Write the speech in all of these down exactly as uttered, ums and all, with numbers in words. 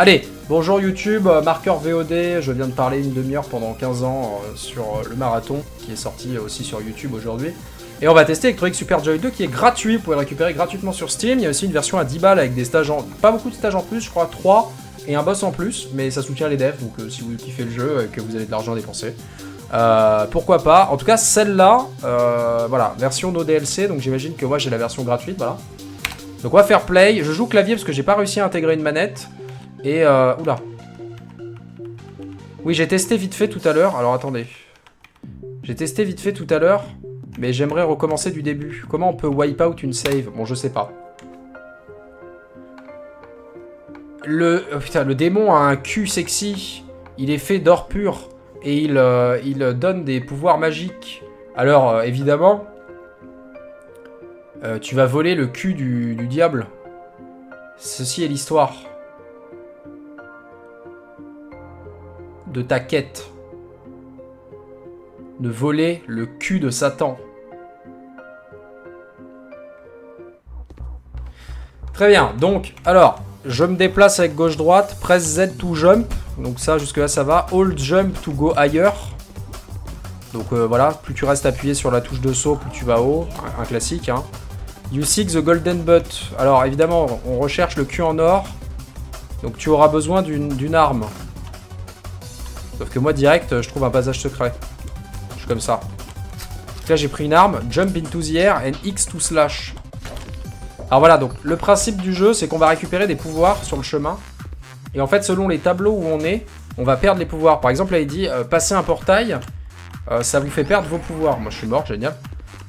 Allez, bonjour YouTube, marqueur V O D, je viens de parler une demi-heure pendant quinze ans sur le marathon, qui est sorti aussi sur YouTube aujourd'hui. Et on va tester Electronic Super Joy deux qui est gratuit, vous pouvez le récupérer gratuitement sur Steam. Il y a aussi une version à dix balles avec des stages en... pas beaucoup de stages en plus, je crois trois et un boss en plus, mais ça soutient les devs, donc euh, si vous kiffez le jeu et que vous avez de l'argent à dépenser, euh, pourquoi pas. En tout cas, celle-là, euh, voilà, version no D L C, donc j'imagine que moi j'ai la version gratuite, voilà. Donc on va faire play, je joue clavier parce que j'ai pas réussi à intégrer une manette. Et euh... oula. Oui, j'ai testé vite fait tout à l'heure. Alors attendez. J'ai testé vite fait tout à l'heure. Mais j'aimerais recommencer du début. Comment on peut wipe out une save? Bon, je sais pas. Le... Oh, putain, le démon a un cul sexy. Il est fait d'or pur. Et il, euh, il donne des pouvoirs magiques. Alors, euh, évidemment... Euh, tu vas voler le cul du, du diable. Ceci est l'histoire de ta quête. De voler le cul de Satan. Très bien, donc, alors, je me déplace avec gauche-droite, presse Z to jump, donc ça, jusque-là, ça va. Hold jump to go ailleurs. Donc euh, voilà, plus tu restes appuyé sur la touche de saut, plus tu vas haut. Un, un classique, hein. You seek the golden butt. Alors, évidemment, on recherche le cul en or. Donc tu auras besoin d'une arme. Sauf que moi, direct, je trouve un passage secret. Je suis comme ça. Donc là, j'ai pris une arme. Jump into the air and X to slash. Alors voilà, donc le principe du jeu, c'est qu'on va récupérer des pouvoirs sur le chemin. Et en fait, selon les tableaux où on est, on va perdre les pouvoirs. Par exemple, là, il dit euh, passer un portail, euh, ça vous fait perdre vos pouvoirs. Moi, je suis mort, génial.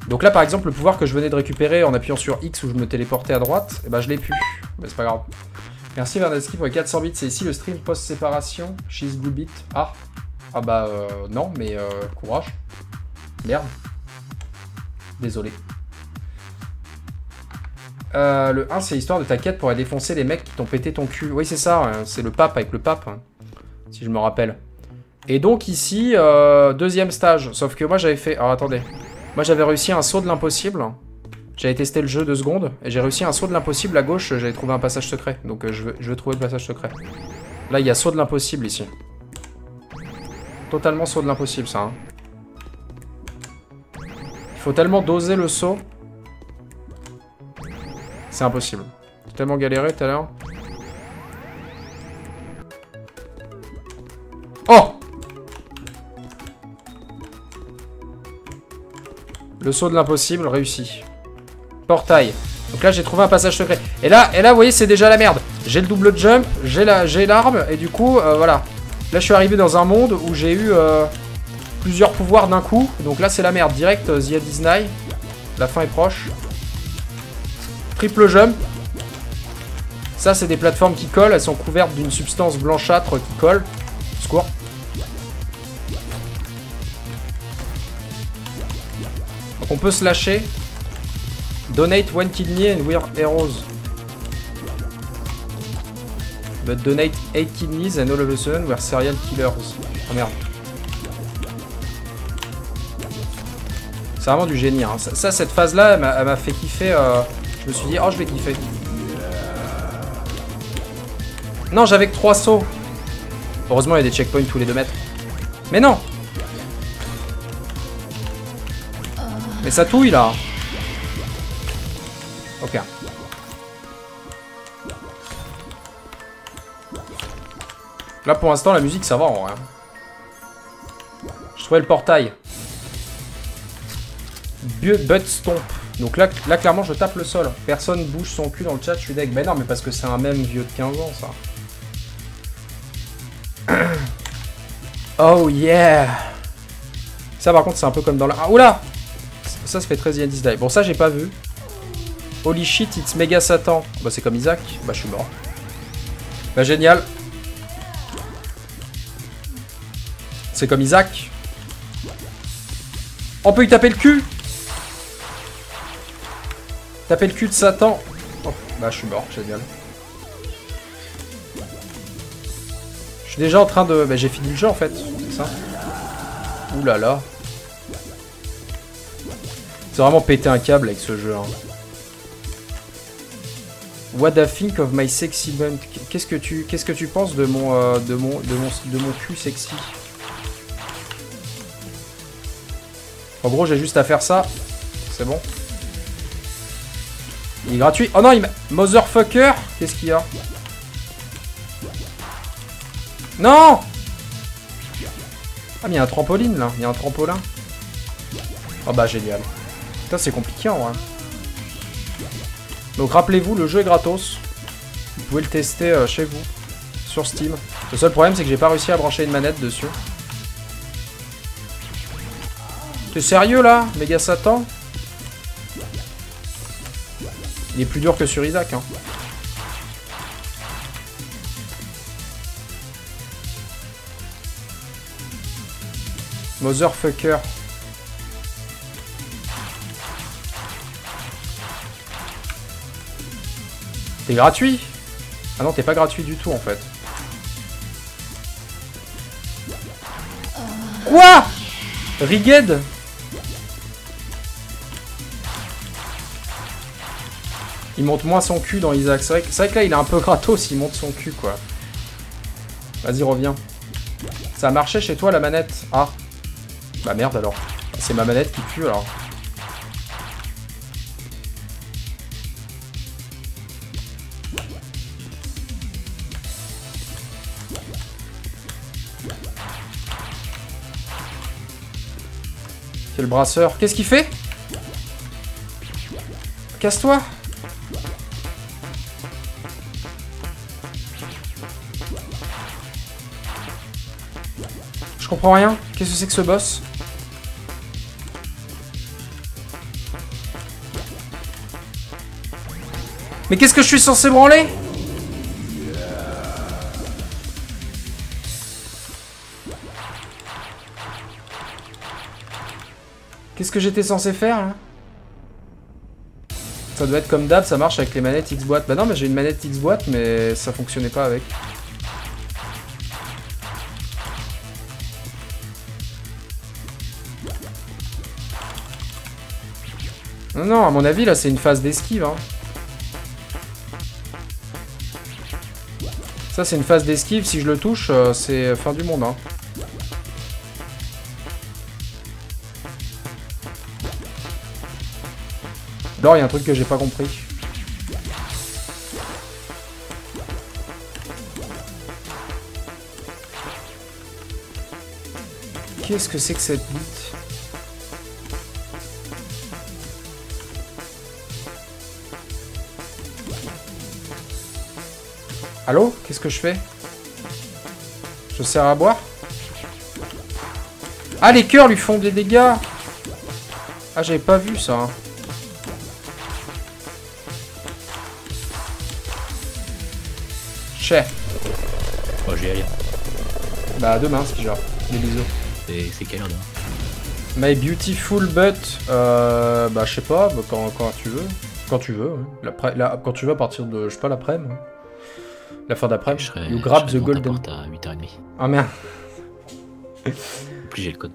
Donc là, par exemple, le pouvoir que je venais de récupérer en appuyant sur X où je me téléportais à droite, eh ben, je l'ai pu. Mais c'est pas grave. Merci Verdeski pour les quatre cents bits, c'est ici le stream post-séparation, she's blue bit. Ah, ah bah euh, non, mais euh, courage. Merde. Désolé. Euh, le un, c'est l'histoire de ta quête pour aller défoncer les mecs qui t'ont pété ton cul. Oui, c'est ça, hein, c'est le pape avec le pape, hein, si je me rappelle. Et donc ici, euh, deuxième stage, sauf que moi j'avais fait... Alors attendez, moi j'avais réussi un saut de l'impossible. J'avais testé le jeu deux secondes, et j'ai réussi un saut de l'impossible à gauche, j'avais trouvé un passage secret. Donc euh, je, veux, je veux trouver le passage secret. Là, il y a saut de l'impossible, ici. Totalement saut de l'impossible, ça. Hein. Il faut tellement doser le saut. C'est impossible. J'ai tellement galéré tout à l'heure. Oh! Le saut de l'impossible réussi. Portail. Donc là, j'ai trouvé un passage secret. Et là, et là vous voyez, c'est déjà la merde. J'ai le double jump, j'ai la, j'ai l'arme, et du coup, euh, voilà. Là, je suis arrivé dans un monde où j'ai eu euh, plusieurs pouvoirs d'un coup. Donc là, c'est la merde. Direct, uh, The Disney. La fin est proche. Triple jump. Ça, c'est des plateformes qui collent. Elles sont couvertes d'une substance blanchâtre qui colle. Secours. On peut se lâcher. Donate one kidney and we're heroes. But donate eight kidneys and all of a sudden we're serial killers. Oh merde. C'est vraiment du génie. Hein. Ça, ça, cette phase-là, elle m'a fait kiffer. Euh, je me suis dit, oh, je vais kiffer. Non, j'avais que trois sauts. Heureusement, il y a des checkpoints tous les deux mètres. Mais non! Mais ça touille là. Ok. Là pour l'instant la musique ça va en vrai. Je trouvais le portail. Butt stomp. Donc là, là clairement je tape le sol. Personne bouge son cul dans le chat, je suis deg. Ben non mais parce que c'est un même vieux de quinze ans ça. Oh yeah. Ça par contre c'est un peu comme dans la... Ah, oula. Ça, ça fait treize yen dix die. Bon, ça, j'ai pas vu. Holy shit, it's méga Satan. Bah, c'est comme Isaac. Bah, je suis mort. Bah, génial. C'est comme Isaac. On peut lui taper le cul. Taper le cul de Satan. Oh, bah, je suis mort. Génial. Je suis déjà en train de... Bah, j'ai fini le jeu, en fait. C'est ça. Ouh là là. Vraiment péter un câble avec ce jeu. Hein. What the think of my sexy bunt? Qu'est-ce que tu qu'est-ce que tu penses de mon euh, de mon de mon de mon cul sexy? En gros, j'ai juste à faire ça. C'est bon. Il est gratuit. Oh non, il m'a... Motherfucker! Qu'est-ce qu'il y a? Non! Ah, mais il y a un trampoline, là. Il y a un trampolin. Oh bah, génial. Putain, c'est compliqué, en vrai. Donc, rappelez-vous, le jeu est gratos. Vous pouvez le tester euh, chez vous. Sur Steam. Le seul problème, c'est que j'ai pas réussi à brancher une manette dessus. T'es sérieux, là? Méga Satan? Il est plus dur que sur Isaac, hein. Motherfucker. T'es gratuit? Ah non, t'es pas gratuit du tout, en fait. Quoi? Rigged? Il monte moins son cul dans Isaac. C'est vrai, vrai que là, il est un peu gratos, il monte son cul, quoi. Vas-y, reviens. Ça a marché chez toi, la manette? Ah. Bah merde, alors. C'est ma manette qui pue, alors. C'est le brasseur. Qu'est-ce qu'il fait? Casse-toi. Je comprends rien. Qu'est-ce que c'est que ce boss? Mais qu'est-ce que je suis censé branler? Qu'est-ce que j'étais censé faire là? Ça doit être comme d'hab, ça marche avec les manettes X-Boîte. Bah non, mais j'ai une manette X-Boîte, mais ça fonctionnait pas avec. Non, non, à mon avis, là, c'est une phase d'esquive. Hein. Ça, c'est une phase d'esquive. Si je le touche, euh, c'est fin du monde. Hein. Non, il y a un truc que j'ai pas compris. Qu'est-ce que c'est que cette bite? Allô? Qu'est-ce que je fais? Je sers à boire? Ah, les cœurs lui font des dégâts! Ah, j'avais pas vu ça. Chef. Moi, j'y allais. Bah, demain, c'est genre. Des bisous. C'est quelle heure demain? My beautiful butt. Euh, bah, je sais pas, bah, quand, quand tu veux. Quand tu veux, ouais. La, la, quand tu veux, à partir de, je sais pas, l'après-midi. La fin d'après, you grab the golden. À huit heures trente. Ah merde. Plus j'ai le code.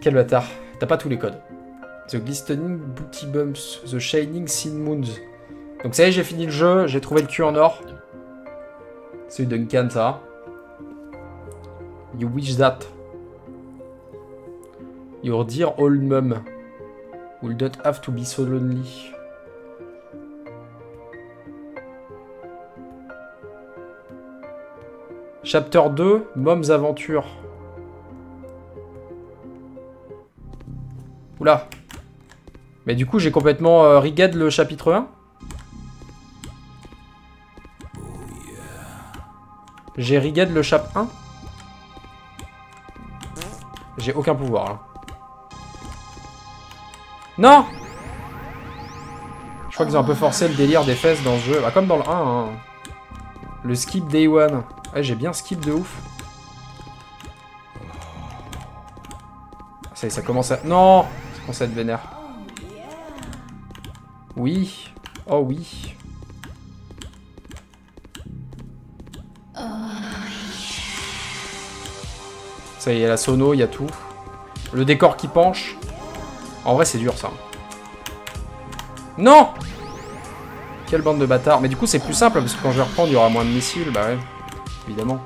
Quel bâtard. T'as pas tous les codes. The Glistening Booty Bumps, The Shining Sin Moons. Donc ça y est, j'ai fini le jeu, j'ai trouvé le cul en or. C'est Duncan ça. You wish that. Your dear old mum will not have to be so lonely. Chapter deux, Mom's Aventure. Oula. Mais du coup, j'ai complètement euh, rigged le chapitre un. J'ai rigged le chap un. J'ai aucun pouvoir, là. Non! Je crois qu'ils ont un peu forcé le délire des fesses dans ce jeu. Bah, comme dans le un, hein. Le skip day one. Ouais, j'ai bien skip de ouf. Ça y est, ça commence à... Non! Ça commence à être vénère. Oui. Oh oui. Ça y est, la sono, il y a tout. Le décor qui penche. En vrai, c'est dur, ça. Non! Quelle bande de bâtards. Mais du coup, c'est plus simple, parce que quand je vais reprendre, il y aura moins de missiles. Bah ouais, évidemment.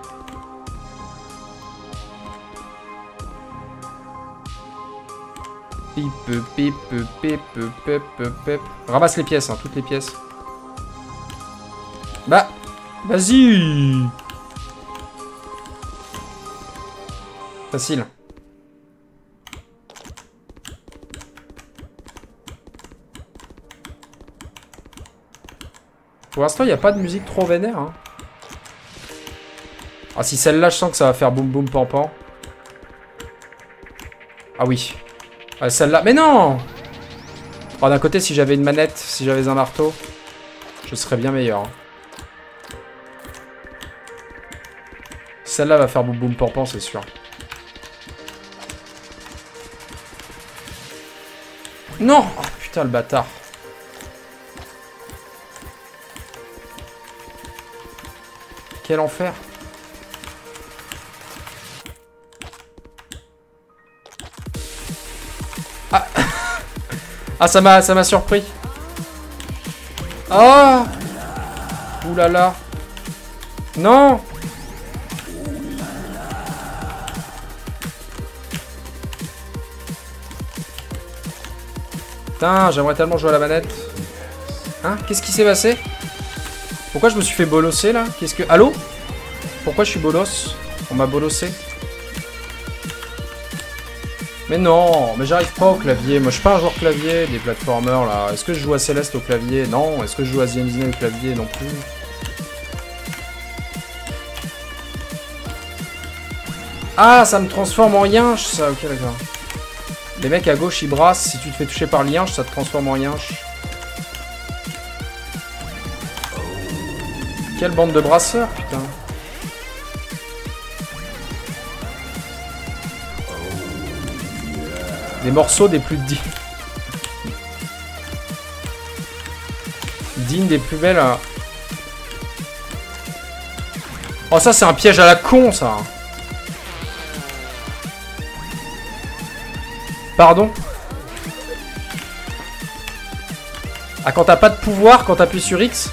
Pip, pip, pip, pip, pip. Ramasse les pièces, hein, toutes les pièces. Bah, vas-y. Facile. Pour l'instant, il n'y a pas de musique trop vénère. Hein. Ah, si celle-là, je sens que ça va faire boum boum pan pan. Ah oui. Ah, celle-là. Mais non! Oh, d'un côté, si j'avais une manette, si j'avais un marteau, je serais bien meilleur. Hein. Celle-là va faire boum boum pan pan, c'est sûr. Non! Oh, putain, le bâtard. Quel enfer. Ah, ah ça m'a ça m'a surpris. Oh. Ouh là là. Non. Putain, j'aimerais tellement jouer à la manette. Hein? Qu'est-ce qui s'est passé? Pourquoi je me suis fait bolosser là? Qu'est-ce que... Allô? Pourquoi je suis bolos? On m'a bolossé. Mais non, mais j'arrive pas au clavier. Moi je suis pas un joueur clavier des platformers là. Est-ce que je joue à Céleste au clavier? Non. Est-ce que je joue à Zienzine au clavier? Non plus. Ah, ça me transforme en yinche ça. Ok, d'accord. Les mecs à gauche ils brassent. Si tu te fais toucher par le yinche, ça te transforme en yinche. Quelle bande de brasseurs, putain. Des morceaux des plus dignes. Dignes des plus belles. Oh, ça, c'est un piège à la con, ça. Pardon? Ah, quand t'as pas de pouvoir, quand t'appuies sur X?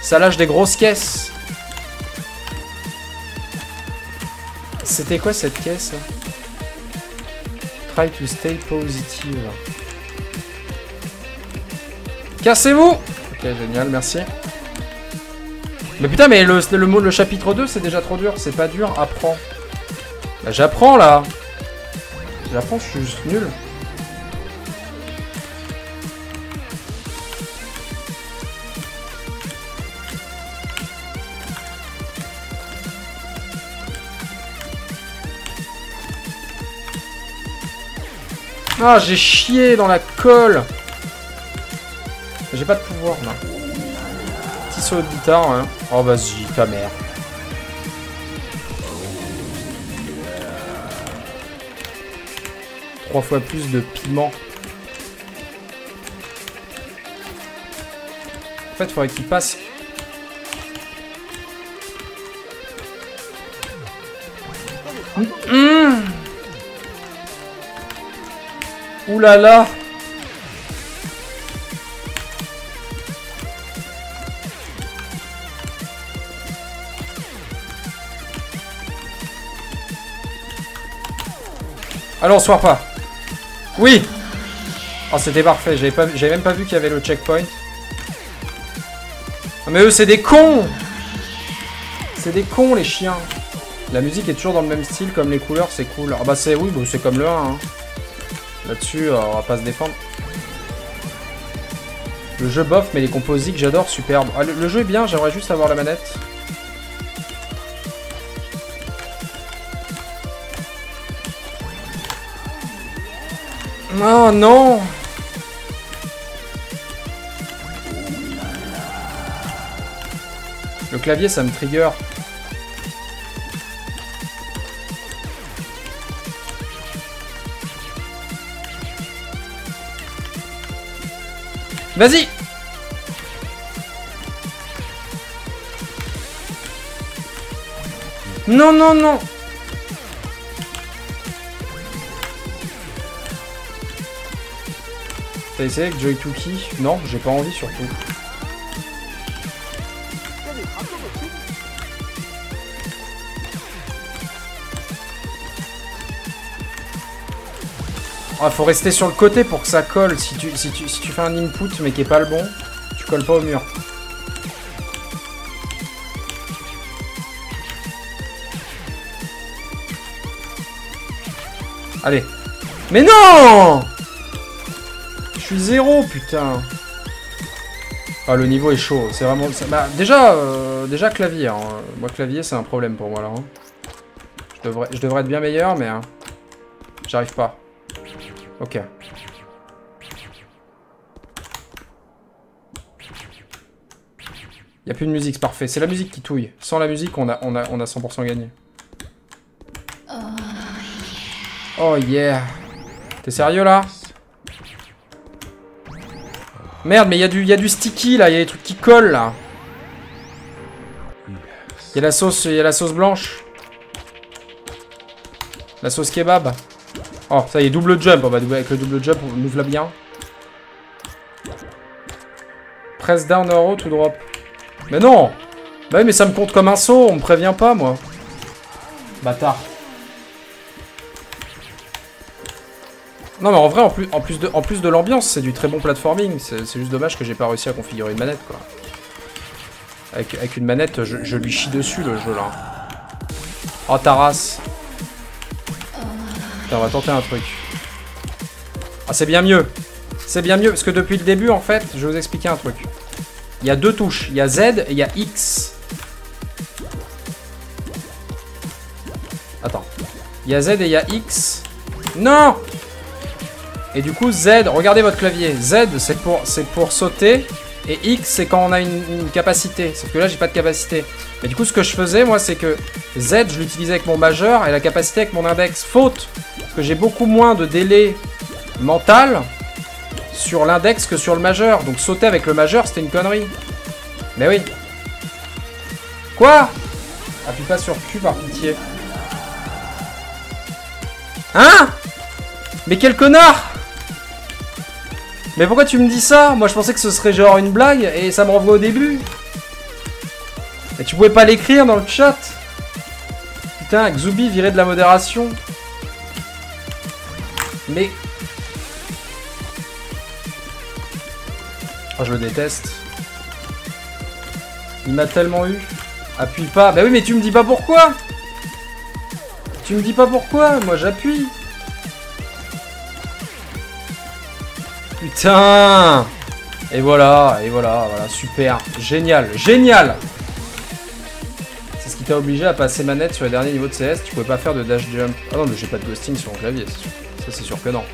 Ça lâche des grosses caisses. C'était quoi cette caisse? Try to stay positive. Cassez-vous! Ok, génial, merci. Mais putain, mais le, le, le, le chapitre deux, c'est déjà trop dur. C'est pas dur, apprends. Bah, j'apprends, là. J'apprends, je suis juste nul. Ah, j'ai chié dans la colle. J'ai pas de pouvoir, là. Petit solo de guitare, hein. Oh, vas-y, ta mère. Trois fois plus de piment. En fait, il faudrait qu'il passe... Mm-mm. Ouh là là. Alors, on se foire pas. Oui. Oh, c'était parfait. J'avais pas, j'avais même pas vu qu'il y avait le checkpoint. Oh, mais eux, c'est des cons. C'est des cons, les chiens. La musique est toujours dans le même style, comme les couleurs, c'est cool. Ah bah c'est... Oui, bah, c'est comme le un, hein. Là-dessus, on va pas se défendre. Le jeu bof, mais les composites que j'adore, superbe. Ah, le, le jeu est bien, j'aimerais juste avoir la manette. Oh non! Le clavier, ça me trigger. Vas-y! Non, non, non! T'as essayé avec Joy Tuki? Non, j'ai pas envie surtout. Ah, faut rester sur le côté pour que ça colle. Si tu, si tu, si tu fais un input mais qui est pas le bon, tu colles pas au mur. Allez. Mais non! Je suis zéro, putain. Ah, le niveau est chaud. C'est vraiment... Bah, déjà, euh, déjà clavier. Hein. Moi, clavier, c'est un problème pour moi, là. Hein. Je, devrais... Je devrais être bien meilleur, mais... Hein, j'arrive pas. Ok. Y'a plus de musique, c'est parfait. C'est la musique qui touille. Sans la musique, on a, on a, on a cent pour cent gagné. Oh yeah. T'es sérieux là? Merde, mais il y a du, y a du sticky là, il y a des trucs qui collent là. Il y a la sauce, il y a la sauce blanche. La sauce kebab. Oh, ça y est, double jump. Oh, bah, avec le double jump, on ouvre là bien. Press down arrow to drop. Mais non! Bah oui, mais ça me compte comme un saut, on me prévient pas moi. Bâtard. Non mais en vrai, en plus, en plus de, en plus de l'ambiance, c'est du très bon platforming. C'est juste dommage que j'ai pas réussi à configurer une manette, quoi. Avec, avec une manette, je, je lui chie dessus, le jeu, là. Oh, ta race. Putain, on va tenter un truc. Ah, c'est bien mieux. C'est bien mieux, parce que depuis le début, en fait, je vais vous expliquer un truc. Il y a deux touches. Il y a Z et il y a X. Attends. Il y a Z et il y a X. Non! Et du coup, Z, regardez votre clavier. Z, c'est pour, pour sauter. Et X, c'est quand on a une, une capacité. Sauf que là, j'ai pas de capacité. Mais du coup, ce que je faisais, moi, c'est que Z, je l'utilisais avec mon majeur et la capacité avec mon index. Faute, parce que j'ai beaucoup moins de délai mental sur l'index que sur le majeur. Donc, sauter avec le majeur, c'était une connerie. Mais oui. Quoi? Appuie pas sur Q, par pitié. Hein? Mais quel connard! Mais pourquoi tu me dis ça? Moi je pensais que ce serait genre une blague et ça me renvoie au début. Et tu pouvais pas l'écrire dans le chat? Putain, Zoubi viré de la modération. Mais... Oh, je le déteste. Il m'a tellement eu. Appuie pas. Bah oui, mais tu me dis pas pourquoi. Tu me dis pas pourquoi. Moi j'appuie. Putain! Et voilà, et voilà, voilà, super. Génial, génial! C'est ce qui t'a obligé à passer manette sur les derniers niveaux de C S. Tu pouvais pas faire de dash jump. Ah non, mais j'ai pas de ghosting sur mon clavier, c'est sûr. Ça, c'est sûr que non.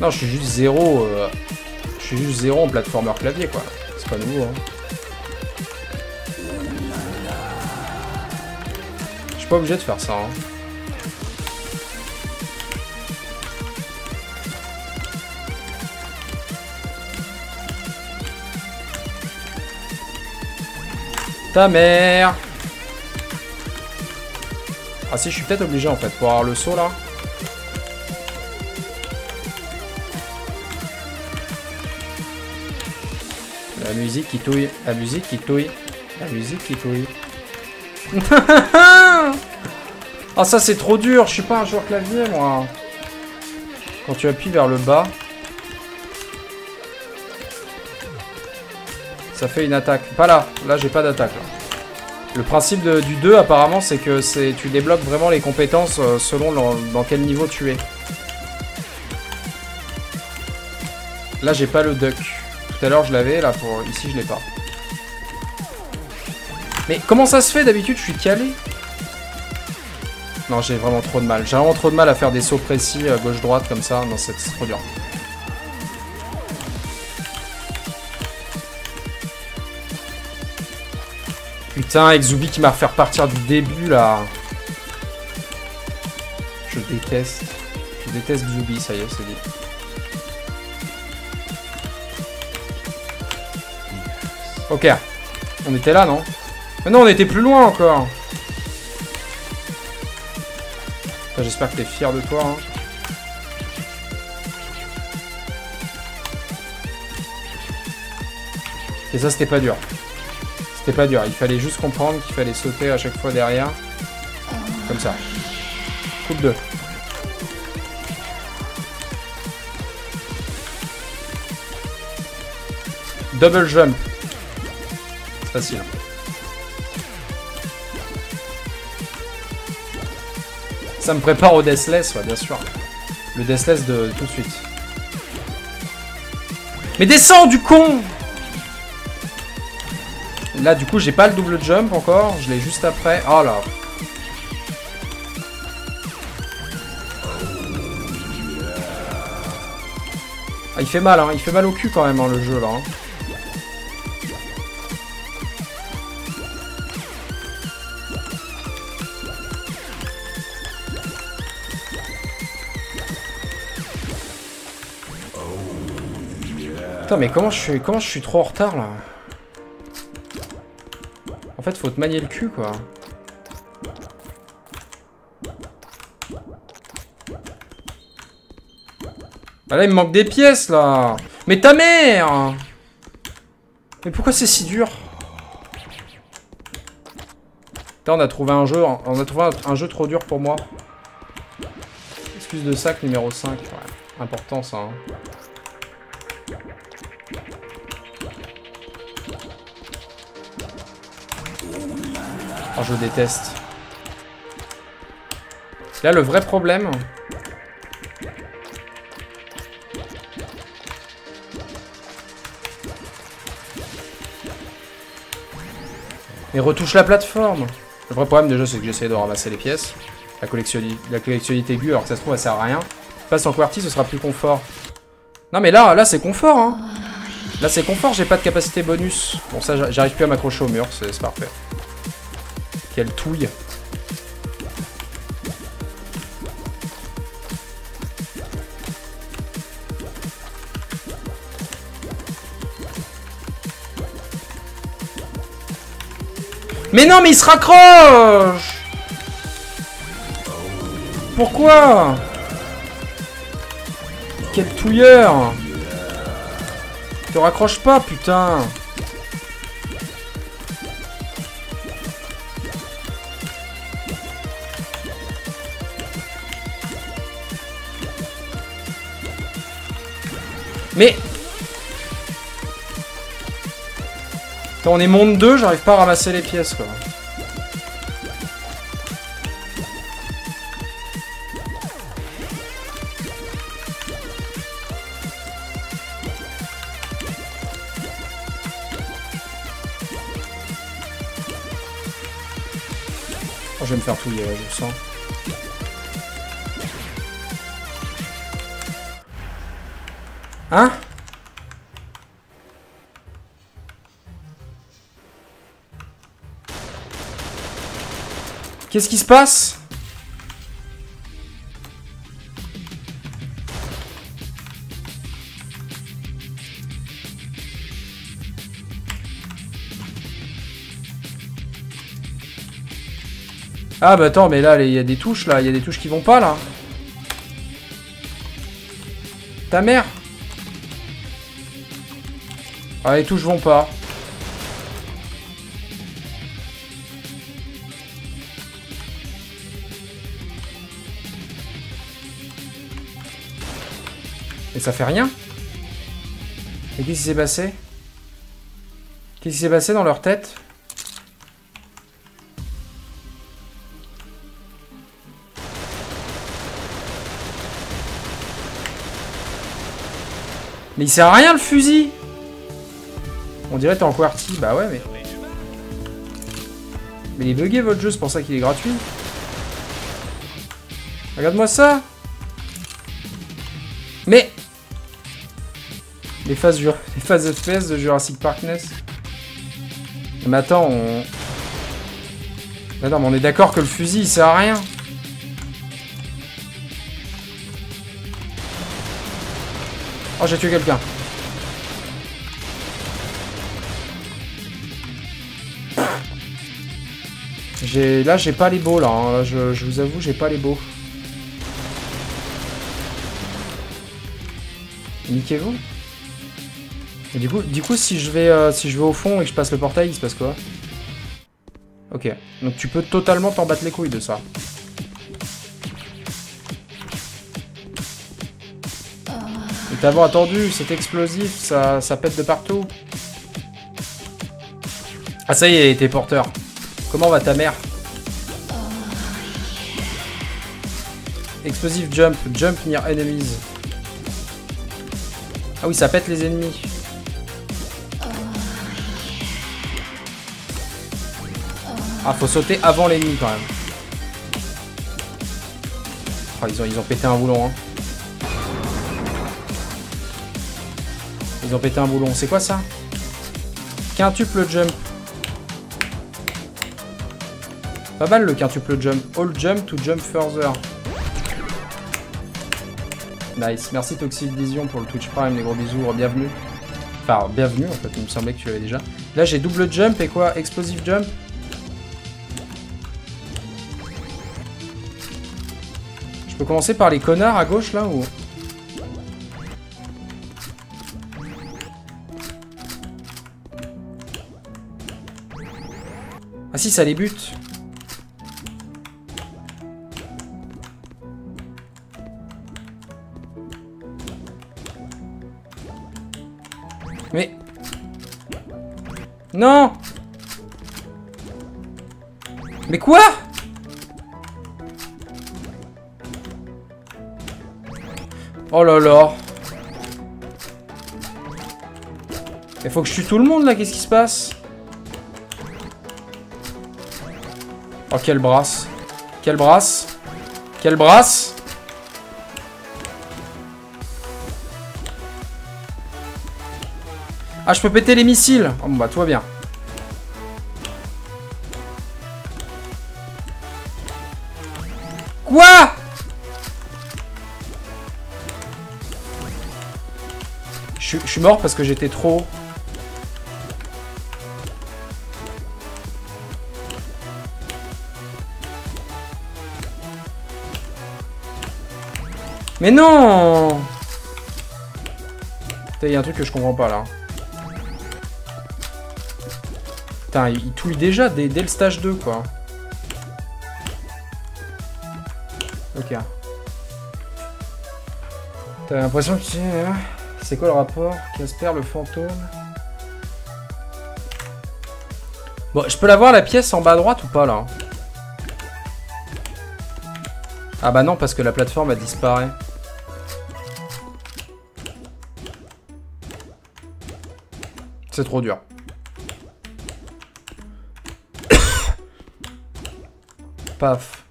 Non, je suis juste zéro... Euh, je suis juste zéro en platformer clavier, quoi. C'est pas nouveau, hein. Je suis pas obligé de faire ça, hein. Ta mère! Ah si, je suis peut-être obligé en fait pour avoir le saut là. La musique qui touille, la musique qui touille, la musique qui touille. Ah ça c'est trop dur, je suis pas un joueur clavier moi. Quand tu appuies vers le bas, ça fait une attaque. Pas là. Là, j'ai pas d'attaque. Le principe de, du deux, apparemment, c'est que tu débloques vraiment les compétences euh, selon dans, dans quel niveau tu es. Là, j'ai pas le duck. Tout à l'heure, je l'avais. Là, pour ici, je l'ai pas. Mais comment ça se fait? D'habitude, je suis calé. Non, j'ai vraiment trop de mal. J'ai vraiment trop de mal à faire des sauts précis euh, gauche-droite comme ça. Non, c'est trop dur. Putain, avec Zoubi qui m'a fait repartir du début, là. Je déteste. Je déteste Zoubi, ça y est, c'est dit. Ok. On était là, non? Mais non, on était plus loin, encore. Enfin, j'espère que t'es fier de toi, hein. Et ça, c'était pas dur. C'était pas dur, il fallait juste comprendre qu'il fallait sauter à chaque fois derrière. Comme ça. Coupe deux. Double jump. C'est facile. Ça me prépare au deathless, ouais, bien sûr. Le deathless de tout de suite. Mais descends, du con! Là, du coup, j'ai pas le double jump encore. Je l'ai juste après. Oh là. Ah, il fait mal, hein. Il fait mal au cul quand même, hein, le jeu, là. Hein. Putain, mais comment je suis, comment je suis trop en retard, là? En fait, faut te manier le cul, quoi. Ah là, il me manque des pièces, là. Mais ta mère! Mais pourquoi c'est si dur? Putain, on a trouvé un jeu, on a trouvé un jeu trop dur pour moi. Excuse de sac numéro cinq, ouais. Important, ça, hein. Oh, je déteste. Là, le vrai problème... Mais retouche la plateforme. Le vrai problème, déjà, c'est que j'essaie de ramasser les pièces. La collectionnité, la collectionnité aiguë, alors que ça se trouve, elle sert à rien. Passe en QWERTY, ce sera plus confort. Non, mais là, là c'est confort, hein. Là, c'est confort, j'ai pas de capacité bonus. Bon, ça, j'arrive plus à m'accrocher au mur, c'est parfait. Quelle touille. Mais non, mais il se raccroche! Pourquoi? Quel touilleur! Te raccroche pas, putain! Mais... Attends, on est monde deux, j'arrive pas à ramasser les pièces, quoi. Oh, je vais me faire touiller, je le sens. Hein? Qu'est-ce qui se passe? Ah bah attends, mais là, il y a des touches, là. Il y a des touches qui vont pas, là. Ta mère! Ah, les touches vont pas. Et ça fait rien. Et qu'est-ce qui s'est passé? Qu'est-ce qui s'est passé dans leur tête? Mais il sert à rien, le fusil. On dirait t'es en QWERTY, bah ouais mais... Mais il est bugué votre jeu, c'est pour ça qu'il est gratuit. Regarde-moi ça. Mais... Les phases, les phases F P S de Jurassic Park N E S. Mais attends, on... Mais non, mais on est d'accord que le fusil il sert à rien. Oh, j'ai tué quelqu'un. Là, j'ai pas les beaux, là. Hein. Là je, je vous avoue, j'ai pas les beaux. Niquez-vous. Et du coup, du coup si, je vais, euh, si je vais au fond et que je passe le portail, il se passe quoi? Ok. Donc, tu peux totalement t'en battre les couilles de ça. Et t'avoir attendu, c'est explosif, ça, ça pète de partout. Ah ça y est, t'es porteur. Comment va ta mère? Explosive jump, jump near enemies. Ah oui, ça pète les ennemis. Ah, faut sauter avant l'ennemi quand même. Oh, ils ont, ils ont pété un boulon. Hein. Ils ont pété un boulon. C'est quoi ça? Quintuple jump. Pas mal le quintuple jump. All jump to jump further. Nice. Merci Toxic Vision pour le Twitch Prime. Les gros bisous. Bienvenue. Enfin, bienvenue en fait. Il me semblait que tu l'avais déjà. Là, j'ai double jump et quoi? Explosive jump? Je peux commencer par les connards à gauche là ou... Ah si, ça les bute. Mais... Non! Mais quoi? Oh là là. Il faut que je tue tout le monde là, qu'est-ce qui se passe? Oh quelle brasse. Quelle brasse. Quelle brasse. Ah je peux péter les missiles. Oh bah tout va bien. Quoi? Je suis mort parce que j'étais trop... Mais non! Putain, il y a un truc que je comprends pas là. Putain, il touille déjà dès, dès le stage deux quoi. Ok. T'as l'impression que tu... C'est quoi le rapport? Casper, le fantôme. Bon, je peux la voir la pièce en bas à droite ou pas là? Ah bah non, parce que la plateforme a disparu. C'est trop dur. Paf.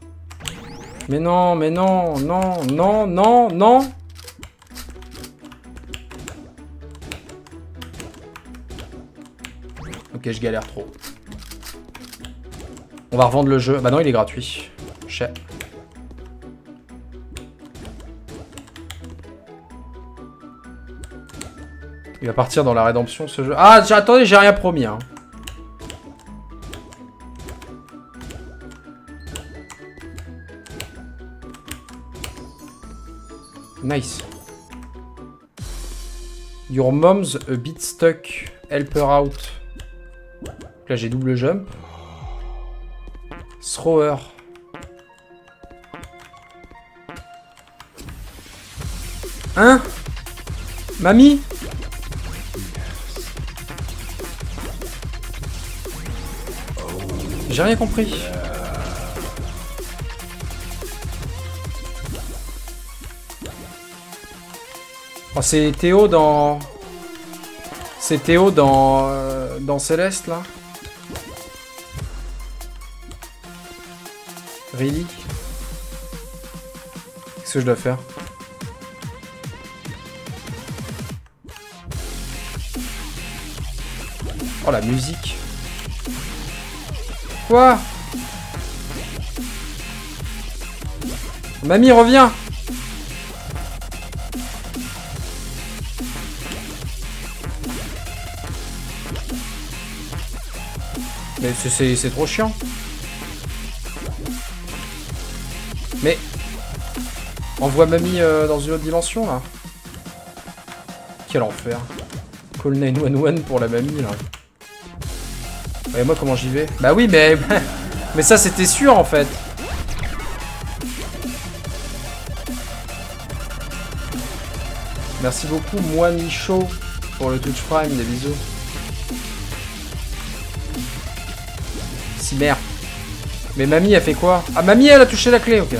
Mais non, mais non, non, non, non, non. Ok, je galère trop. On va revendre le jeu. Bah non, il est gratuit. Chais. Il va partir dans la rédemption, ce jeu. Ah, attendez, j'ai rien promis. Hein. Nice. Your mom's a bit stuck. Help her out. Là j'ai double jump. Thrower. Hein? Mamie? J'ai rien compris. Oh, c'est Théo dans... C'est Théo dans... Euh, dans Céleste là. Really? Qu'est-ce que je dois faire? Oh la musique. Quoi? Mamie reviens. Mais c'est trop chiant. Mais on voit mamie euh, dans une autre dimension là. Quel enfer. Call neuf un un pour la mamie là. Et moi comment j'y vais? Bah oui mais... mais ça c'était sûr en fait. Merci beaucoup Moine Show pour le Twitch Prime, des bisous. Si, merde. Mais mamie, elle fait quoi? Ah, mamie, elle a touché la clé, ok.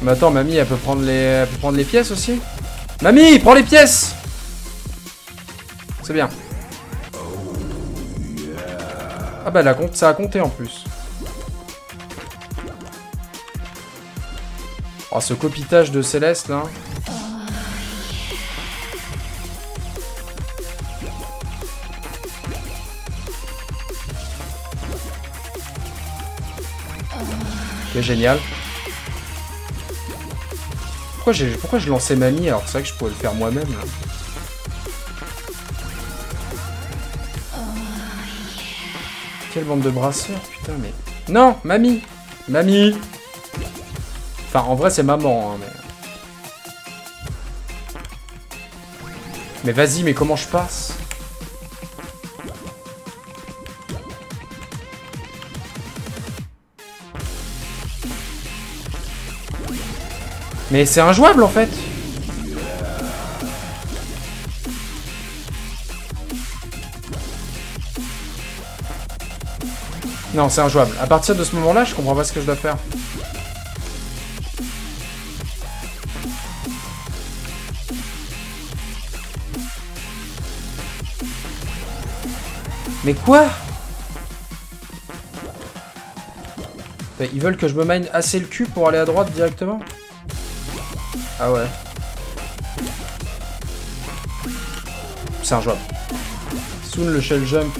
Mais attends, mamie, elle peut prendre les, elle peut prendre les pièces aussi? Mamie, prends les pièces! C'est bien. Ah bah, elle a compté, ça a compté en plus. Oh, ce copitage de Céleste, là. Ok, génial. Pourquoi, j'ai, pourquoi je lançais mamie alors que c'est vrai que je pourrais le faire moi-même, là. Quelle bande de brasseurs, putain, mais... Non, mamie. Mamie. Enfin, en vrai, c'est maman, hein, mais... Mais vas-y, mais comment je passe? Mais c'est injouable, en fait. Non, c'est injouable. À partir de ce moment-là, je comprends pas ce que je dois faire. Mais quoi? Ils veulent que je me mine assez le cul pour aller à droite directement? Ah ouais. C'est injouable. Soon le shell jump.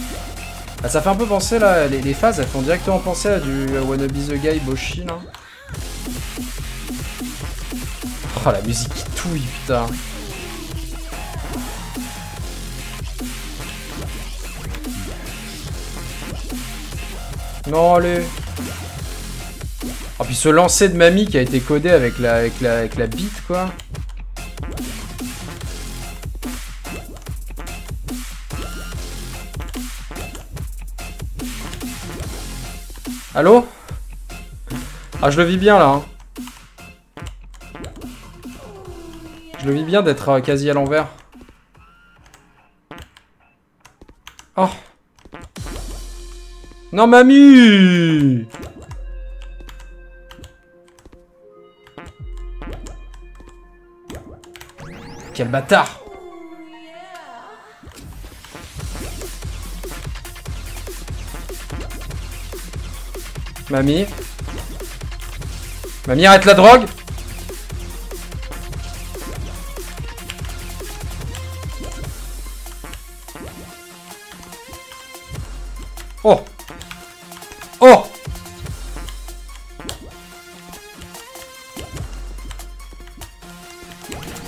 Ah, ça fait un peu penser là, les, les phases elles font directement penser à du euh, Wanna Be The Guy Boshi là. Oh la musique qui touille putain. Non allez. Oh puis ce lancer de mamie qui a été codé avec la, avec la, avec la bite quoi. Allô? Ah, je le vis bien, là. Hein. Je le vis bien d'être euh, quasi à l'envers. Oh! Non, mamie! Quel bâtard! Mamie. Mamie, arrête la drogue. Oh. Oh.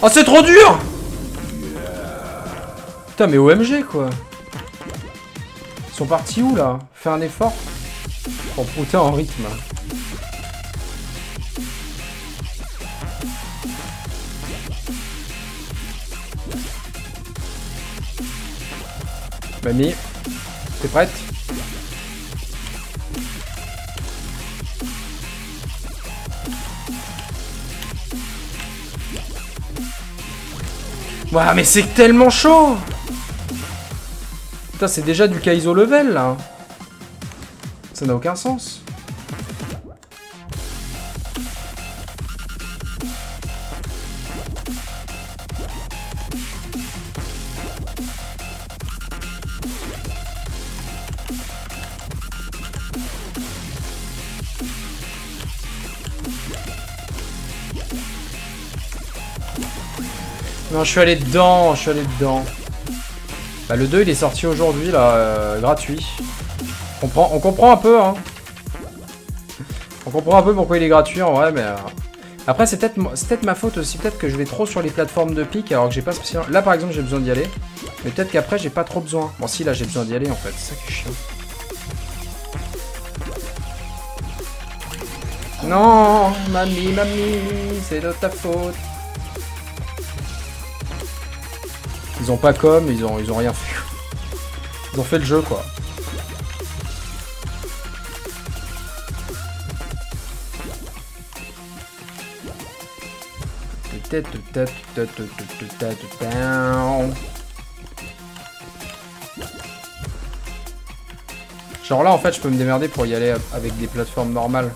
Oh, c'est trop dur. Putain, mais O M G, quoi. Ils sont partis où, là? Fais un effort. Oh putain, en rythme. Mamie, t'es prête? Waouh, mais c'est tellement chaud! Putain, c'est déjà du Kaizo level, là. Ça n'a aucun sens. Non, je suis allé dedans, je suis allé dedans. Bah, le deux, il est sorti aujourd'hui, là, euh, gratuit. On, prend, on comprend un peu, hein. On comprend un peu pourquoi il est gratuit, en vrai, mais... Euh... Après, c'est peut-être peut-être ma faute aussi. Peut-être que je vais trop sur les plateformes de pic, alors que j'ai pas spécialement... Là, par exemple, j'ai besoin d'y aller. Mais peut-être qu'après, j'ai pas trop besoin. Bon, si, là, j'ai besoin d'y aller, en fait. C'est ça qui est chiant. Non, mamie, mamie, c'est de ta faute. Ils ont pas com, ils ont, ils ont rien fait. Ils ont fait le jeu, quoi. Je Genre là en fait je peux me démerder pour y aller avec des plateformes normales.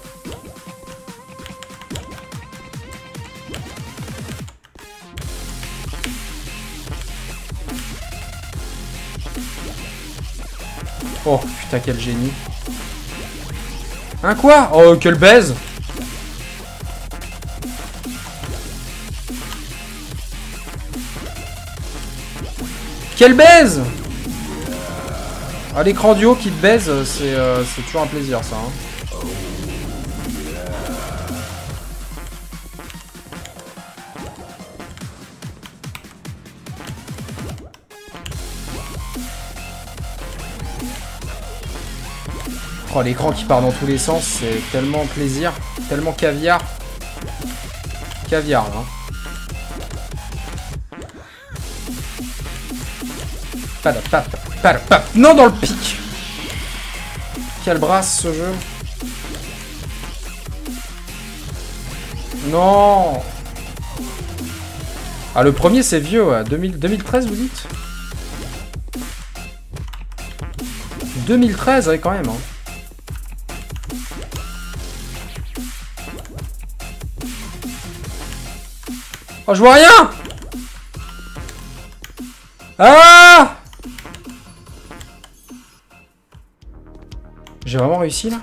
Oh putain quel génie. Hein quoi? Oh quelle baise. Quelle baise. Ah, l'écran du haut qui te baise, c'est euh, c'est toujours un plaisir ça. Hein. Oh, l'écran qui part dans tous les sens, c'est tellement plaisir, tellement caviar. Caviar, hein. Pas de pape, pas de pape. Non, dans le pic. Quelle brasse ce jeu. Non. Ah, le premier c'est vieux, ouais. deux mille, deux mille treize vous dites? Deux mille treize, ouais, quand même. Hein. Oh, je vois rien. Ah! J'ai vraiment réussi là?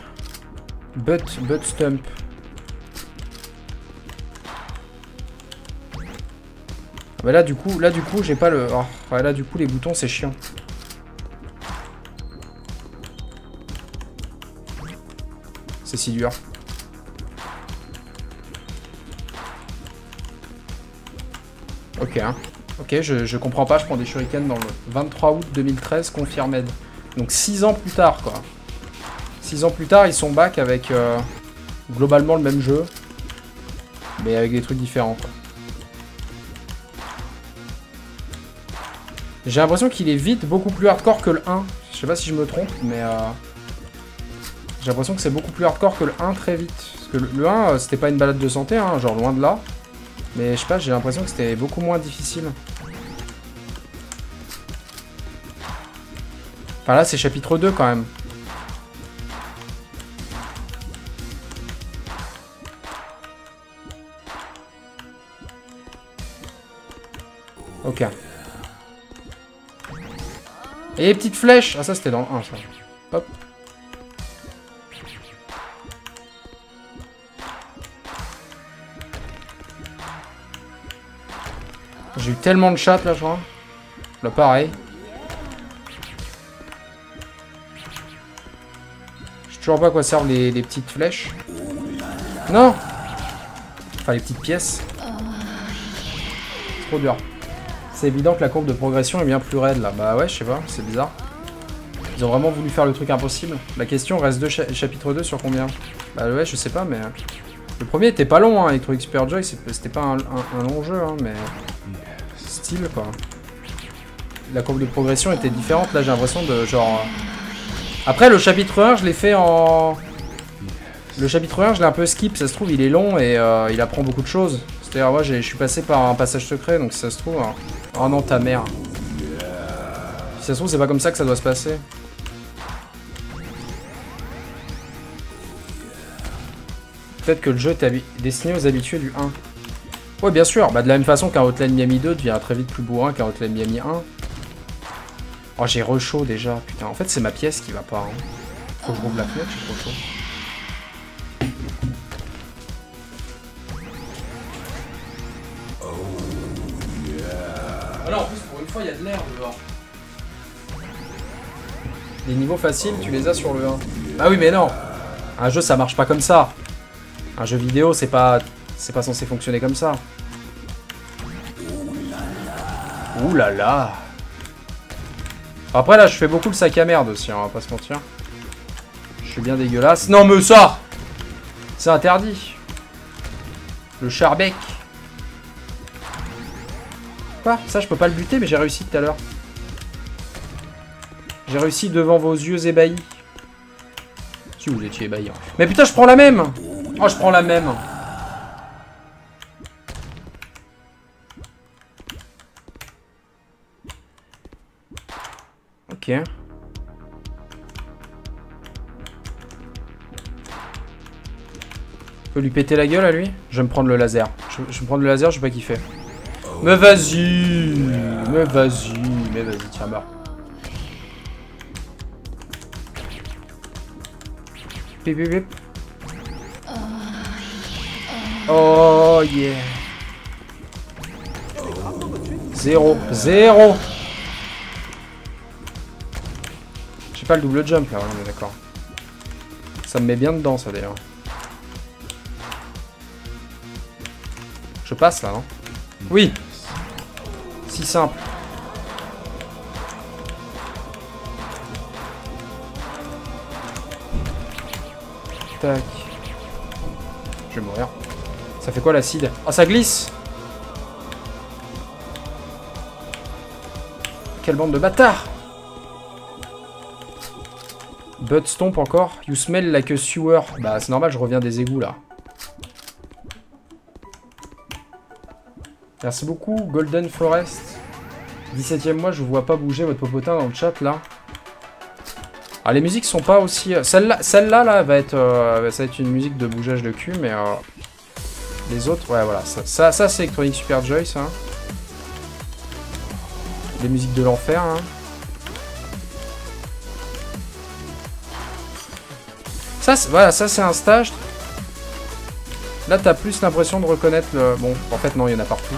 Butt, butt stump. Ah bah là du coup, là du coup j'ai pas le... Oh, ouais, là du coup les boutons c'est chiant. C'est si dur. Ok, hein. Ok, je, je comprends pas, je prends des shurikens dans le vingt-trois août deux mille treize, confirmed. Donc six ans plus tard quoi. six ans plus tard, ils sont back avec euh, globalement le même jeu, mais avec des trucs différents. J'ai l'impression qu'il est vite beaucoup plus hardcore que le un. Je sais pas si je me trompe, mais euh, j'ai l'impression que c'est beaucoup plus hardcore que le un très vite. Parce que le, le un, euh, c'était pas une balade de santé, hein, genre loin de là. Mais je sais pas, j'ai l'impression que c'était beaucoup moins difficile. Enfin là, c'est chapitre deux quand même. Ok. Et les petites flèches. Ah ça c'était dans le un ça. Hop. J'ai eu tellement de chattes là je crois. Là pareil. Je sais toujours pas à quoi servent les, les petites flèches. Non. Enfin les petites pièces. C'est trop dur. C'est évident que la courbe de progression est bien plus raide là. Bah ouais, je sais pas, c'est bizarre. Ils ont vraiment voulu faire le truc impossible. La question reste de cha chapitre deux sur combien? Bah ouais, je sais pas, mais... Le premier était pas long, hein, Electronic Super Joy, c'était pas un, un, un long jeu, hein, mais... Style, quoi. La courbe de progression était différente, là j'ai l'impression de genre... Après, le chapitre un, je l'ai fait en... Le chapitre un, je l'ai un peu skip, ça se trouve, il est long et euh, il apprend beaucoup de choses. C'est-à-dire, moi, je suis passé par un passage secret, donc si ça se trouve... Hein... Oh non, ta mère. Si ça se trouve, c'est pas comme ça que ça doit se passer. Peut-être que le jeu était destiné aux habitués du un. Ouais, bien sûr. Bah, de la même façon qu'un Hotline Miami deux devient très vite plus bourrin qu'un Hotline Miami un. Oh, j'ai re-chaud déjà. Putain, en fait, c'est ma pièce qui va pas. Hein. Faut que je rouvre la fenêtre, j'ai trop chaud. Voilà, en plus, pour une fois, il y a de l'air dehors. Les niveaux faciles, tu les as sur le un. Ah oui, mais non. Un jeu, ça marche pas comme ça. Un jeu vidéo, c'est pas, c'est pas censé fonctionner comme ça. Ouh là là. Après, là, je fais beaucoup le sac à merde aussi, hein, on va pas se mentir. Je suis bien dégueulasse. Non, mais ça, c'est interdit. Le charbec. Quoi? Ça, je peux pas le buter, mais j'ai réussi tout à l'heure. J'ai réussi devant vos yeux ébahis. Si vous étiez ébahis. Hein. Mais putain, je prends la même. Oh, je prends la même. Ok. Je peux lui péter la gueule à lui? Je vais me prendre le laser. Je, je vais me prendre le laser, je vais pas kiffer. Mais vas-y! Mais vas-y! Mais vas-y, tiens, meurs. Bip, bip, bip. Oh yeah! Zéro! Zéro! J'ai pas le double jump là, on est d'accord. Ça me met bien dedans ça d'ailleurs. Je passe là, non? Oui! Si simple. Tac. Je vais mourir. Ça fait quoi l'acide? Ah, ça glisse! Quelle bande de bâtards! Butt stomp encore. You smell like a sewer. Bah, c'est normal, je reviens des égouts là. Merci beaucoup, Golden Forest. dix-septième mois, je vous vois pas bouger votre popotin dans le chat, là. Ah, les musiques sont pas aussi... Celle-là, celle-là, là, va être, euh, ça va être une musique de bougeage de cul, mais... Euh... Les autres, ouais, voilà. Ça, ça, ça c'est Electronic Super Joy, ça. Hein. Les musiques de l'enfer, hein. Ça, voilà, ça, c'est un stage... Là, t'as plus l'impression de reconnaître le... Bon, en fait, non, il y en a partout.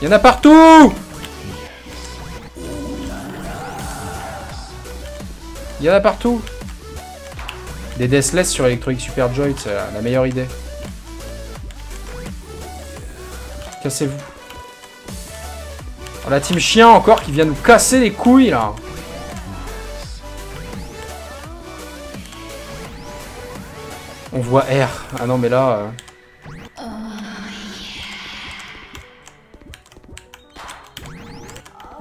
Il y en a partout! Il y en a partout! Des Deathless sur Electronic Super Joy, c'est la, la meilleure idée. Cassez-vous. Oh, la team chien, encore, qui vient nous casser les couilles, là! On voit R. Ah non mais là... Euh...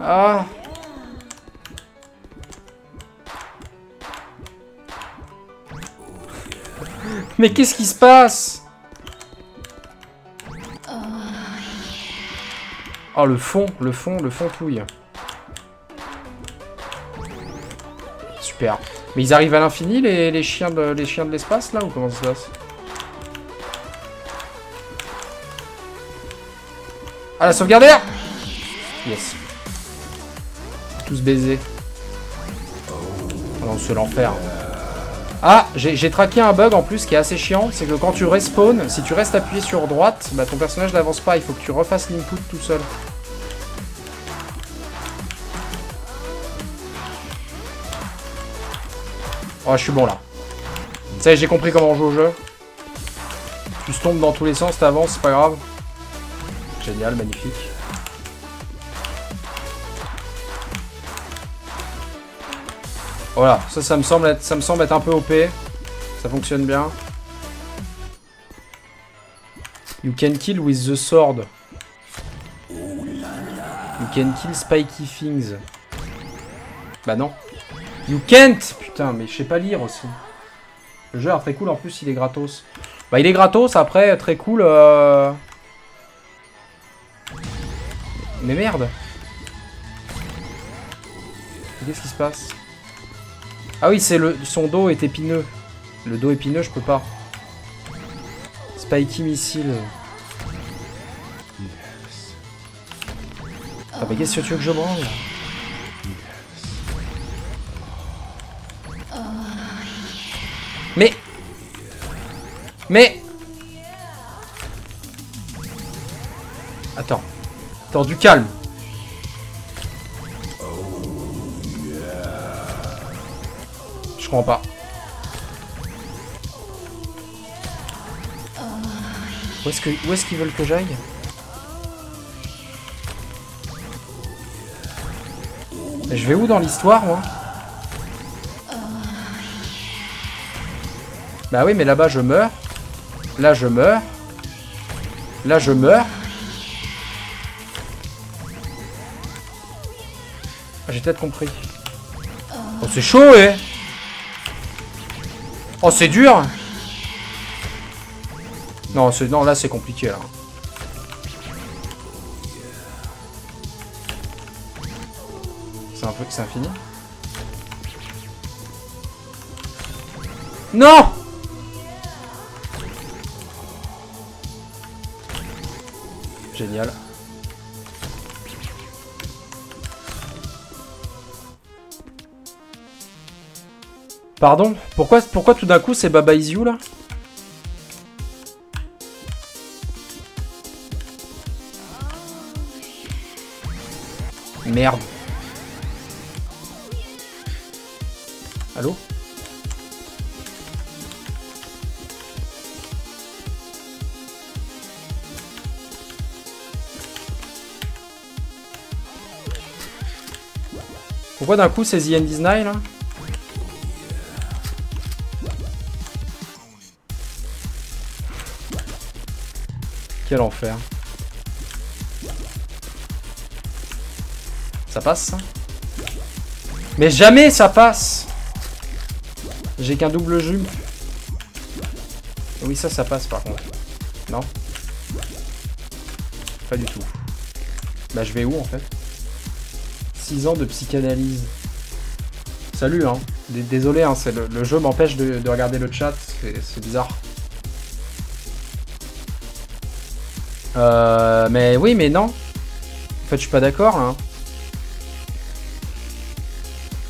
Ah. Mais qu'est-ce qui se passe? Oh le fond, le fond, le fond touille. Super. Mais ils arrivent à l'infini, les, les chiens de les chiens de l'espace, là, ou comment ça se passe? Ah, la sauvegarde air. Yes. Tous baisés. Oh non, c'est l'enfer. Ah, j'ai traqué un bug, en plus, qui est assez chiant. C'est que quand tu respawns, si tu restes appuyé sur droite, bah, ton personnage n'avance pas. Il faut que tu refasses l'input tout seul. Oh, je suis bon là. Ça y est, j'ai compris comment on joue au jeu. Tu se tombes dans tous les sens, t'avances, c'est pas grave. Génial, magnifique. Voilà, ça, ça me semble être, ça me semble être un peu O P. Ça fonctionne bien. You can kill with the sword. You can kill spiky things. Bah non. You can't! Putain, mais je sais pas lire aussi. Le jeu, alors, très cool, en plus, il est gratos. Bah, il est gratos, après, très cool. Euh... Mais merde! Qu'est-ce qui se passe? Ah oui, c'est le... son dos est épineux. Le dos épineux, je peux pas. Spiky missile. Ah bah, qu'est-ce que tu veux que je branle? Mais... Mais... Attends. Attends, du calme. Je comprends pas. Où est-ce que, où est-ce qu'ils veulent que j'aille? Je vais où dans l'histoire, moi? Bah oui, mais là-bas, je meurs. Là, je meurs. Là, je meurs. Ah, j'ai peut-être compris. Oh, c'est chaud, eh! Oh, c'est dur! Non, non là, c'est compliqué, là. C'est un peu que c'est infini. Non! génial. Pardon? Pourquoi, pourquoi tout d'un coup c'est Baba Is You là? Merde. Allô? Pourquoi d'un coup c'est The End Is Nigh là? Quel enfer. Ça passe? Mais jamais ça passe! J'ai qu'un double jume. Oui, ça, ça passe par contre. Non? Pas du tout. Bah, je vais où en fait? six ans de psychanalyse. Salut, hein. Désolé, hein, c'est le, le jeu m'empêche de, de regarder le chat. C'est bizarre. Euh, mais oui, mais non. En fait, je suis pas d'accord, là.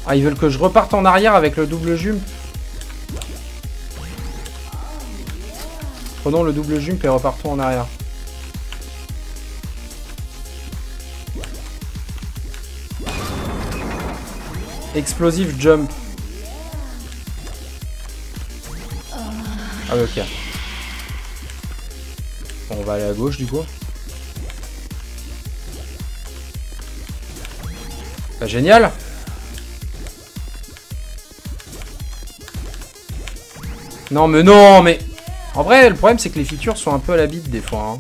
Ah, ils veulent que je reparte en arrière avec le double jump. Prenons le double jump et repartons en arrière. Explosive jump. Ah, ok. On va aller à gauche du coup. Bah, génial. Non mais non mais... En vrai le problème c'est que les features sont un peu à la bite des fois. Hein.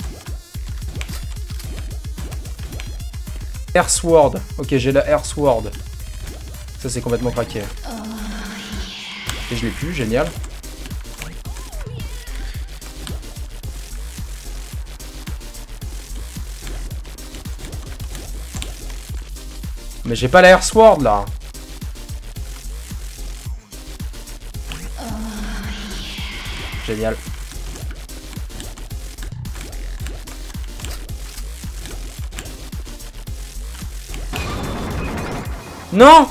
Air Sword. Ok, j'ai la Air Sword. Ça c'est complètement craqué. Et je l'ai plus, génial. Mais j'ai pas la Air Sword là. Génial. Non!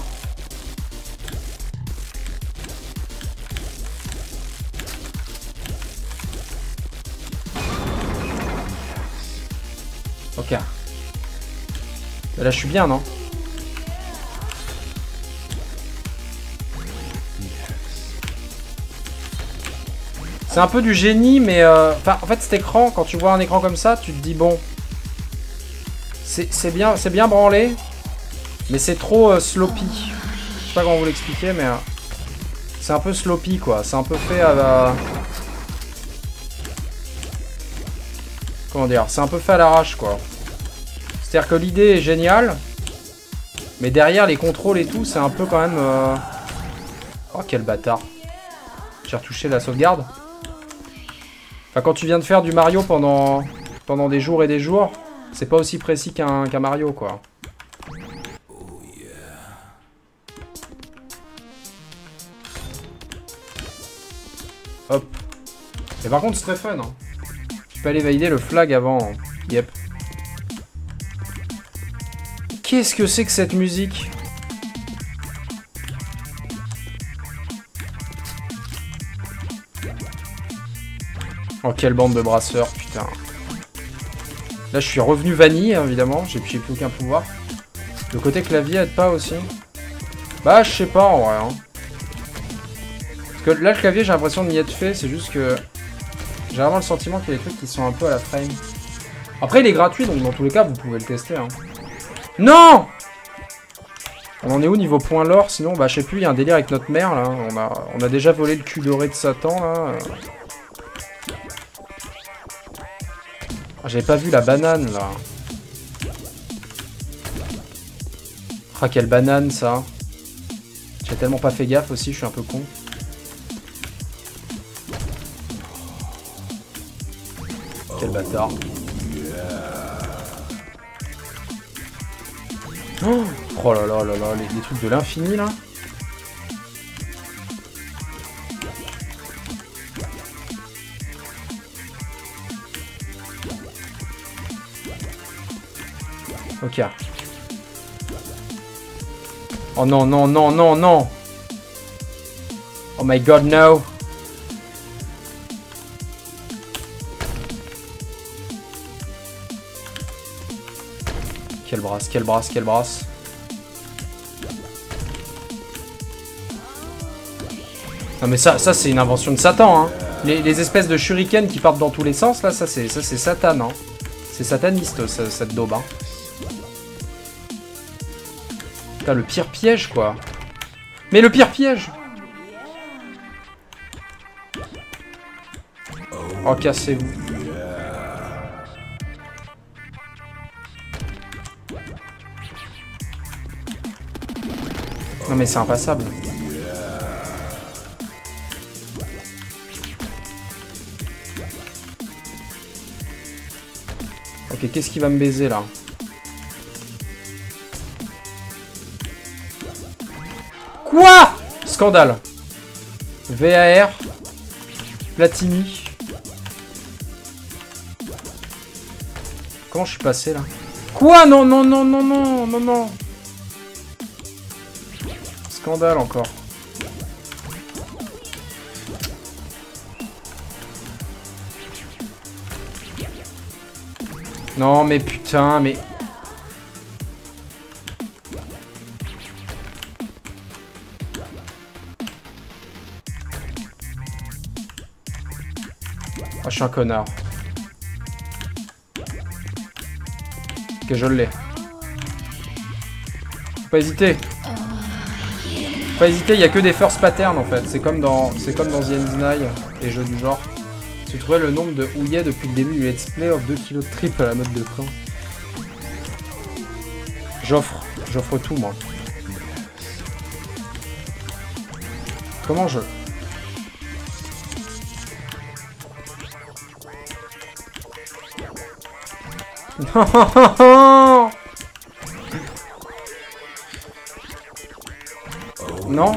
Ok. Là, je suis bien, non? C'est un peu du génie, mais euh, en fait cet écran, quand tu vois un écran comme ça, tu te dis bon, c'est bien, c'est bien branlé, mais c'est trop euh, sloppy. Je sais pas comment vous l'expliquer, mais euh, c'est un peu sloppy quoi. C'est un peu fait à la... Comment dire? C'est un peu fait à l'arrache quoi. C'est-à-dire que l'idée est géniale, mais derrière les contrôles et tout, c'est un peu quand même... Euh... Oh quel bâtard. J'ai retouché la sauvegarde. Enfin, quand tu viens de faire du Mario pendant, pendant des jours et des jours, c'est pas aussi précis qu'un qu'un Mario, quoi. Hop. Et par contre, c'est très fun. Hein. Tu peux aller valider le flag avant. Hein. Yep. Qu'est-ce que c'est que cette musique? Oh, quelle bande de brasseurs, putain. Là, je suis revenu vanille, évidemment. J'ai plus aucun pouvoir. Le côté clavier aide pas aussi. Bah, je sais pas, en vrai. Hein. Parce que là, le clavier, j'ai l'impression de n'y être fait. C'est juste que... J'ai vraiment le sentiment qu'il y a des trucs qui sont un peu à la frame. Après, il est gratuit, donc dans tous les cas, vous pouvez le tester. Hein. Non! On en est où niveau point lore? Sinon, bah, je sais plus, il y a un délire avec notre mère, là. On a, on a déjà volé le cul doré de Satan, là. J'avais pas vu la banane, là. Ah, quelle banane, ça. J'ai tellement pas fait gaffe, aussi, je suis un peu con. Quel bâtard. Oh, oh là là là là, les, les trucs de l'infini, là. Ok. Oh non, non, non, non, non. Oh my god, no. Quelle brasse, quelle brasse, quelle brasse. Non mais ça, ça c'est une invention de Satan, hein. Les, les espèces de shurikens qui partent dans tous les sens, là, ça c'est ça c'est Satan, hein. C'est sataniste, ça, cette daube, hein. Putain, le pire piège, quoi. Mais le pire piège. Oh, cassez-vous. Non mais c'est impassable. Ok, qu'est-ce qui va me baiser là? Quoi? Scandale. V A R. Platini. Comment je suis passé là? Quoi? Non, non, non, non, non, non, non. Scandale encore. Non mais putain, mais... Ah, je suis un connard. Ok, je l'ai. Faut pas hésiter. Faut pas hésiter, il y a que des first patterns en fait. C'est comme dans c'est comme dans The Ending, les jeux du genre. Tu trouvais le nombre de houillets depuis le début du let's play of deux kilos de trip à la mode de camp. J'offre, j'offre tout moi. Comment je... Non, non,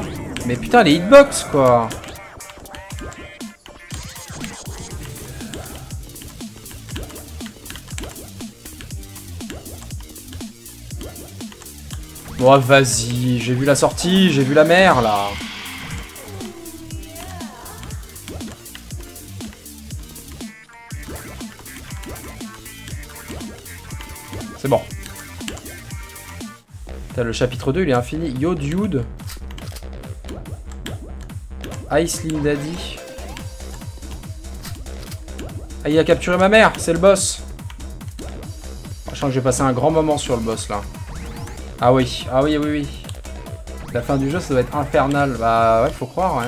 mais putain les hitbox quoi. Oh vas-y, j'ai vu la sortie, j'ai vu la mer là. C'est bon. T'as le chapitre deux, il est infini. Yo dude. Hi Slim Daddy. Ah il a capturé ma mère, c'est le boss. Je sens que j'ai passé un grand moment sur le boss là. Ah oui, ah oui, oui, oui. La fin du jeu, ça doit être infernal. Bah ouais, faut croire, ouais.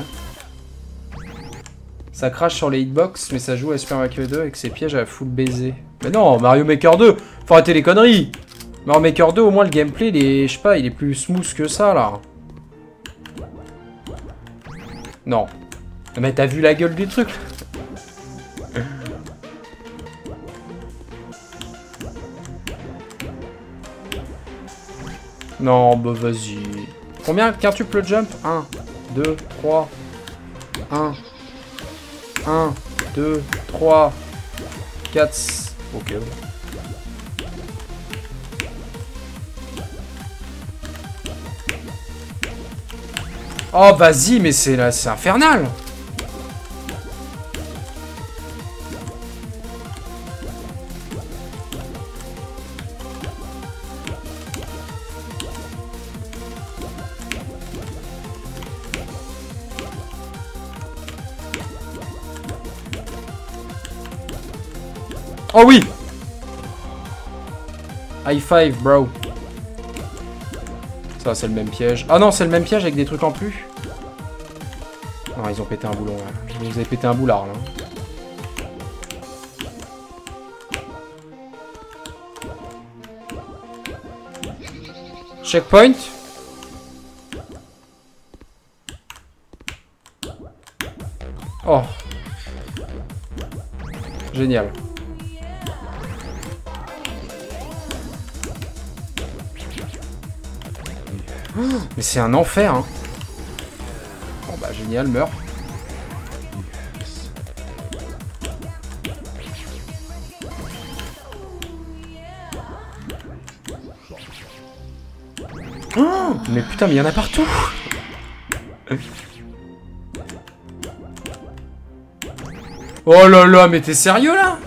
Ça crache sur les hitbox, mais ça joue à Super Mario deux avec ses pièges à full baiser. Mais non, Mario Maker deux, faut arrêter les conneries. Mario Maker deux, au moins, le gameplay, il est, je sais pas, il est plus smooth que ça, là. Non. Mais t'as vu la gueule du truc? Non, bah vas-y. Combien? Quintuple jump? un, deux, trois. un, un, deux, trois, quatre. Ok. Oh, vas-y, mais c'est là, c'est infernal! Oh oui! High five, bro. Ça, c'est le même piège. Ah non, c'est le même piège avec des trucs en plus. Non, ils ont pété un boulon. Là. Ils nous avaient pété un boulard, là. Checkpoint. Oh. Génial. Mais c'est un enfer, hein. Bon bah génial, meurt. Mais putain, mais il y en a partout. Oh là là, mais t'es sérieux là?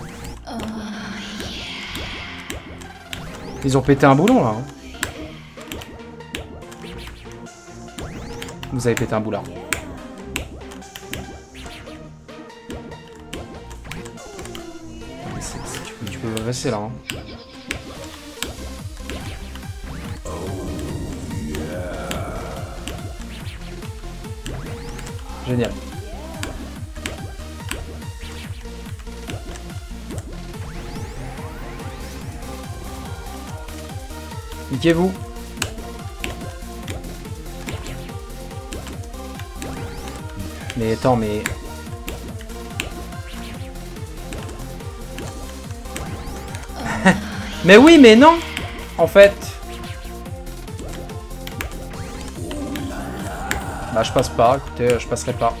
Ils ont pété un boulon là. Vous avez pété un boulard. Tu peux rester là. Hein. Génial. Niquez-vous. Mais attends, mais... mais oui, mais non. En fait... Bah je passe pas, écoutez, je passerai pas.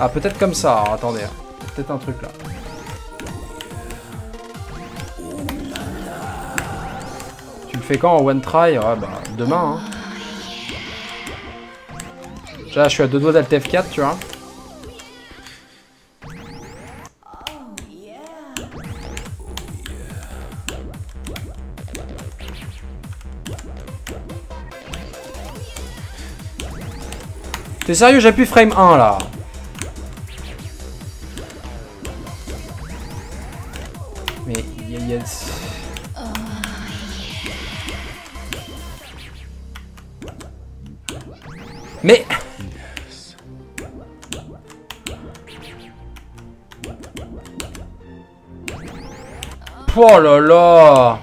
Ah peut-être comme ça, alors, attendez. Peut-être un truc là. Tu le fais quand en one try? Ouais bah demain hein. Là, je suis à deux doigts d'Alt F quatre, tu vois. T'es sérieux, j'appuie frame un, là. Mais, y a, y a... Mais... Oh là là!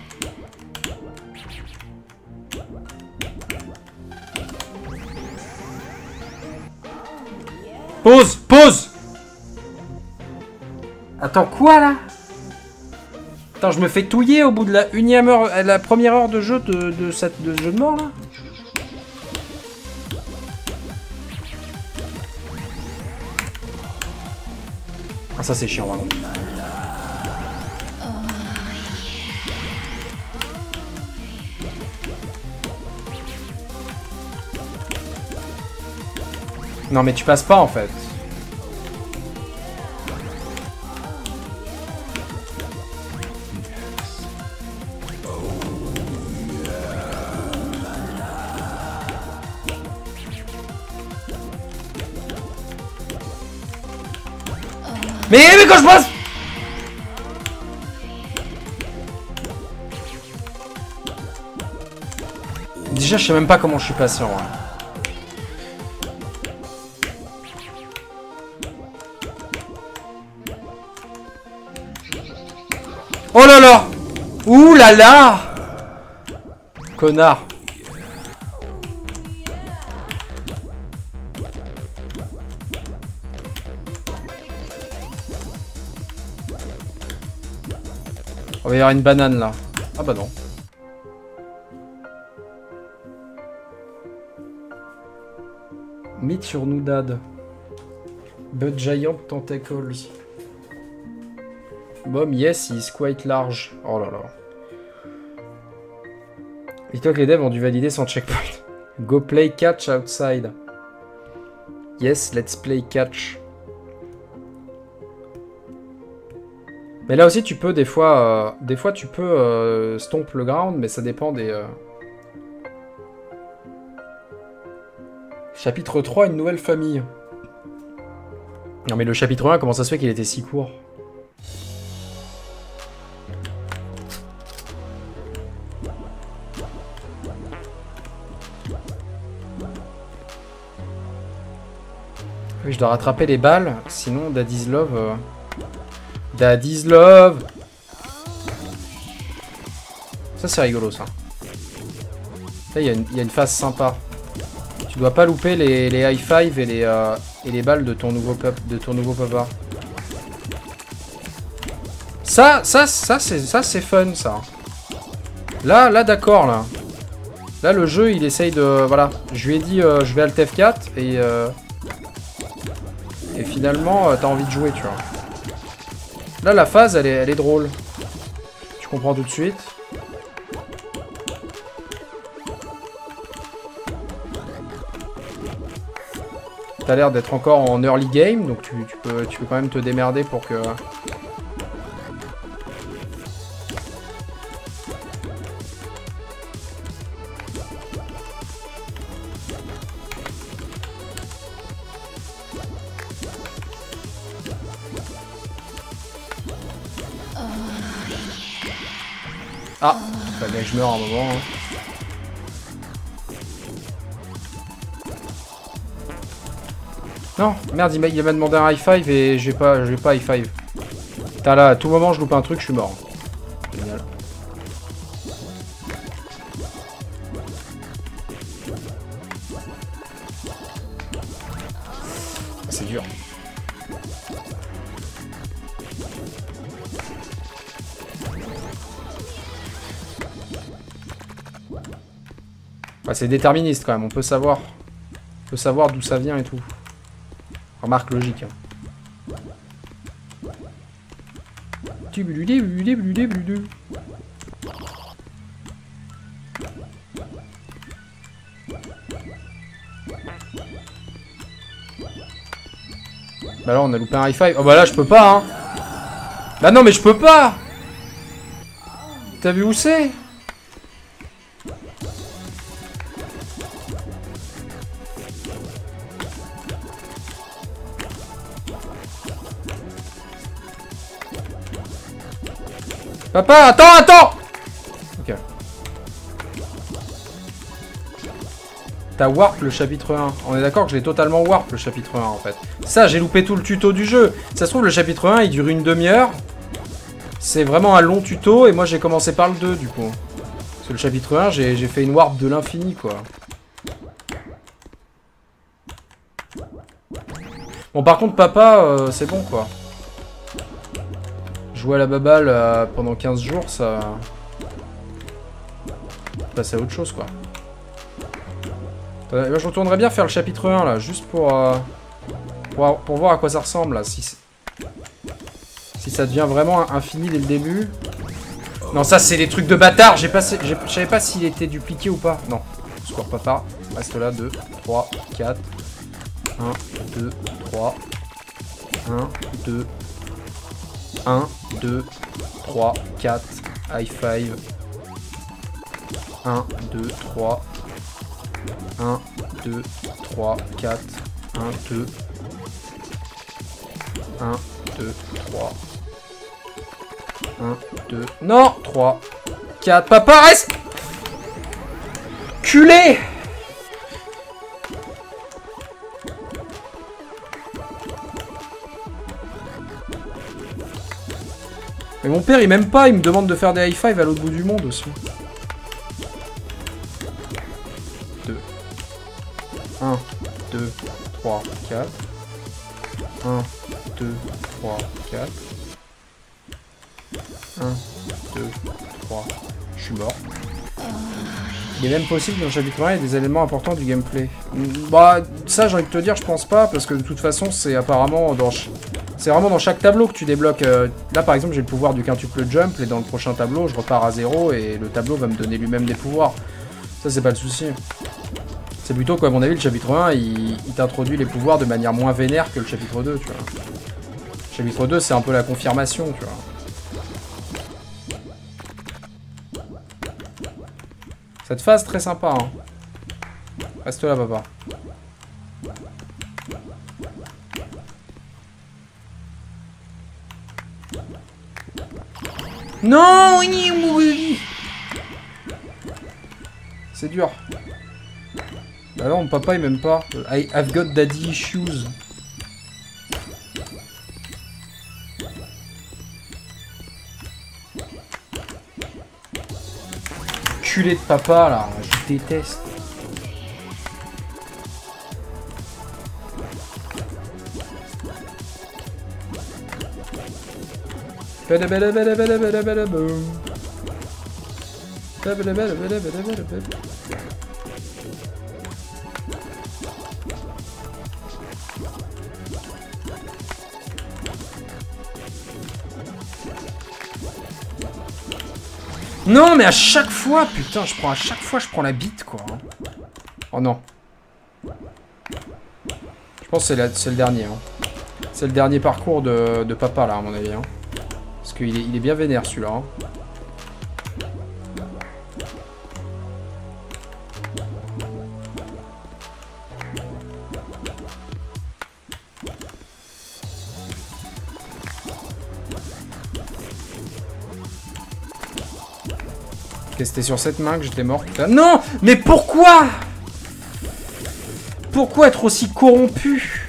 Pause! Pause! Attends, quoi là? Attends, je me fais touiller au bout de la unième heure, la première heure de jeu de, de cette de jeu de mort là? Ah, ça c'est chiant, vraiment. Non mais tu passes pas en fait. Mais, mais quand je passe. Déjà je sais même pas comment je suis passé en vrai. Oh là là! Ouh là là! Connard! On va y avoir une banane là. Ah bah non. Mythe sur nous dad. But giant tentacles. Bomb, yes, is quite large. Oh là là. Dis-toi que les devs ont dû valider son checkpoint. Go play catch outside. Yes, let's play catch. Mais là aussi, tu peux des fois... Euh, des fois, tu peux euh, stomp le ground, mais ça dépend des... Euh... Chapitre trois, une nouvelle famille. Non mais le chapitre un, comment ça se fait qu'il était si court? Oui, je dois rattraper les balles, sinon Daddy's Love... Euh... Daddy's Love! Ça, c'est rigolo, ça. Là, il y, y a une phase sympa. Tu dois pas louper les, les high five et les, euh, et les balles de ton nouveau pop, de ton nouveau papa. Ça, ça, ça, c'est ça c'est fun, ça. Là, là, d'accord, là. Là, le jeu, il essaye de... Voilà, je lui ai dit, euh, je vais Alt F quatre, et... Euh... Et finalement, euh, t'as envie de jouer, tu vois. Là, la phase, elle est, elle est drôle. Tu comprends tout de suite. t'as l'air d'être encore en early game, donc tu, tu, peux, tu peux quand même te démerder pour que... Ah, ça bien que je meurs à un moment. Hein. Non, merde, il m'a demandé un high five et j'ai pas, j'ai pas high five. T'as là, à tout moment je loupe un truc, je suis mort. Génial. C'est dur. Bah, c'est déterministe quand même, on peut savoir, on peut savoir d'où ça vient et tout. Remarque logique. Bah là on a loupé un high five. Oh bah là je peux pas hein. Bah non mais je peux pas. T'as vu où c'est? Papa, attends, attends. Ok. T'as warp le chapitre un. On est d'accord que je l'ai totalement warp le chapitre un en fait. Ça, j'ai loupé tout le tuto du jeu. Ça se trouve, le chapitre un, il dure une demi-heure. C'est vraiment un long tuto et moi j'ai commencé par le deux du coup. Parce que le chapitre un, j'ai fait une warp de l'infini quoi. Bon, par contre, papa, euh, c'est bon quoi. Jouer à la baballe euh, pendant quinze jours, ça... Passer à autre chose, quoi. Euh, ben, je retournerais bien faire le chapitre un, là, juste pour... Euh, pour, pour voir à quoi ça ressemble, là. Si, si ça devient vraiment infini dès le début. Non, ça, c'est des trucs de bâtard. J'ai pas... Je savais pas s'il était dupliqué ou pas. Non. Score papa. Reste là. deux, trois, quatre. un, deux, trois. un, deux... un, deux, trois, quatre, high five. un, deux, trois. un, deux, trois, quatre. un, deux. un, deux, trois. un, deux. Non, trois, quatre. Papa, reste! Culé! Mais mon père il m'aime pas, il me demande de faire des high five à l'autre bout du monde aussi. deux, un, deux, trois, quatre. un, deux, trois, quatre. un, deux, trois. Je suis mort. Il est même possible dans chapitre un, il y a des éléments importants du gameplay. Bah ça j'ai envie de te dire je pense pas parce que de toute façon c'est apparemment dans... C'est vraiment dans chaque tableau que tu débloques. Euh, là, par exemple, j'ai le pouvoir du quintuple jump, et dans le prochain tableau, je repars à zéro, et le tableau va me donner lui-même des pouvoirs. Ça, c'est pas le souci. C'est plutôt qu'à mon avis, le chapitre un, il, il t'introduit les pouvoirs de manière moins vénère que le chapitre deux, tu vois. Le chapitre deux, c'est un peu la confirmation, tu vois. Cette phase, très sympa, hein. Reste là, papa. Non, c'est dur. Bah non, mon papa il m'aime pas. I, I've got daddy issues. Culé de papa là, je déteste. Non mais à chaque fois, putain, je prends à chaque fois, je prends la bite quoi. Oh non. Je Je pense que c'est le dernier. Hein. C'est le dernier parcours de, de papa, là, à mon avis. Hein. Parce qu'il est, il est bien vénère, celui-là. Hein. Ok, c'était sur cette main que j'étais mort. Putain. Non, mais pourquoi? Pourquoi être aussi corrompu?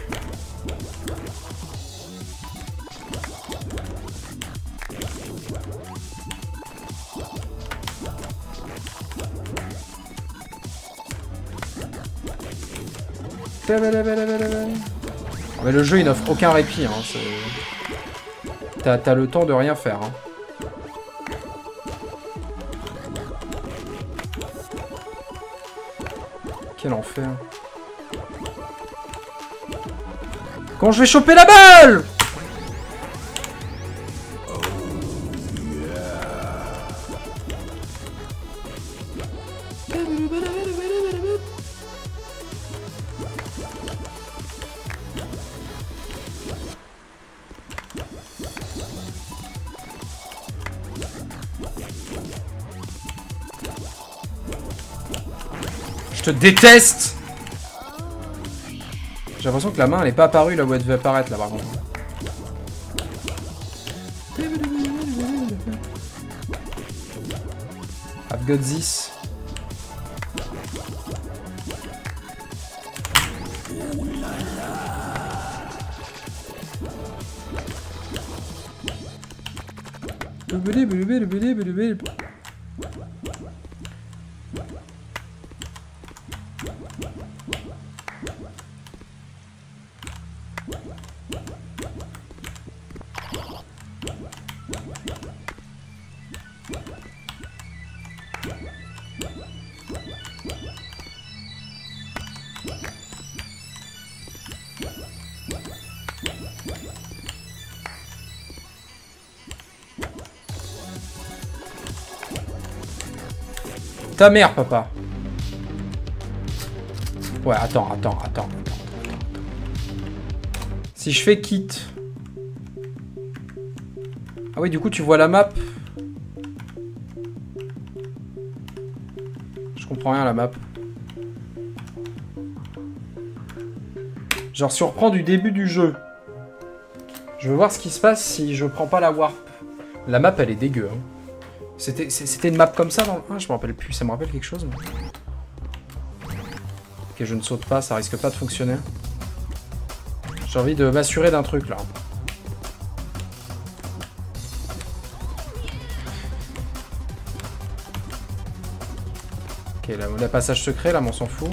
Mais le jeu il n'offre aucun répit, hein. T'as le temps de rien faire, hein. Quel enfer. Quand je vais choper la balle! Je déteste. J'ai l'impression que la main elle est pas apparue là où elle devait apparaître là par contre. I've got this. Ta mère, papa. Ouais, attends, attends, attends. Si je fais quitte. Ah oui, du coup, tu vois la map. Je comprends rien à la map. Genre, si on reprend du début du jeu, je veux voir ce qui se passe si je prends pas la warp. La map, elle est dégueu, hein. C'était une map comme ça dans le... Ah, je me rappelle plus, ça me rappelle quelque chose. Ok, je ne saute pas, ça risque pas de fonctionner. J'ai envie de m'assurer d'un truc là. Ok, là, le passage secret, là, mais on s'en fout.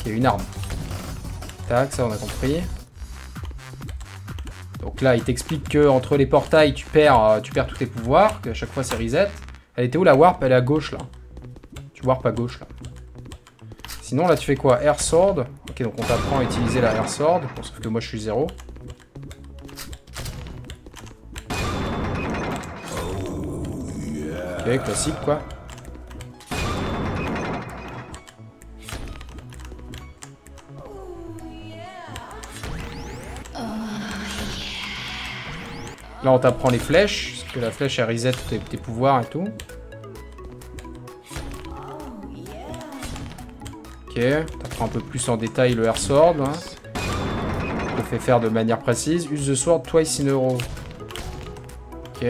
Ok, une arme. Tac, ça on a compris. Donc là, il t'explique que entre les portails, tu perds, tu perds tous tes pouvoirs, qu'à chaque fois c'est reset. Elle était où la warp? Elle est à gauche là. Tu warp à gauche là. Sinon là, tu fais quoi? Air Sword. Ok, donc on t'apprend à utiliser la Air Sword. Bon, sauf que moi je suis zéro. Ok, classique quoi. Là, on t'apprend les flèches, parce que la flèche, elle reset tes, tes pouvoirs et tout. Ok, t'apprends un peu plus en détail le Air Sword. Hein. Je te fais faire de manière précise. Use the sword twice in a row. Ok.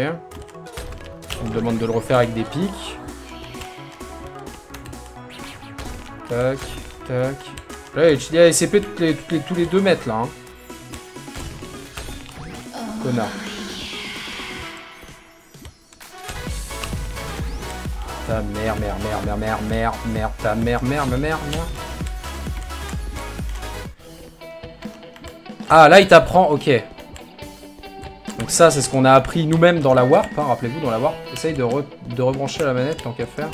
On me demande de le refaire avec des pics. Tac, tac. Là, il y a S C P toutes les, toutes les, tous les deux mètres, là. Hein. Connard. Ta mère, mère, mère, mère, mère, mère, mère, ta mère, mère, mère, mère, mère. Ah, là, il t'apprend, ok. Donc ça, c'est ce qu'on a appris nous-mêmes dans la warp, hein. Rappelez-vous, dans la warp. Essaye de, re de rebrancher la manette, tant qu'à faire.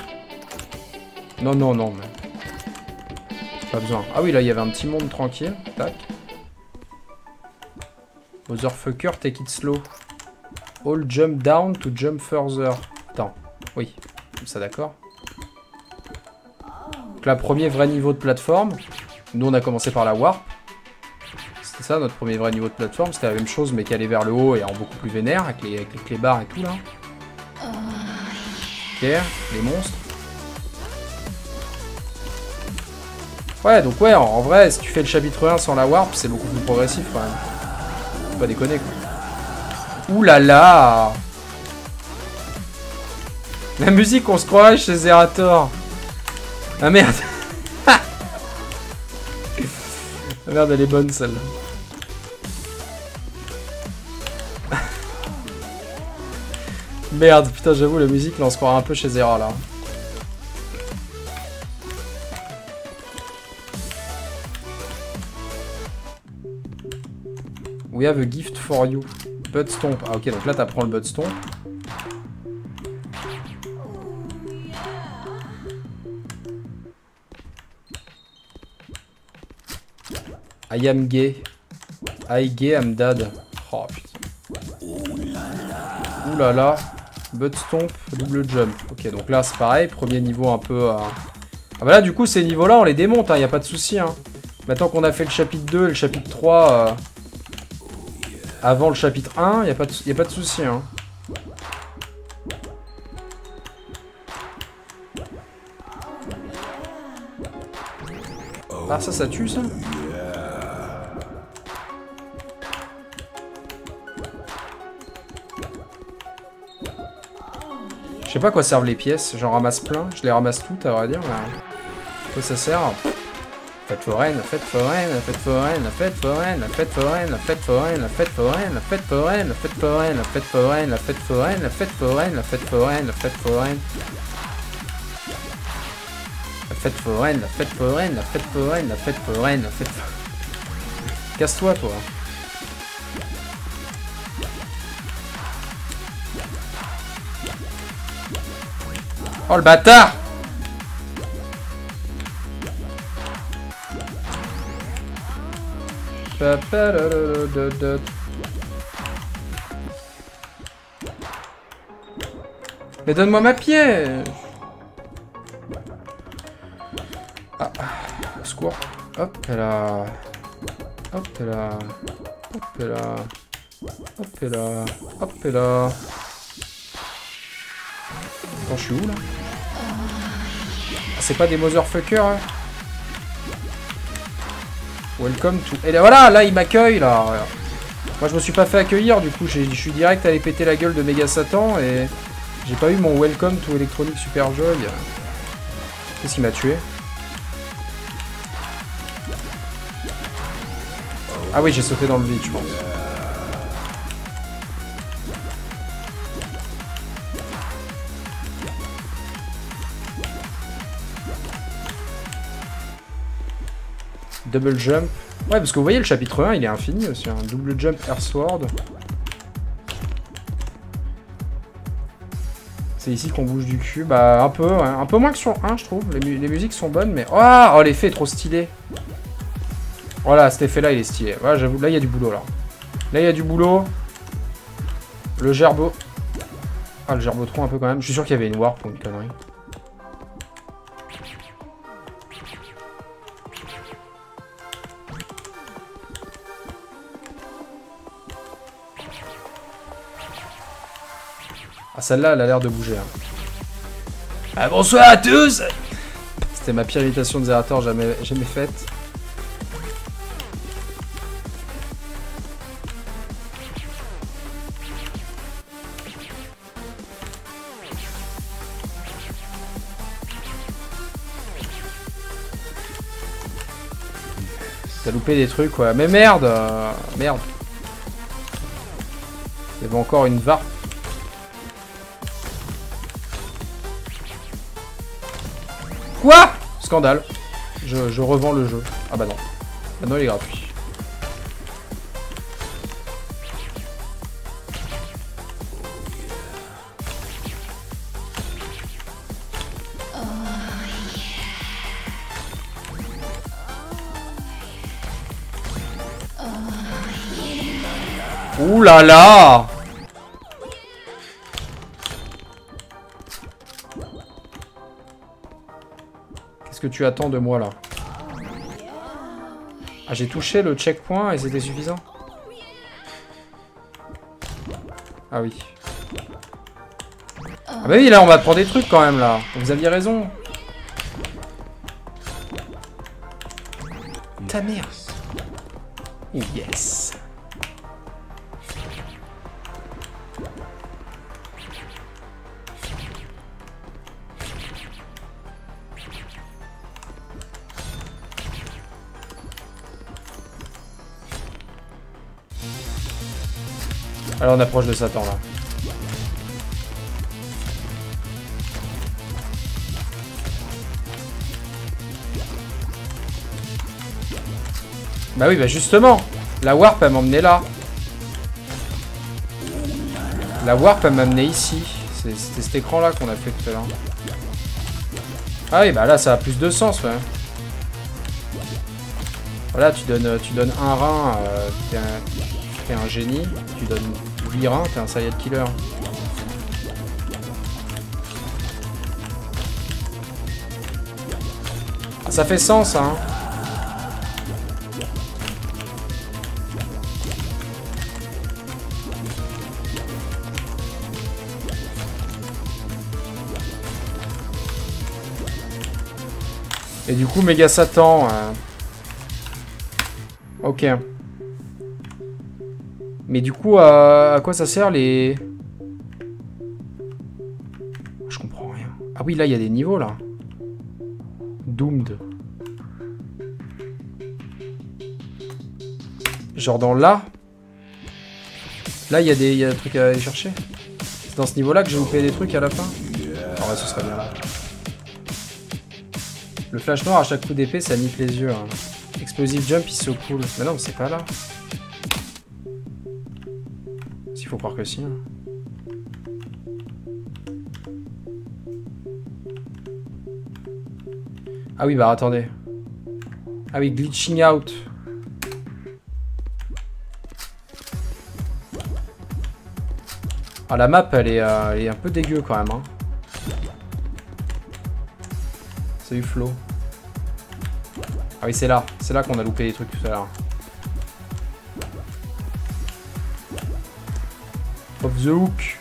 Non, non, non, mais... Pas besoin. Ah oui, là, il y avait un petit monde tranquille. Tac. Motherfucker, take it slow. All jump down to jump further. Attends, oui. Ça d'accord. Donc là, premier vrai niveau de plateforme. Nous on a commencé par la warp. c'est ça, notre premier vrai niveau de plateforme, c'était la même chose mais calé vers le haut et en beaucoup plus vénère, avec les, avec les clébards et tout là. Pierre, les monstres. Ouais, donc ouais, en, en vrai, si tu fais le chapitre un sans la warp, c'est beaucoup plus progressif quand même. Pas déconner quoi. Ouh là là! La musique, on se croirait chez Zerator. Ah merde. Ah merde, elle est bonne celle-là. Merde, putain, j'avoue, la musique, là, on se croirait un peu chez Zera, là. We have a gift for you. Butt stomp. Ah, ok, donc là, t'apprends le butt stomp. I am gay. I gay, I'm dad. Oh putain. Oulala. Butt stomp, double jump. Ok, donc là c'est pareil. Premier niveau un peu. Euh... Ah bah là, du coup, ces niveaux-là, on les démonte, hein, y a pas de souci. Hein. Maintenant qu'on a fait le chapitre deux et le chapitre trois euh... avant le chapitre un, y a pas de, y a pas de souci. Hein. Ah, ça, ça tue ça? Je sais pas à quoi servent les pièces, j'en ramasse plein, je les ramasse toutes à vrai dire, mais à quoi ça sert? Fête foraine, la fête foraine, la fête foraine, la fête foraine, la fête foraine, la fête foraine, la fête foraine, la fête foraine, la fête foraine, la fête foraine, la fête foraine, la fête foraine, la fête foraine, la fête foraine. La fête foraine, la fête foraine, la fête foraine, la fête foraine, la fête foraine. Casse-toi toi. Oh le bâtard! Mais donne-moi ma pièce! Ah, au secours. Hop là. Hop là. Hop là. Hop là. Hop là. Attends, je suis où là? C'est pas des motherfuckers, hein. Welcome to... Et là, voilà, là, il m'accueille, là. Moi, je me suis pas fait accueillir, du coup. Je suis direct allé péter la gueule de méga Satan et... j'ai pas eu mon welcome to Electronic Super Joy. Qu'est-ce qu'il m'a tué? Ah oui, j'ai sauté dans le vide, je pense. Double jump. Ouais, parce que vous voyez, le chapitre un, il est infini aussi. Hein. Double jump, air sword. C'est ici qu'on bouge du cul. Bah, un peu. Hein. Un peu moins que sur un, je trouve. Les, mu les musiques sont bonnes, mais... Oh, oh l'effet est trop stylé. Voilà, cet effet-là, il est stylé. Ouais, j'avoue, là, il y a du boulot, là. Là, il y a du boulot. Le gerbeau. Ah, le gerbotron, un peu, quand même. Je suis sûr qu'il y avait une warp pour une connerie. Celle-là, elle a l'air de bouger. Hein. Ah, bonsoir à tous. C'était ma pire imitation de Zerator jamais, jamais faite. T'as loupé des trucs, quoi. Mais merde euh, merde. Il y avait encore une varpe. Quoi? Scandale. Je, je revends le jeu. Ah bah non. Ah non, il est gratuit. Oh yeah. Oh yeah. Ouh là là! Que tu attends de moi là. Ah, j'ai touché le checkpoint et c'était suffisant. Ah oui. Ah bah oui, là on va prendre des trucs quand même là. Vous aviez raison. Ta mère. Yes. Alors on approche de Satan là. Bah oui, bah justement, la warp elle m'emmenait là. La warp elle m'amenait ici. C'était cet écran là qu'on a fait tout à l'heure. Ah oui, bah là ça a plus de sens, ouais. Voilà, tu donnes, tu donnes un rein, euh, t'es un, t'es un génie. Tu donnes huit reins, t'es un serial killer. Ça fait sens, hein. Et du coup, méga Satan. Euh... Ok. Mais du coup, euh, à quoi ça sert les... Je comprends rien. Ah oui, là, il y a des niveaux, là. Doomed. Genre dans là. Là, il y a des, y a des trucs à aller chercher. C'est dans ce niveau-là que j'ai loupé des trucs à la fin. Ah ouais, ce serait bien. Le flash noir à chaque coup d'épée, ça nique les yeux. Hein. Explosive jump, il se coule. Mais non, mais c'est pas là. S'il faut croire que si. Hein. Ah oui, bah attendez. Ah oui, glitching out. Ah, la map, elle est, euh, elle est un peu dégueu quand même. Hein. Salut Flo. Ah oui, c'est là. C'est là qu'on a loupé les trucs tout à l'heure. Off the hook.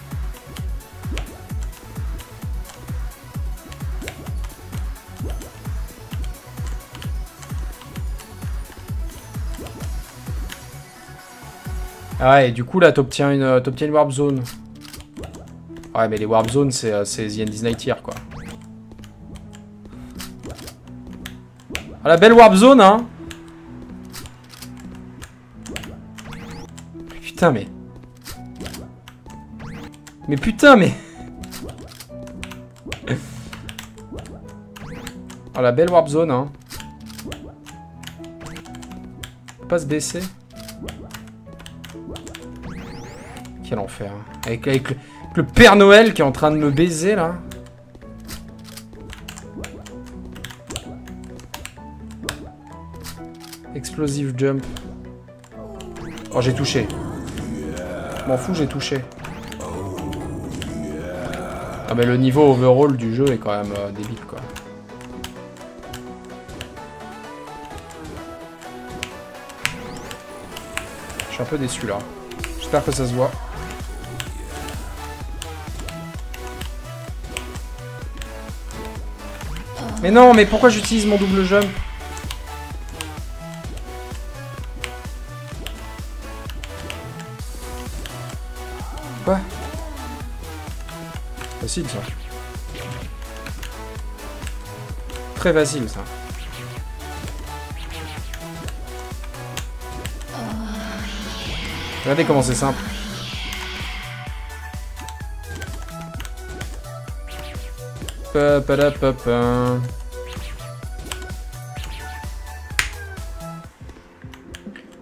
Ah ouais, et du coup là t'obtiens une, t'obtiens une warp zone. Ouais, mais les warp zones c'est The Endless Nightmare quoi. Ah, la belle warp zone, hein. Putain, mais... Mais putain, mais... Ah, la belle warp zone, hein. Faut pas se baisser. Quel enfer. Hein. Avec, avec le, le Père Noël qui est en train de me baiser, là. Explosive jump. Oh, j'ai touché. M'en fous, j'ai touché. Ah mais le niveau overall du jeu est quand même euh, débile quoi. Je suis un peu déçu là. J'espère que ça se voit. Mais non, mais pourquoi j'utilise mon double jump ? Facile ça. Très facile ça. Regardez comment c'est simple.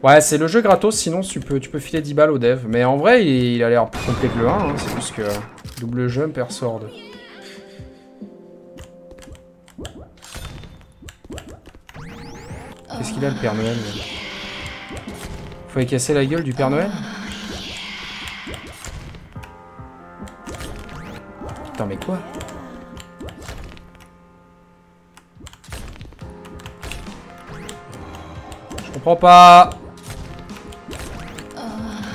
Ouais, c'est le jeu gratos, sinon tu peux, tu peux filer dix balles au dev. Mais en vrai, il, il a l'air plus complet que le un, hein. C'est juste que... Double jump, air sword. Qu'est-ce qu'il a le Père Noël? Faut y casser la gueule du Père Noël? Putain mais quoi? Je comprends pas.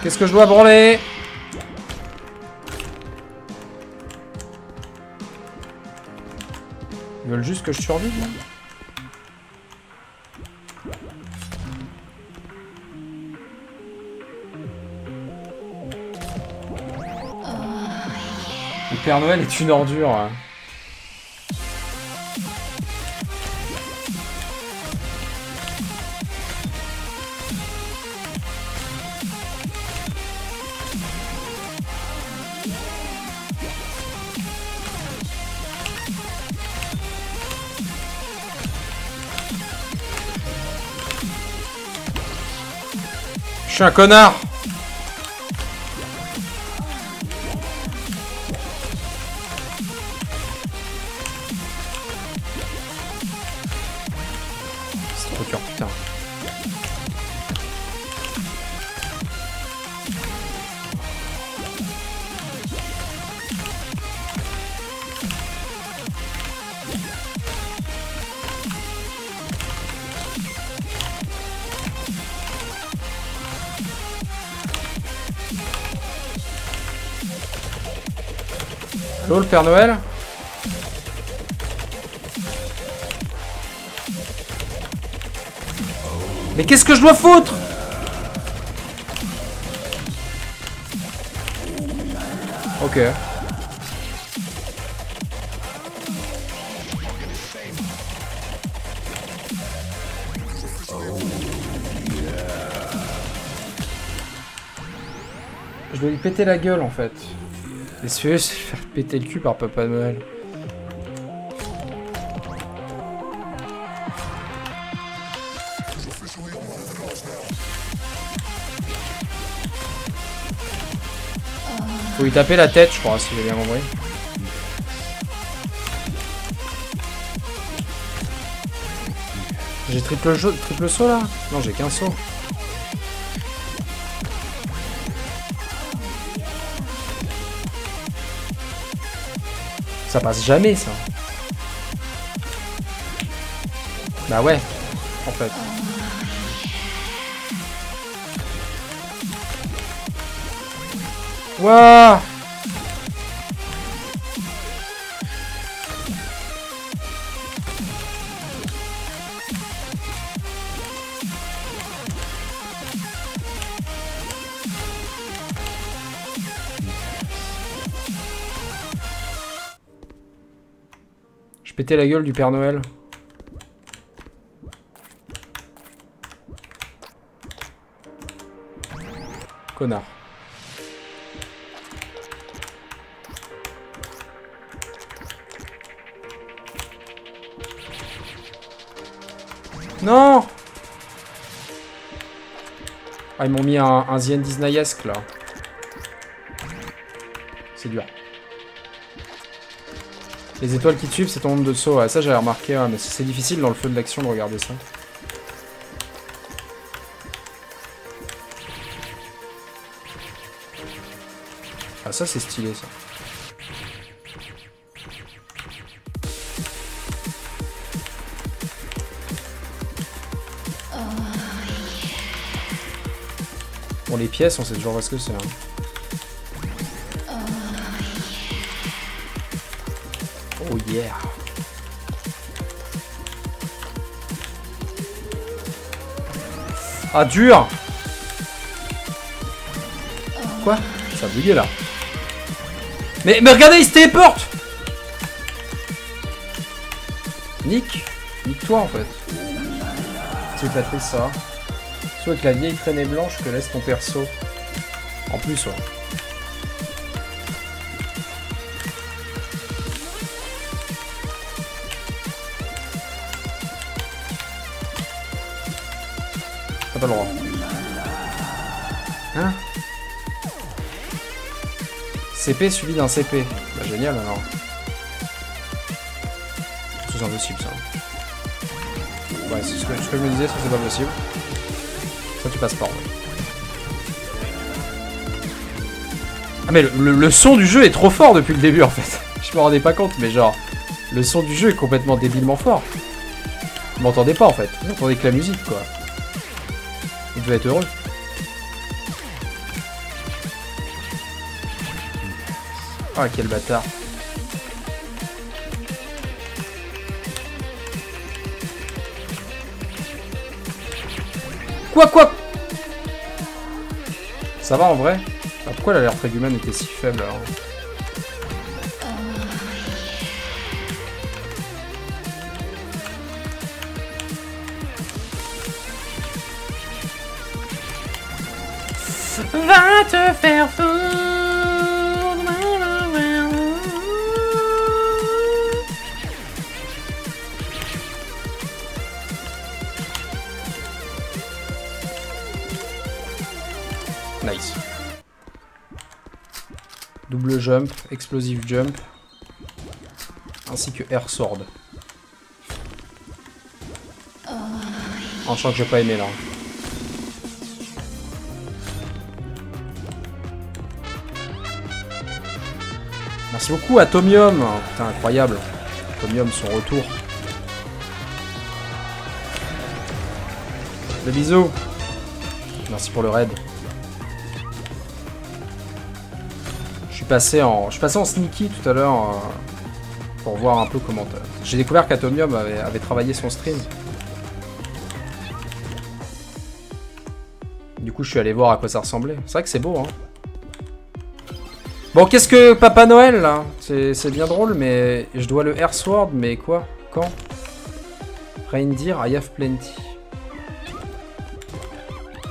Qu'est-ce que je dois branler? Ils veulent juste que je survive. Le Père Noël est une ordure. Je suis un connard. C'est trop dur, putain. Allô le Père Noël? Mais qu'est-ce que je dois foutre? Ok. Je dois lui péter la gueule en fait. Et se faire péter le cul par Papa Noël. Faut lui taper la tête, je crois, si j'ai bien compris. J'ai triple, triple saut là? Non, j'ai qu'un saut. Ça passe jamais ça. Bah ouais, en fait. Wouah! Péter la gueule du Père Noël. Connard. Non. Ah, ils m'ont mis un, un Zien Disneyesque là. C'est dur. Les étoiles qui tubent, c'est ton nombre de sauts. Ouais, ça j'avais remarqué, ouais, mais c'est difficile dans le feu de l'action de regarder ça. Ah ça c'est stylé ça. Bon les pièces, on sait toujours pas ce que c'est. Hein. Oh yeah. Ah dur. Quoi? Ça a bugué là. Mais, mais regardez, il se téléporte. Nick, nique-toi en fait. Tu t'as fait ça. Soit avec la vieille traînée blanche que laisse ton perso. En plus ouais. Pas le droit. Hein? C P suivi d'un C P. Bah génial alors. C'est impossible ça. Ouais, c'est ce que, ce que je me disais, ça c'est pas possible. Ça tu passes pas. Ouais. Ah mais le, le, le son du jeu est trop fort depuis le début en fait. Je me rendais pas compte mais genre, le son du jeu est complètement débilement fort. Vous m'entendez pas en fait. Vous entendez que la musique quoi. tu vas être heureux. Ah, quel bâtard. Quoi, quoi? Ça va en vrai? Ah, pourquoi l'alerte humaine était si faible alors? Va te faire foutre. Nice. Double jump, explosive jump, ainsi que air sword. Un champ que j'ai pas aimé là. Merci beaucoup Atomium. Putain, incroyable. Atomium, son retour. Le bisou. Merci pour le raid. Je suis passé en, je suis passé en sneaky tout à l'heure euh, pour voir un peu comment... J'ai découvert qu'Atomium avait, avait travaillé son stream. Du coup, je suis allé voir à quoi ça ressemblait. C'est vrai que c'est beau, hein. Bon, qu'est-ce que Papa Noël, là? C'est bien drôle, mais je dois le Air Sword, mais quoi? Quand? Reindeer, I have plenty.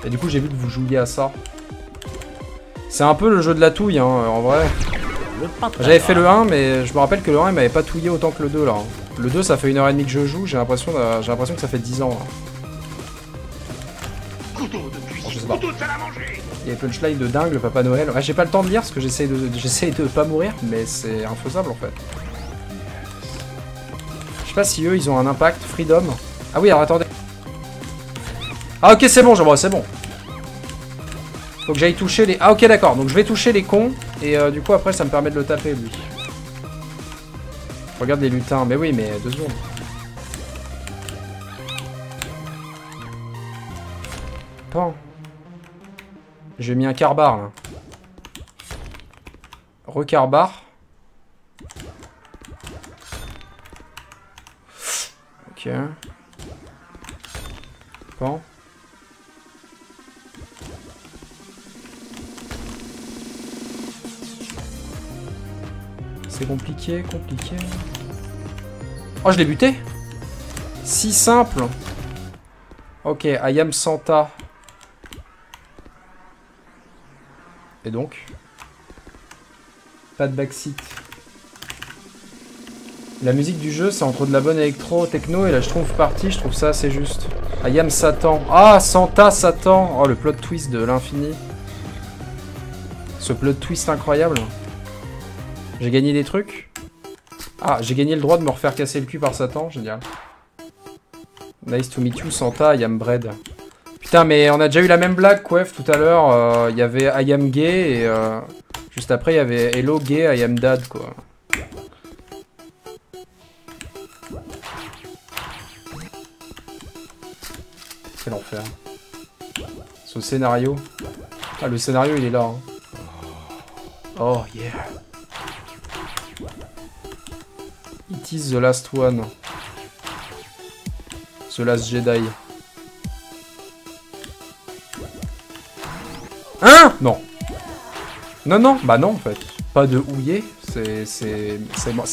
Et du coup, j'ai vu que vous jouiez à ça. C'est un peu le jeu de la touille, hein, en vrai. J'avais fait le un, mais je me rappelle que le un, il m'avait pas touillé autant que le deux, là. Le deux, ça fait une heure et demie que je joue, j'ai l'impression que ça fait dix ans, là. Je sais pas. Il y a des punchlines de dingue, le Papa Noël. Ouais, j'ai pas le temps de lire parce que j'essaye de, de pas mourir, mais c'est infaisable en fait. Je sais pas si eux ils ont un impact. Freedom. Ah oui, alors attendez. Ah ok, c'est bon, bon c'est bon. Faut que j'aille toucher les... Ah ok, d'accord, donc je vais toucher les cons et euh, du coup après ça me permet de le taper lui. Regarde les lutins, mais oui, mais deux secondes. Bon. J'ai mis un carbar là. Recarbar. Ok. Bon. C'est compliqué, compliqué. Oh, je l'ai buté. Si simple. Ok, I am Santa. Et donc, pas de backseat. La musique du jeu, c'est entre de la bonne électro, techno et la schtroumpf party. Je trouve ça assez juste. I am Satan. Ah, Santa, Satan. Oh, le plot twist de l'infini. Ce plot twist incroyable. J'ai gagné des trucs. Ah, j'ai gagné le droit de me refaire casser le cul par Satan. Génial. Nice to meet you, Santa. I am bread. Putain, mais on a déjà eu la même blague, Quef, tout à l'heure. Il euh, y avait I am gay et euh, juste après il y avait hello gay, I am dad, quoi. Quel enfer. Ce scénario. Ah, le scénario il est là. Hein. Oh yeah. It is the last one. The last Jedi. Hein? Non. Non, non, bah non en fait. Pas de houillé, c'est c'est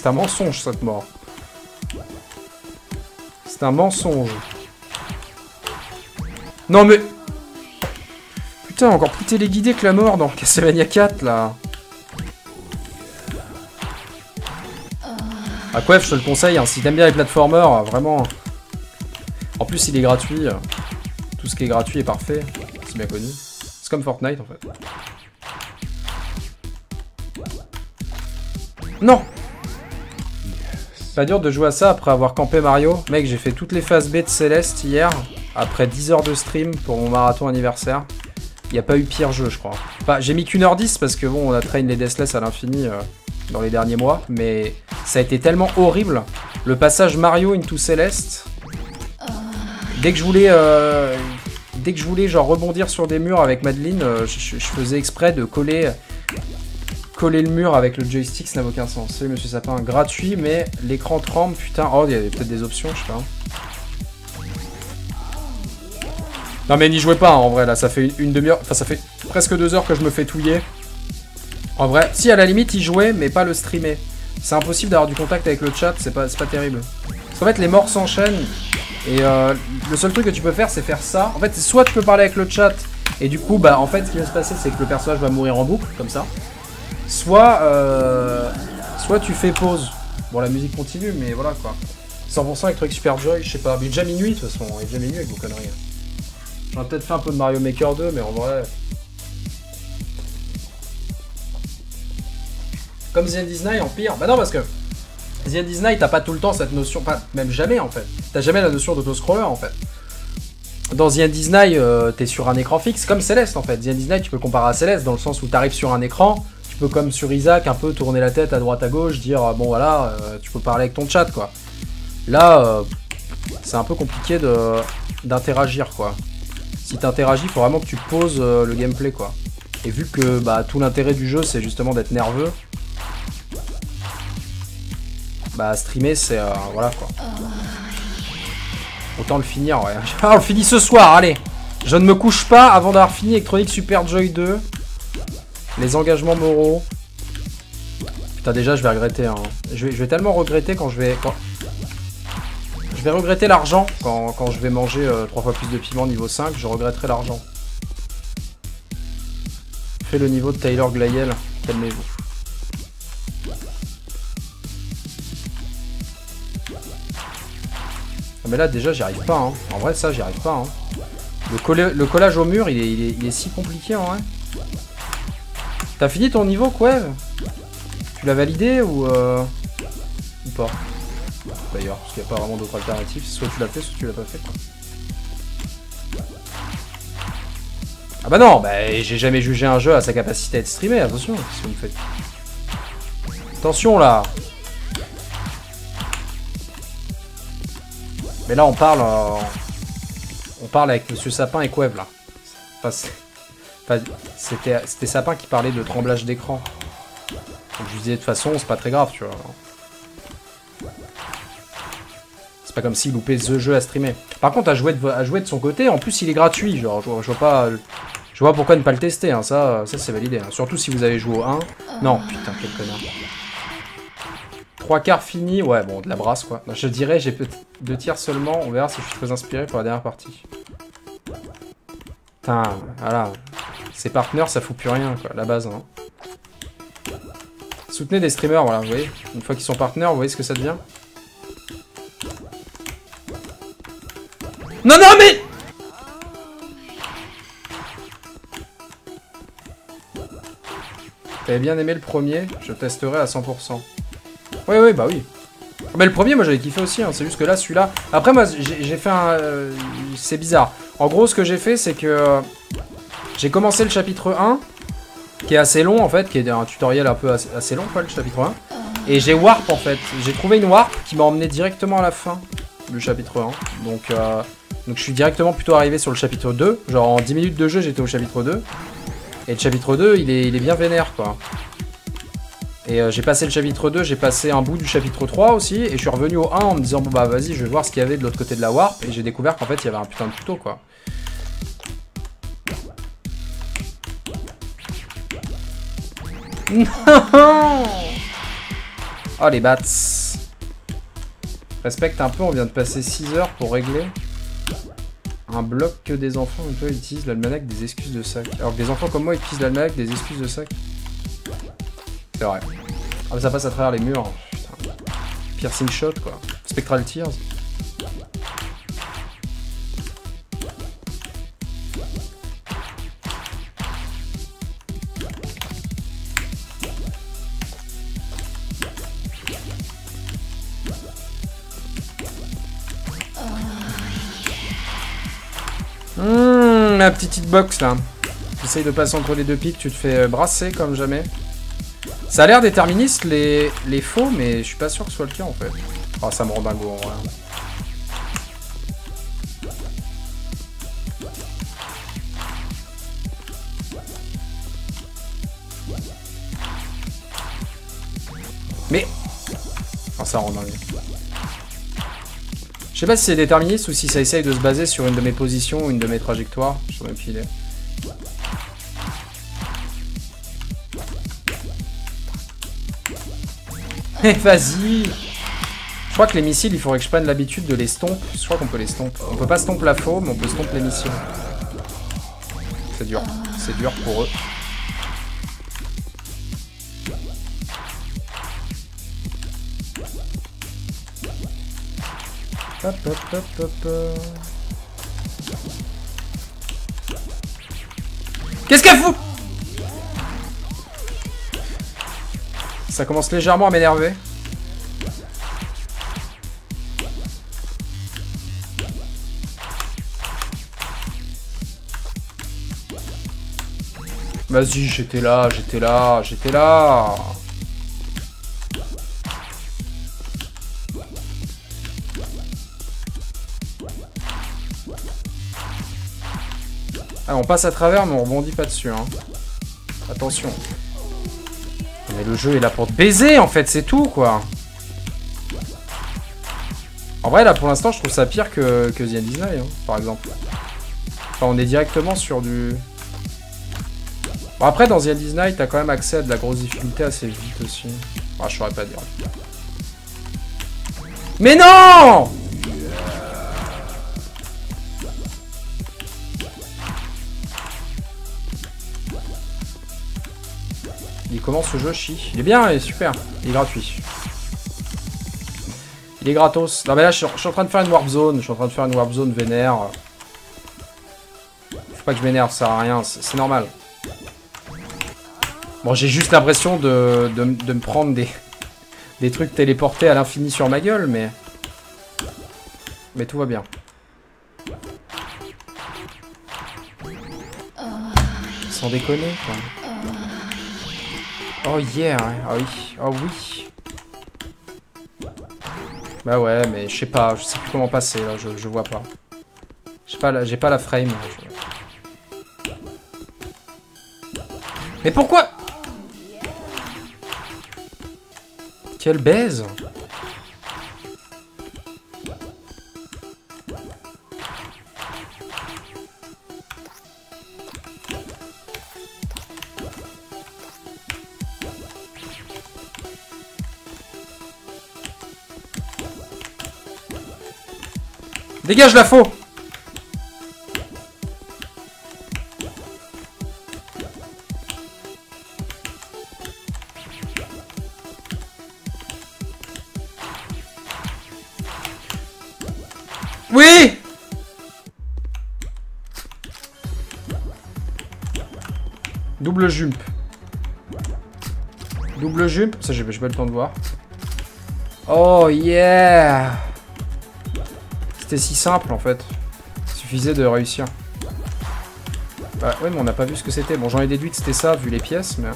un mensonge cette mort. C'est un mensonge. Non mais... Putain, encore plus téléguidé que la mort dans Castlevania quatre là. Ah quoi, je te le conseille, hein, si t'aimes bien les platformers, vraiment. En plus il est gratuit. Tout ce qui est gratuit est parfait, c'est bien connu. Comme Fortnite en fait. Non. Pas dur de jouer à ça après avoir campé Mario. Mec, j'ai fait toutes les phases B de Céleste hier, après dix heures de stream pour mon marathon anniversaire. Il n'y a pas eu pire jeu je crois. Enfin, j'ai mis qu'une heure dix parce que bon, on a traîné les Deathless à l'infini euh, dans les derniers mois. Mais ça a été tellement horrible. Le passage Mario into Céleste. Dès que je voulais... Euh... dès que je voulais genre rebondir sur des murs avec Madeleine, euh, je, je faisais exprès de coller, coller le mur avec le joystick, ça n'a aucun sens. Salut Monsieur Sapin, gratuit, mais l'écran tremble, putain. Oh, il y avait peut-être des options, je sais pas. Non mais n'y jouez pas hein, en vrai, là ça fait une, une demi-heure, enfin ça fait presque deux heures que je me fais touiller. En vrai, si à la limite y jouer, mais pas le streamer. C'est impossible d'avoir du contact avec le chat, c'est pas, c'est pas terrible. Parce qu'en fait les morts s'enchaînent, et euh, le seul truc que tu peux faire c'est faire ça. En fait soit tu peux parler avec le chat, et du coup bah en fait ce qui va se passer c'est que le personnage va mourir en boucle, comme ça. Soit, euh, soit tu fais pause. Bon la musique continue, mais voilà quoi. cent pour cent Electronic Super Joy, je sais pas, mais déjà minuit de toute façon, il est déjà minuit avec vos conneries. J'aurais peut-être fait un peu de Mario Maker deux, mais en vrai... Comme The Disney, en pire. Bah non, parce que The Disney, t'as pas tout le temps cette notion... Pas, même jamais, en fait. T'as jamais la notion d'auto-scroller, en fait. Dans The Disney, euh, t'es sur un écran fixe, comme Céleste, en fait. The Disney, tu peux le comparer à Céleste, dans le sens où t'arrives sur un écran, tu peux, comme sur Isaac, un peu tourner la tête à droite, à gauche, dire, bon, voilà, euh, tu peux parler avec ton chat, quoi. Là, euh, c'est un peu compliqué de d'interagir, quoi. Si t'interagis, il faut vraiment que tu poses euh, le gameplay, quoi. Et vu que bah, tout l'intérêt du jeu, c'est justement d'être nerveux, bah streamer, c'est... Euh, voilà, quoi. Autant le finir, ouais. Ah, on le finit ce soir, allez. Je ne me couche pas avant d'avoir fini Electronic Super Joy deux. Les engagements moraux. Putain, déjà, je vais regretter, hein. Je vais, je vais tellement regretter quand je vais... Quand... Je vais regretter l'argent quand, quand je vais manger euh, trois fois plus de piment niveau cinq, je regretterai l'argent. Fais le niveau de Tyler Glayel, calmez-vous. Ah mais là déjà j'y arrive pas hein. En vrai ça j'y arrive pas hein. Le, colla le collage au mur il est, il est, il est si compliqué en vrai. T'as fini ton niveau Quev? Tu l'as validé ou, euh, ou pas? D'ailleurs, parce qu'il n'y a pas vraiment d'autre alternative, soit tu l'as fait, soit tu l'as pas fait. Ah bah non, bah j'ai jamais jugé un jeu à sa capacité à être streamé, attention, si vous me faites. Attention là. Mais là on parle euh, on parle avec Monsieur Sapin et Quev là. Enfin, c'était enfin, Sapin qui parlait de tremblage d'écran. Donc je lui disais de toute façon c'est pas très grave tu vois. C'est pas comme s'il loupait The Jeu à streamer. Par contre, à jouer, de, à jouer de son côté, en plus, il est gratuit. Genre, je, je vois pas... Je vois pourquoi ne pas le tester, hein. Ça, ça c'est validé. Hein. Surtout si vous avez joué au un. Non, putain, quel connard. Trois quarts fini. Ouais, bon, de la brasse, quoi. Je dirais, j'ai peut-être deux tiers seulement. On verra si je suis très inspiré pour la dernière partie. Putain, voilà. Ces partenaires, ça fout plus rien, quoi. La base, hein. Soutenez des streamers, voilà, vous voyez. Une fois qu'ils sont partenaires, vous voyez ce que ça devient? Non, non, mais... T'avais bien aimé le premier, je testerai à cent pour cent. Oui, oui, bah oui. Mais le premier, moi, j'avais kiffé aussi, hein. C'est juste que là, celui-là... Après, moi, j'ai fait un... Euh, c'est bizarre. En gros, ce que j'ai fait, c'est que... J'ai commencé le chapitre un, qui est assez long, en fait, qui est un tutoriel un peu assez, assez long, quoi, le chapitre un. Et j'ai warp, en fait. J'ai trouvé une warp qui m'a emmené directement à la fin du chapitre un. Donc... Euh... Donc je suis directement plutôt arrivé sur le chapitre deux. Genre en dix minutes de jeu j'étais au chapitre deux. Et le chapitre deux il est, il est bien vénère quoi. Et euh, j'ai passé le chapitre deux, j'ai passé un bout du chapitre trois aussi. Et je suis revenu au un en me disant bon bah vas-y je vais voir ce qu'il y avait de l'autre côté de la warp. Et j'ai découvert qu'en fait il y avait un putain de tuto quoi. Non. Oh les bats. Respecte un peu, on vient de passer six heures pour régler un bloc que des enfants comme toi utilisent l'almanach des excuses de sac. Alors que des enfants comme moi utilisent l'almanach des excuses de sac. C'est vrai. Ah mais ça passe à travers les murs. Putain. Piercing shot quoi. Spectral Tears. Hum, la petite hitbox là. T'essayes de passer entre les deux pics, tu te fais brasser comme jamais. Ça a l'air déterministe les, les faux, mais je suis pas sûr que ce soit le cas en fait. Ah, oh, ça me rend dingo en vrai. Mais... Enfin, ça rend dingue. Je sais pas si c'est déterministe ou si ça essaye de se baser sur une de mes positions ou une de mes trajectoires. Je sais même plus il est. Mais vas-y! Je crois que les missiles, il faudrait que je prenne l'habitude de les stomp. Je crois qu'on peut les stomp. On peut pas stomp la faux, mais on peut stomp les missiles. C'est dur. C'est dur pour eux. Hop, hop, hop, hop, hop. Qu'est-ce qu'elle fout? Ça commence légèrement à m'énerver. Vas-y, j'étais là, j'étais là, j'étais là. Ah, on passe à travers, mais on rebondit pas dessus. Hein. Attention. Mais le jeu est là pour te baiser, en fait, c'est tout, quoi. En vrai, là, pour l'instant, je trouve ça pire que, que The Design, hein, par exemple. Enfin, on est directement sur du... Bon, après, dans The Endless Night, t'as quand même accès à de la grosse difficulté assez vite aussi. Bah, je saurais pas dire. Mais non! Il commence ce jeu, chi. Il est bien, il est super. Il est gratuit. Il est gratos. Non, mais là, je suis en train de faire une warp zone. Je suis en train de faire une warp zone vénère. Faut pas que je m'énerve, ça sert à rien. C'est normal. Bon, j'ai juste l'impression de, de, de me prendre des, des trucs téléportés à l'infini sur ma gueule, mais... Mais tout va bien. Sans déconner, quoi. Oh yeah, ah oui, oh oui. Bah ouais, mais je sais pas, je sais plus comment passer, là, je, je vois pas. J'ai pas, j'ai pas la frame. Je... Mais pourquoi? Quelle baise! Dégage la faux! Oui! Double jump. Double jump. Ça, j'ai pas le temps de voir. Oh yeah! C'était si simple en fait. Il suffisait de réussir. Bah, ouais, mais on n'a pas vu ce que c'était. Bon, j'en ai déduit que c'était ça vu les pièces, mais.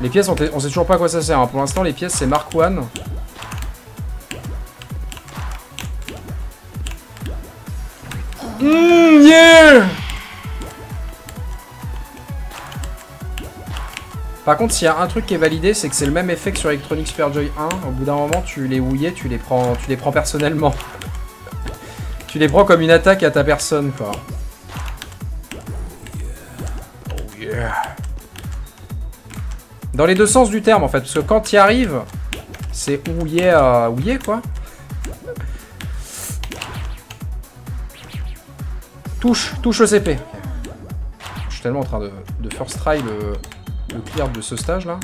Les pièces, on, on sait toujours pas à quoi ça sert. Hein. Pour l'instant, les pièces, c'est Mark one. Mmh, yeah! Par contre, s'il y a un truc qui est validé, c'est que c'est le même effet que sur Electronic Super Joy un. Au bout d'un moment, tu les houillais, tu les prends, tu les prends personnellement. Tu les prends comme une attaque à ta personne, quoi. Oh yeah. Dans les deux sens du terme, en fait. Parce que quand t'y arrives, c'est houillé à houillé, quoi. Touche, touche le C P. Je suis tellement en train de, de first try le, le clear de ce stage là.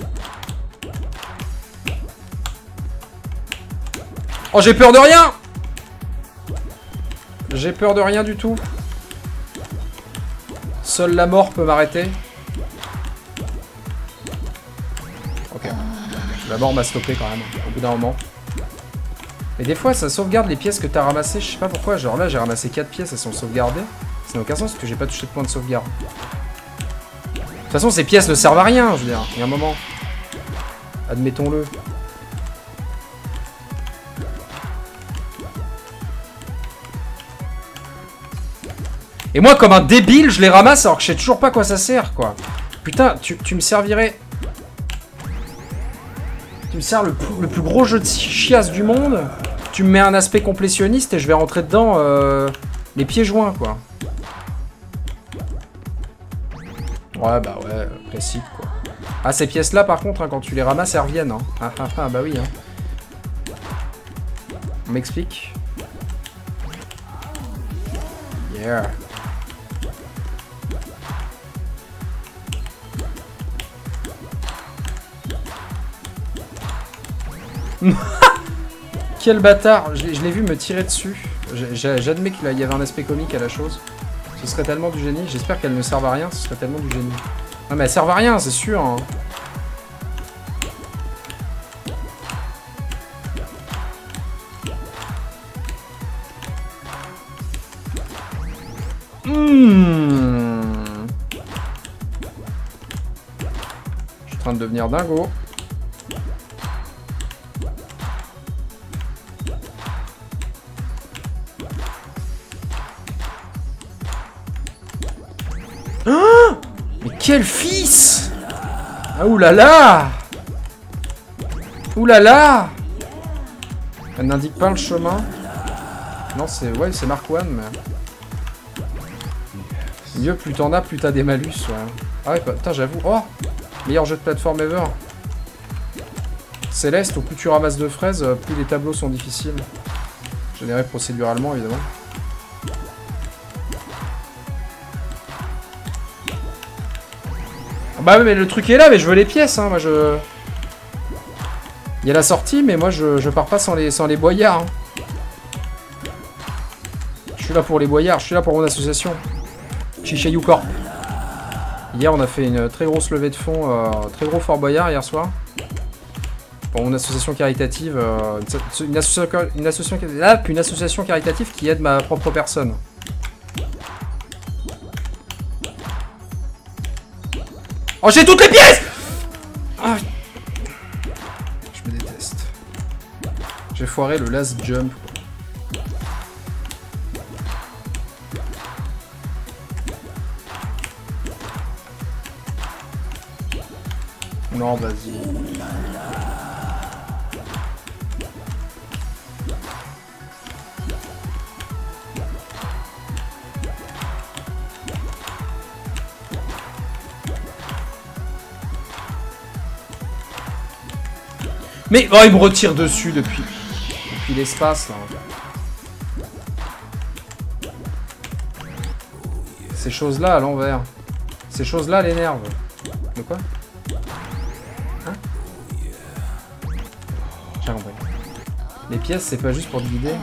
Oh, j'ai peur de rien! J'ai peur de rien du tout. Seule la mort peut m'arrêter. Ok. La mort m'a stoppé quand même, au bout d'un moment. Et des fois, ça sauvegarde les pièces que t'as ramassées. Je sais pas pourquoi. Genre là, j'ai ramassé quatre pièces, elles sont sauvegardées. Ça n'a aucun sens parce que j'ai pas touché de point de sauvegarde. De toute façon, ces pièces ne servent à rien, je veux dire. Il y a un moment. Admettons-le. Et moi, comme un débile, je les ramasse alors que je sais toujours pas quoi ça sert, quoi. Putain, tu, tu me servirais... Tu me sers le plus, le plus gros jeu de chiasse du monde, tu me mets un aspect complétionniste et je vais rentrer dedans euh, les pieds joints, quoi. Ouais, bah ouais, classique, quoi. Ah, ces pièces-là, par contre, hein, quand tu les ramasses, elles reviennent. Hein. Ah, ah, ah, bah oui. Hein. On m'explique. Yeah. Quel bâtard, je l'ai vu me tirer dessus. J'admets qu'il y avait un aspect comique à la chose. Ce serait tellement du génie. J'espère qu'elle ne serve à rien, ce serait tellement du génie. Non mais elle sert à rien, c'est sûr hein. mmh. Je suis en train de devenir dingo. Quel fils! Ah oulala! Oulala! Elle n'indique pas le chemin. Non, c'est. Ouais, c'est Mark one, mais. Mieux, plus t'en as, plus t'as des malus, ouais. Ah ouais, putain, j'avoue. Oh! Meilleur jeu de plateforme ever. Céleste, au plus tu ramasses de fraises, plus les tableaux sont difficiles. Généré procéduralement, évidemment. Bah oui, mais le truc est là, mais je veux les pièces, hein, moi je... Il y a la sortie, mais moi je, je pars pas sans les, sans les boyards. Hein. Je suis là pour les boyards, je suis là pour mon association. Chichayou Corp. Hier, on a fait une très grosse levée de fonds, euh, très gros Fort Boyard hier soir. Pour mon association caritative, euh, une, asso une, association, ah, une association caritative qui aide ma propre personne. Oh, j'ai toutes les pièces! Ah. Je me déteste. J'ai foiré le last jump. Non, vas-y. Mais oh, il me retire dessus depuis, depuis l'espace là. Ces choses-là à l'envers. Ces choses-là l'énervent. De quoi? Hein? J'ai compris. Les pièces, c'est pas juste pour te guider.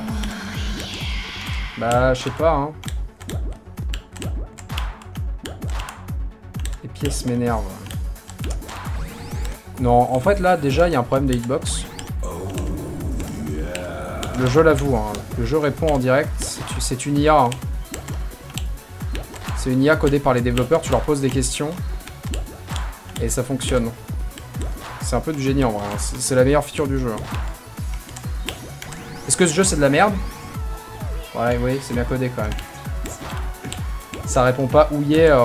Bah, je sais pas, hein. Les pièces m'énervent. Non, en fait, là, déjà, il y a un problème de hitbox. Le jeu l'avoue, hein. Le jeu répond en direct. C'est une I A. Hein. C'est une I A codée par les développeurs. Tu leur poses des questions. Et ça fonctionne. C'est un peu du génie, en vrai. Hein. C'est la meilleure feature du jeu. Hein. Est-ce que ce jeu, c'est de la merde? Ouais, oui, c'est bien codé, quand même. Ça répond pas où y est... Euh...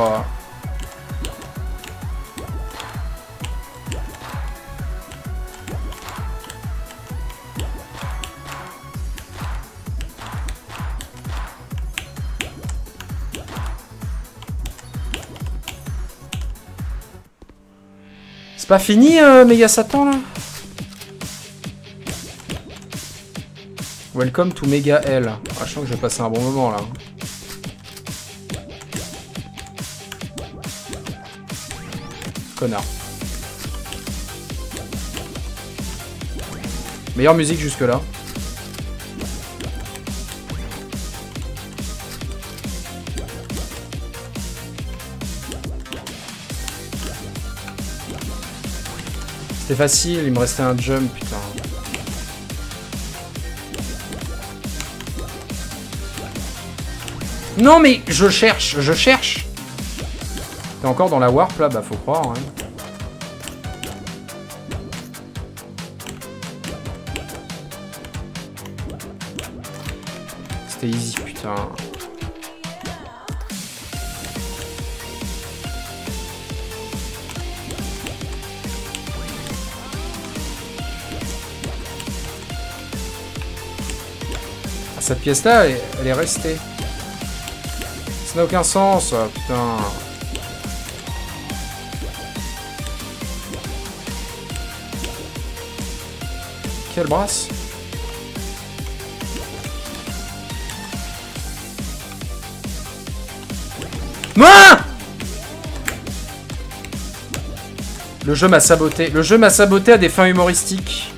Pas fini, euh, méga Satan là. Welcome to méga L. Ah, je sens que je vais passer un bon moment là. Connard. Meilleure musique jusque là. C'est facile, il me restait un jump, putain. Non mais je cherche, je cherche. T'es encore dans la warp là, bah faut croire. Hein. C'était easy, putain. Cette pièce-là, elle, elle est restée. Ça n'a aucun sens, putain. Quelle brasse. Non, ah, le jeu m'a saboté. Le jeu m'a saboté à des fins humoristiques.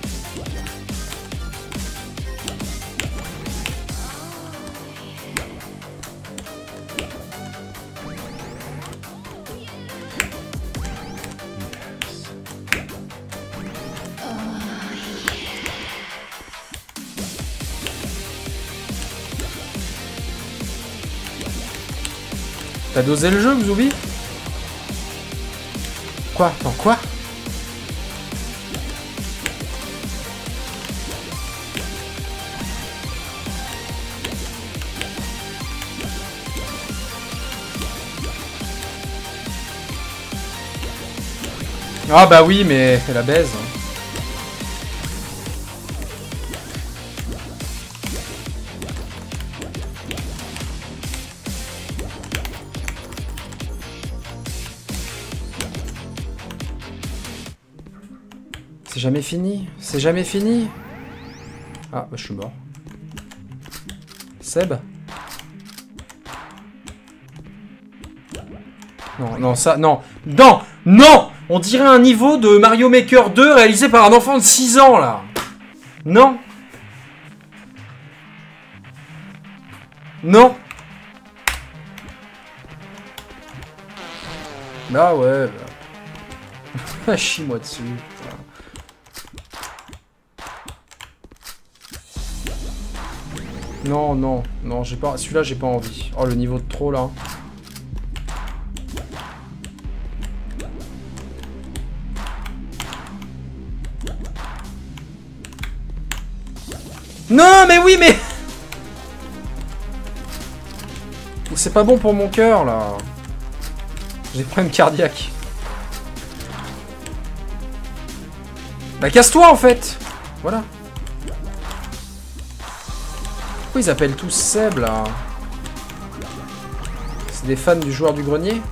T'as dosé le jeu, Zoubi? Quoi? Attends, quoi? Ah bah oui, mais elle la baise. C'est jamais fini, c'est jamais fini. Ah, bah, je suis mort. Seb? Non, non, ça, non. Non, non. On dirait un niveau de Mario Maker deux réalisé par un enfant de six ans, là. Non. Non. Bah ouais, bah. Chie-moi dessus. Non, non, non, j'ai pas. Celui-là, j'ai pas envie. Oh, le niveau de trop là. Non, mais oui, mais. C'est pas bon pour mon cœur là. J'ai des problèmes cardiaques. Bah, casse-toi en fait. Voilà. Pourquoi ils appellent tous Seb là? C'est des fans du joueur du grenier?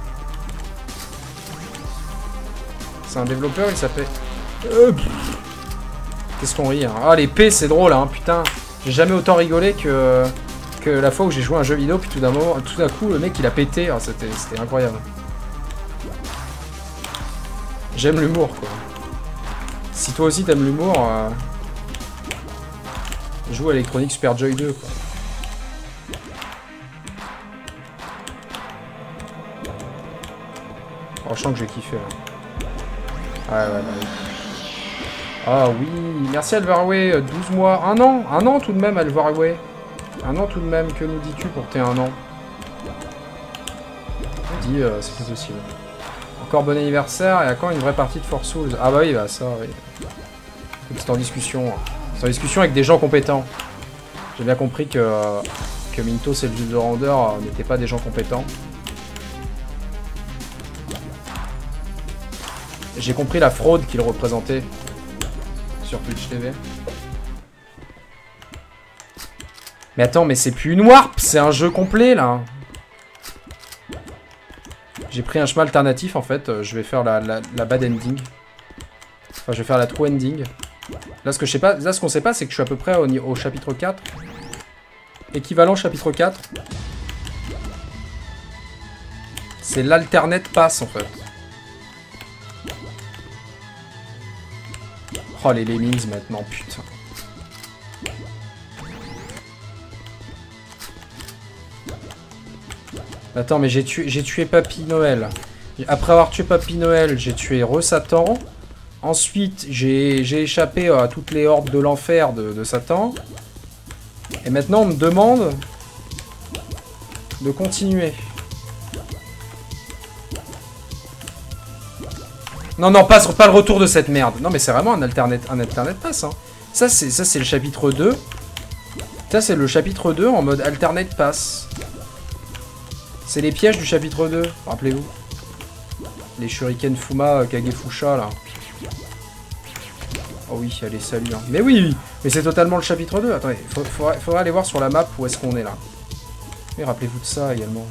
C'est un développeur, il s'appelle... Euh, Qu'est-ce qu'on rit hein. Ah les P c'est drôle hein, putain. J'ai jamais autant rigolé que, que la fois où j'ai joué à un jeu vidéo, puis tout d'un moment, tout d'un coup le mec il a pété, ah, c'était incroyable. J'aime l'humour quoi. Si toi aussi t'aimes l'humour... Euh... Joue à Electronic Super Joy deux quoi. Oh, je sens que j'ai kiffé là. Ouais ouais ouais. Ah oui, merci Alvarway, douze mois, un an, un an tout de même Alvarway. Un an tout de même, que nous dis-tu pour tes un an? On dit euh, c'est possible. Encore bon anniversaire et à quand une vraie partie de Force Souls? Ah bah oui bah ça oui. C'est en discussion. Hein. En discussion avec des gens compétents. J'ai bien compris que, que Mintos et le jeu de Render euh, n'étaient pas des gens compétents. J'ai compris la fraude qu'ils représentaient sur Twitch T V. Mais attends, mais c'est plus une warp, c'est un jeu complet là. J'ai pris un chemin alternatif en fait, je vais faire la, la, la bad ending. Enfin, je vais faire la true ending. Là, ce que je sais pas, là, ce qu'on sait pas, c'est que je suis à peu près au, au chapitre quatre. Équivalent chapitre quatre. C'est l'alternate pass, en fait. Oh, les Lemmings, maintenant, putain. Attends, mais j'ai tué, j'ai tué Papy Noël. Après avoir tué Papy Noël, j'ai tué Re-Satan. Ensuite, j'ai échappé à toutes les hordes de l'enfer de, de Satan. Et maintenant, on me demande de continuer. Non, non, pas, pas le retour de cette merde. Non, mais c'est vraiment un alternate, un alternate pass. Hein. Ça, c'est le chapitre deux. Ça, c'est le chapitre deux en mode alternate pass. C'est les pièges du chapitre deux, rappelez-vous. Les shuriken Fuma Kagefusha, là. Oh oui, allez, salut. Hein. Mais oui, mais c'est totalement le chapitre deux. Attendez, il faudrait, faudrait aller voir sur la map où est-ce qu'on est là. Mais rappelez-vous de ça également.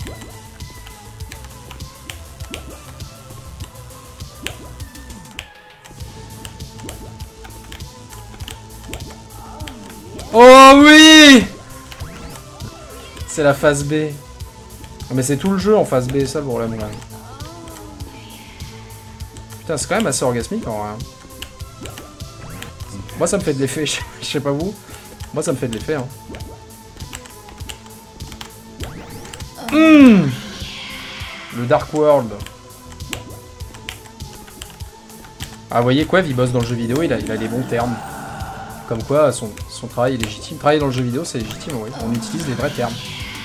Oh oui! C'est la phase B. Ah, mais c'est tout le jeu en phase B, ça, pour la blague. Putain, c'est quand même assez orgasmique en vrai. Moi, ça me fait de l'effet, je sais pas vous. Moi, ça me fait de l'effet. Hein. Mmh, le Dark World. Ah, vous voyez quoi, il bosse dans le jeu vidéo, il a, il a les bons termes. Comme quoi, son, son travail est légitime. Travailler dans le jeu vidéo, c'est légitime, oui. On utilise les vrais termes.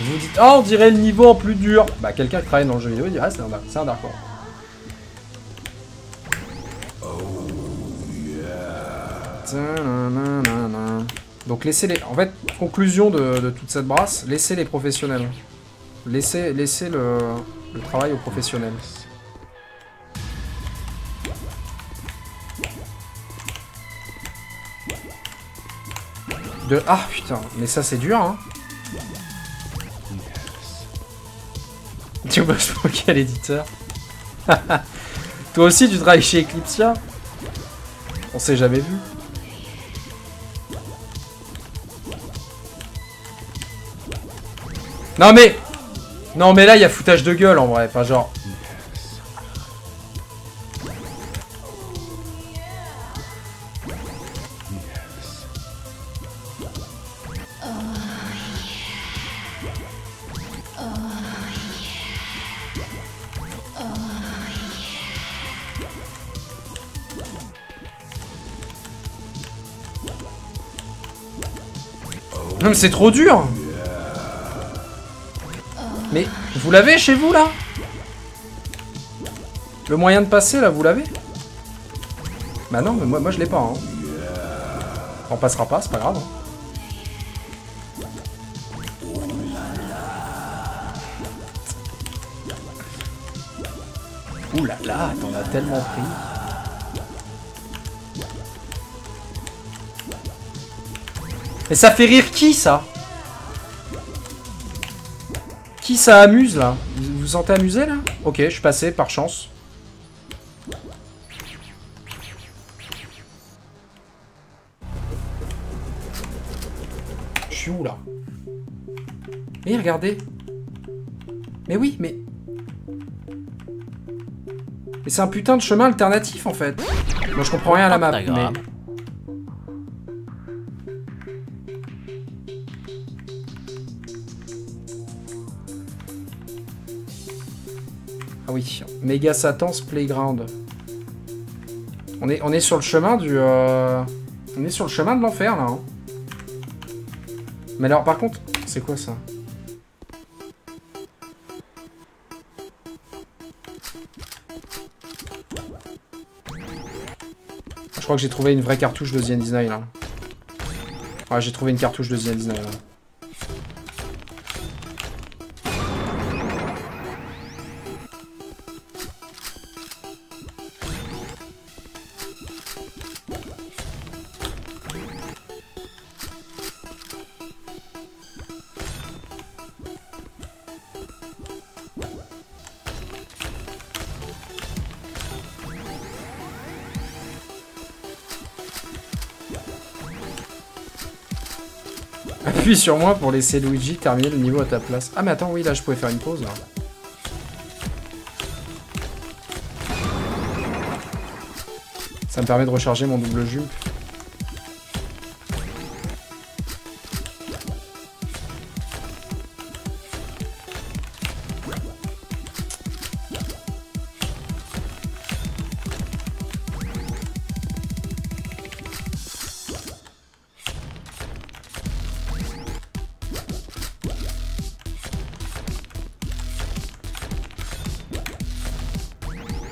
Vous dites, oh, on dirait le niveau en plus dur. Bah, quelqu'un qui travaille dans le jeu vidéo, il dit, ah, c'est un, c'est un Dark World. Donc laissez les... En fait, conclusion de, de toute cette brasse, laissez les professionnels. Laissez, laissez le, le travail aux professionnels. De... Ah putain, mais ça c'est dur, hein. Tu bosses pour quel éditeur? Toi aussi tu travailles chez Eclipsia? On s'est jamais vu. Non mais... Non mais là il y a foutage de gueule en vrai, enfin genre... Non mais c'est trop dur. Mais vous l'avez chez vous, là? Le moyen de passer, là, vous l'avez? Bah non, mais moi, moi je l'ai pas. Hein. On passera pas, c'est pas grave. Ouh là là, t'en as tellement pris. Mais ça fait rire qui, ça? Qui ça amuse là? Vous vous sentez amusé là? Ok, je suis passé par chance. Je suis où là? Et regardez. Mais oui, mais... Mais c'est un putain de chemin alternatif en fait. Moi je comprends rien à la map, mais... Oui, Mega Satan's Playground. On est, on est sur le chemin du... Euh... On est sur le chemin de l'enfer, là. Hein. Mais alors, par contre... C'est quoi, ça? Je crois que j'ai trouvé une vraie cartouche de The End is Nigh, là. Ouais, j'ai trouvé une cartouche de The End is Nigh, là. Sur moi pour laisser Luigi terminer le niveau à ta place. Ah mais attends, oui, là je pouvais faire une pause là. Ça me permet de recharger mon double jus.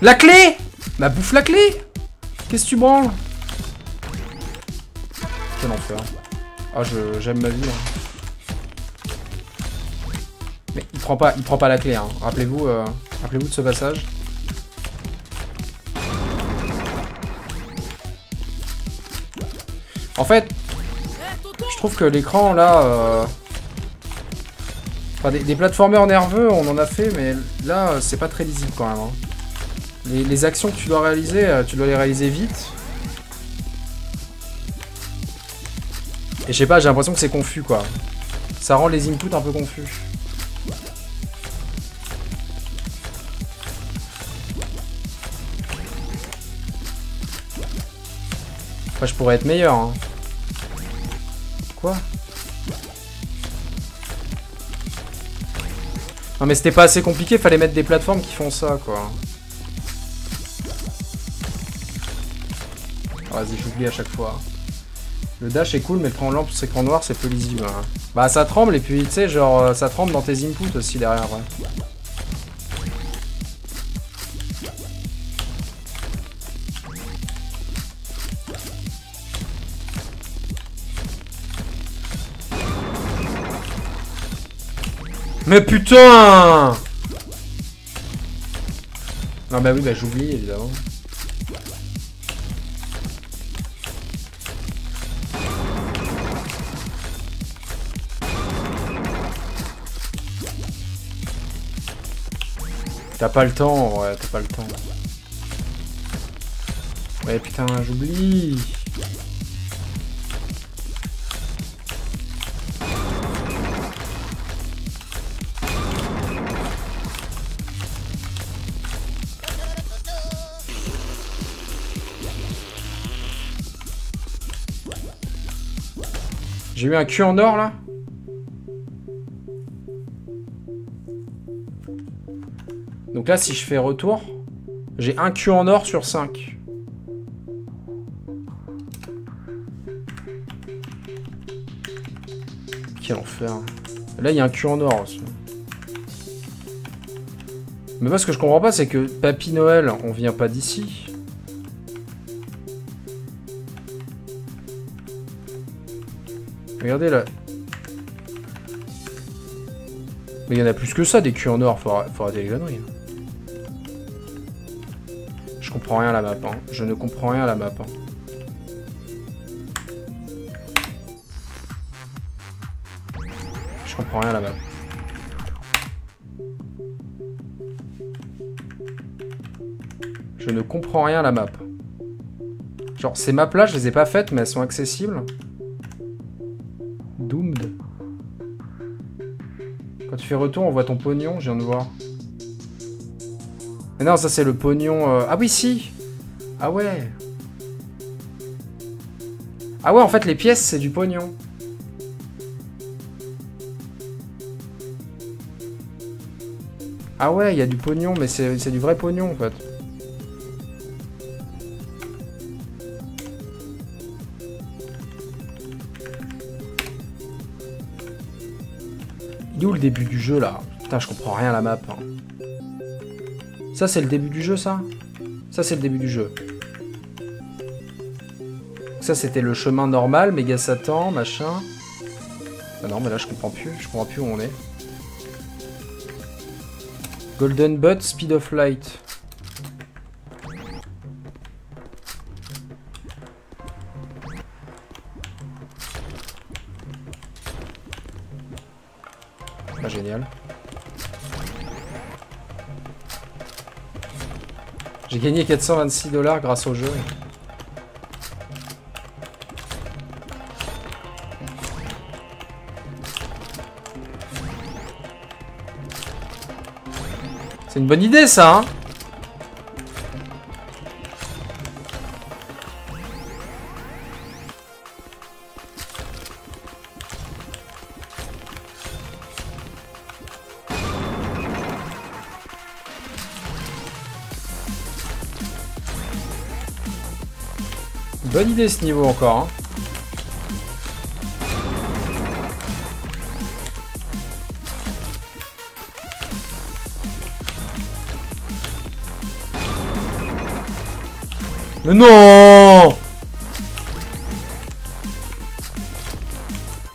La clé! Bah bouffe la clé! Qu'est-ce que tu branles? Quel enfer. Ah, je j'aime ma vie. Hein. Mais il prend pas, il prend pas la clé. Hein. Rappelez-vous, euh, rappelez-vous de ce passage. En fait, je trouve que l'écran là... Euh... Enfin, des, des platformers nerveux, on en a fait, mais là, c'est pas très lisible quand même. Hein. Les, les actions que tu dois réaliser, tu dois les réaliser vite. Et je sais pas, j'ai l'impression que c'est confus, quoi. Ça rend les inputs un peu confus. Enfin, je pourrais être meilleur, hein. Quoi ? Non mais c'était pas assez compliqué, fallait mettre des plateformes qui font ça, quoi. Vas-y, j'oublie à chaque fois. Le dash est cool, mais le prendre lampe sur écran noir, c'est peu lisible. Hein. Bah ça tremble, et puis tu sais, genre, ça tremble dans tes inputs aussi derrière. Ouais. Mais putain! Non bah oui, bah j'oublie évidemment. T'as pas le temps, ouais, t'as pas le temps. Ouais putain, j'oublie. J'ai eu un cul en or là. Donc là si je fais retour, j'ai un cul en or sur cinq. Quel enfer. Là il y a un cul en or aussi. Mais moi ce que je comprends pas c'est que Papy Noël, on vient pas d'ici. Regardez là. Mais il y en a plus que ça, des culs en or, faut arrêter les conneries. Je comprends rien à la map, hein. Je ne comprends rien à la map. Hein. Je comprends rien à la map. Je ne comprends rien à la map. Genre ces maps là, je les ai pas faites, mais elles sont accessibles. Quand tu fais retour, on voit ton pognon, je viens de voir. Mais non, ça c'est le pognon... Euh... Ah oui, si. Ah ouais. Ah ouais, en fait, les pièces, c'est du pognon. Ah ouais, il y a du pognon, mais c'est du vrai pognon, en fait. Où le début du jeu là? Putain, je comprends rien à la map. Hein. Ça, c'est le début du jeu, ça? Ça, c'est le début du jeu. Ça, c'était le chemin normal, méga Satan, machin. Ah non, mais là, je comprends plus. Je comprends plus où on est. Golden Butt, Speed of Light. J'ai gagné quatre cent vingt-six dollars grâce au jeu. C'est une bonne idée ça, hein. Bonne idée ce niveau encore. Hein. Mais non!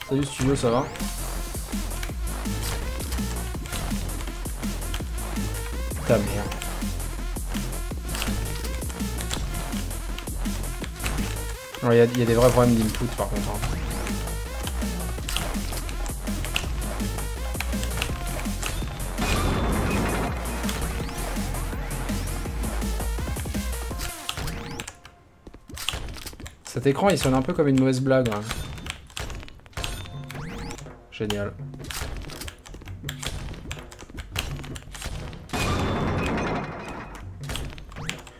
Salut studio, ça va? Ta merde. Il y a, y a des vrais problèmes d'input par contre. Cet écran il sonne un peu comme une mauvaise blague. Hein. Génial.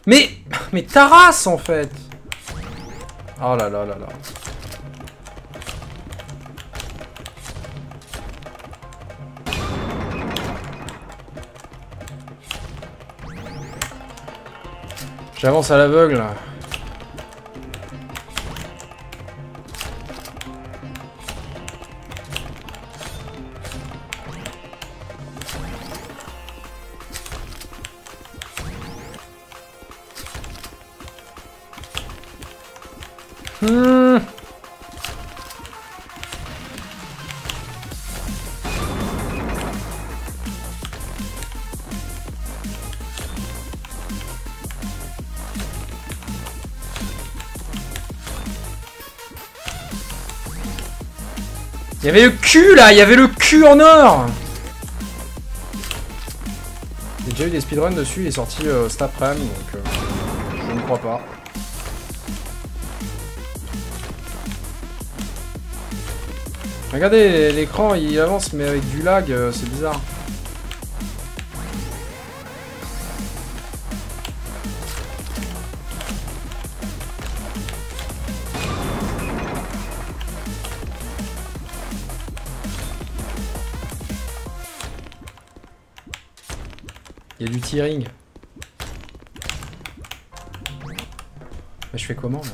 Mais mais ta race en fait. Oh là là là là. J'avance à l'aveugle. Il y avait le cul là, il y avait le cul en or. J'ai déjà eu des speedruns dessus, il est sorti euh, cet après-midi, donc euh, je ne crois pas. Regardez, l'écran il avance mais avec du lag, euh, c'est bizarre. Il y a du tearing. Mais je fais comment là?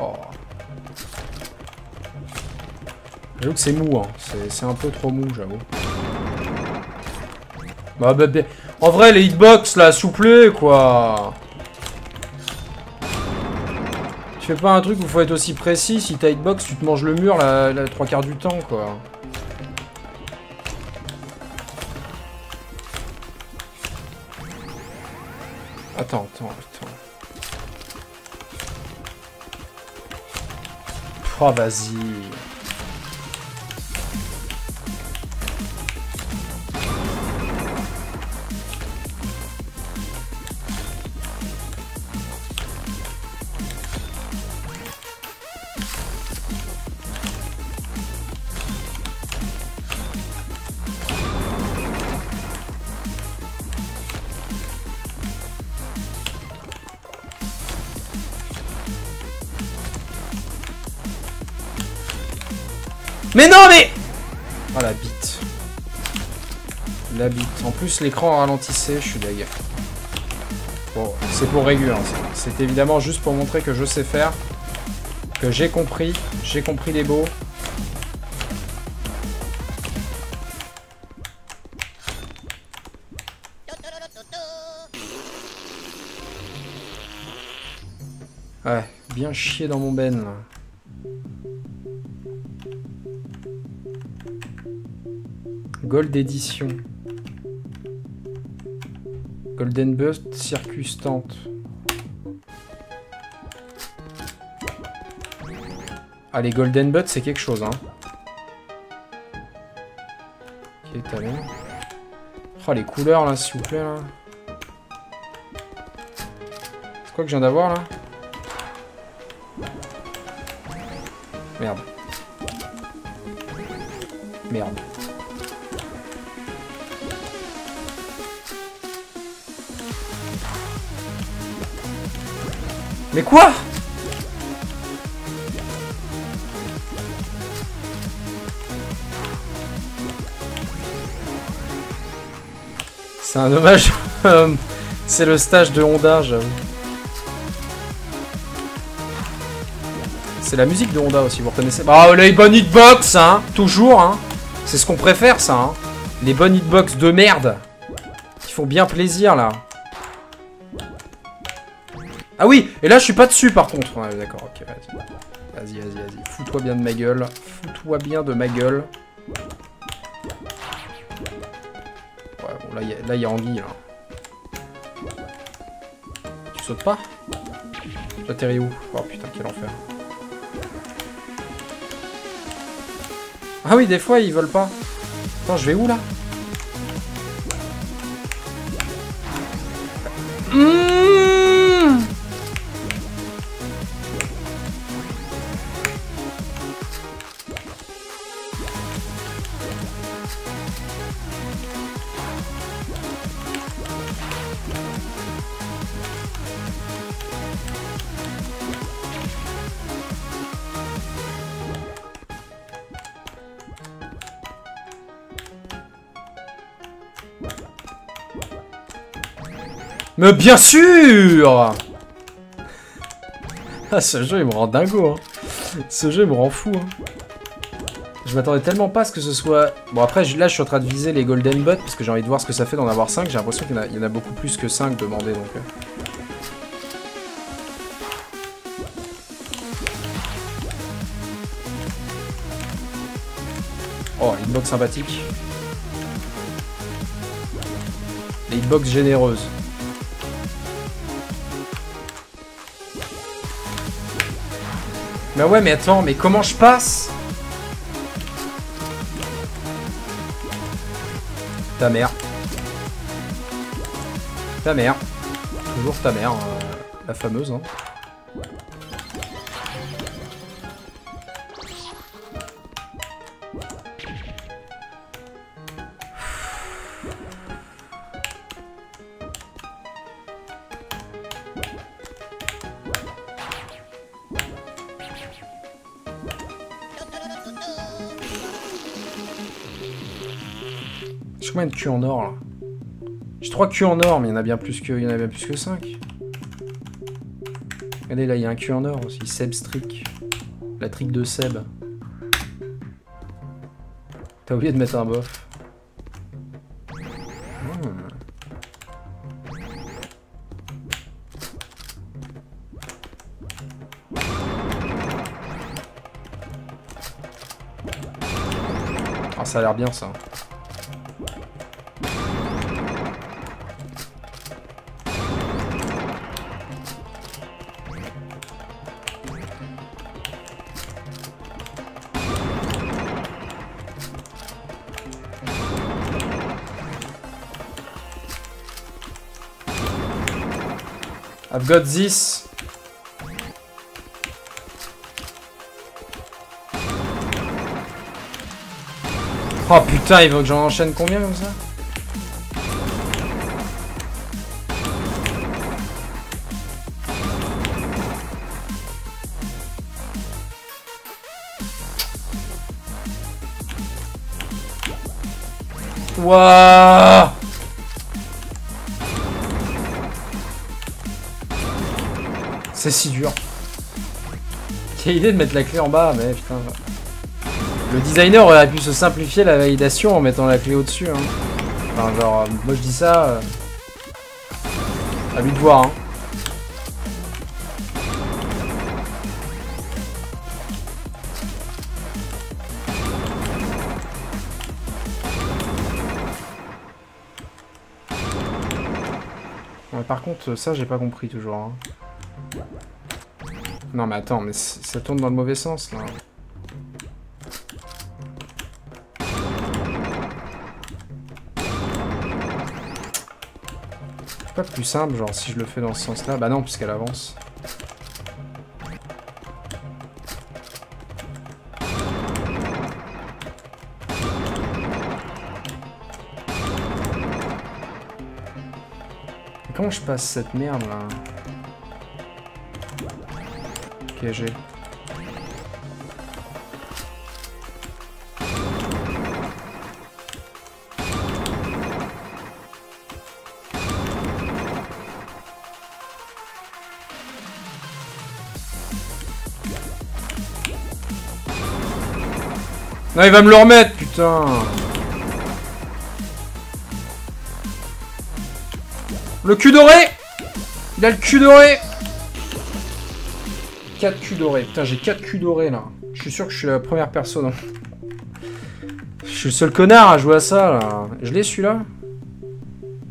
Oh. J'avoue que c'est mou, hein. C'est un peu trop mou, j'avoue. Bah, bah, bah. En vrai, les hitbox là, souplez quoi. Tu fais pas un truc où faut être aussi précis, si t'as hitbox, tu te manges le mur la, la trois quarts du temps, quoi. Attends, attends, attends. Oh, vas-y. Mais non mais... Ah la bite. La bite. En plus l'écran ralentissait, je suis deg. Bon, c'est pour régler, hein. C'est évidemment juste pour montrer que je sais faire. Que j'ai compris. J'ai compris les beaux. Ouais, bien chier dans mon ben là. Gold édition. Golden Bust circustante. Ah les Golden Bust c'est quelque chose hein. Ok talent. Oh les couleurs là s'il vous plaît là. C'est quoi que je viens d'avoir là? Merde. Merde. Mais quoi? C'est un dommage. C'est le stage de Honda, j'avoue. C'est la musique de Honda aussi, vous reconnaissez? Bah, les bonnes hitbox, hein. Toujours, hein. C'est ce qu'on préfère, ça, hein. Les bonnes hitbox de merde. Qui font bien plaisir, là. Ah oui, et là je suis pas dessus par contre. Ouais, d'accord, ok, vas-y, vas-y, vas-y, vas-y. Fous-toi bien de ma gueule. Fous-toi bien de ma gueule. Bon, là, il y, y a anguille, là. Tu sautes pas? J'atterris où? Oh putain, quel enfer. Ah oui, des fois, ils veulent pas. Attends, je vais où, là? Mmh. Mais bien sûr! Ah, ce jeu, il me rend dingo, hein. Ce jeu, il me rend fou, hein. Je m'attendais tellement pas à ce que ce soit... Bon, après, là, je suis en train de viser les Golden Bots, parce que j'ai envie de voir ce que ça fait d'en avoir cinq. J'ai l'impression qu'il y en a, il y en a beaucoup plus que cinq demandés, donc... Oh, les hitbox sympathiques. Les hitbox généreuses. Bah ouais, mais attends, mais comment je passe? Ta mère. Ta mère. Toujours ta mère, euh, la fameuse, hein. Combien de Q en or là? J'ai trois Q en or, mais il y en a bien plus que, il y en a bien plus que cinq. Regardez là, il y a un Q en or aussi. Seb Strick. La trick de Seb. T'as oublié de mettre un bof. Hmm. Ah, ça a l'air bien ça. I've got this. Oh putain, il veut que j'en enchaîne combien comme ça? Wouah! C'est si dur. Quelle idée de mettre la clé en bas, mais putain. Le designer aurait pu se simplifier la validation en mettant la clé au-dessus. Hein. Enfin, genre, moi je dis ça. Euh... À lui de voir. Hein. Ouais, par contre, ça j'ai pas compris toujours. Hein. Non mais attends, mais ça tourne dans le mauvais sens là. C'est pas plus simple genre si je le fais dans ce sens là. Bah non, puisqu'elle avance. Et comment je passe cette merde là? Piégé. Non, il va me le remettre, putain. Le cul doré. Il a le cul doré. quatre culs dorés. Putain, j'ai quatre culs dorés, là. Je suis sûr que je suis la première personne. Hein. Je suis le seul connard à jouer à ça, là. Je l'ai, celui-là?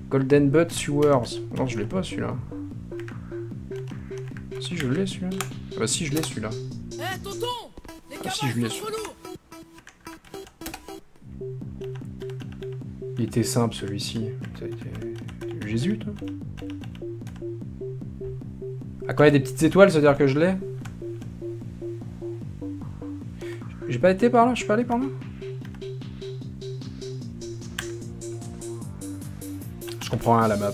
Golden Butt Sewers. Non, je l'ai pas celui-là. Si je l'ai celui-là. Ah bah si je l'ai celui-là. Hey, tonton, les ah si je l'ai celui-là. Il était simple celui-ci. Été... Jésus toi. Ah quand il y a des petites étoiles, ça veut dire que je l'ai. J'ai pas été par là, je suis pas allé par là. Je comprends rien à la map.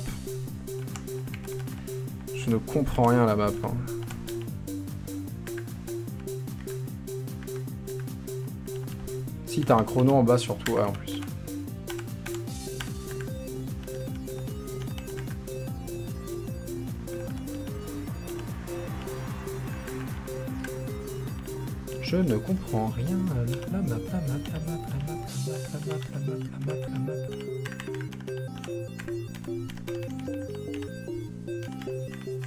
Je ne comprends rien à la map. Hein. Si t'as un chrono en bas surtout, ouais, en plus. Je ne comprends rien à la map, la map, la map, la map, la map, la map, la map, la map, la map.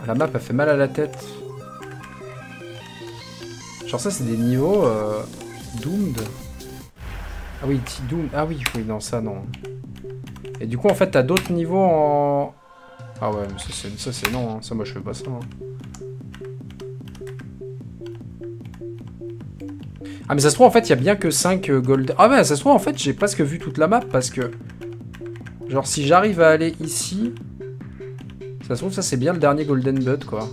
La map a fait mal à la tête. Genre ça c'est des niveaux euh, doomed. Ah oui, T-Doom. Ah oui, oui, non, ça non. Et du coup en fait t'as d'autres niveaux en... Ah ouais, mais ça c'est non, hein. Ça moi je fais pas ça. Hein. Ah mais ça se trouve en fait il y a bien que cinq gold. Ah ouais ça se trouve en fait j'ai presque vu toute la map parce que genre si j'arrive à aller ici, ça se trouve ça c'est bien le dernier golden butt quoi.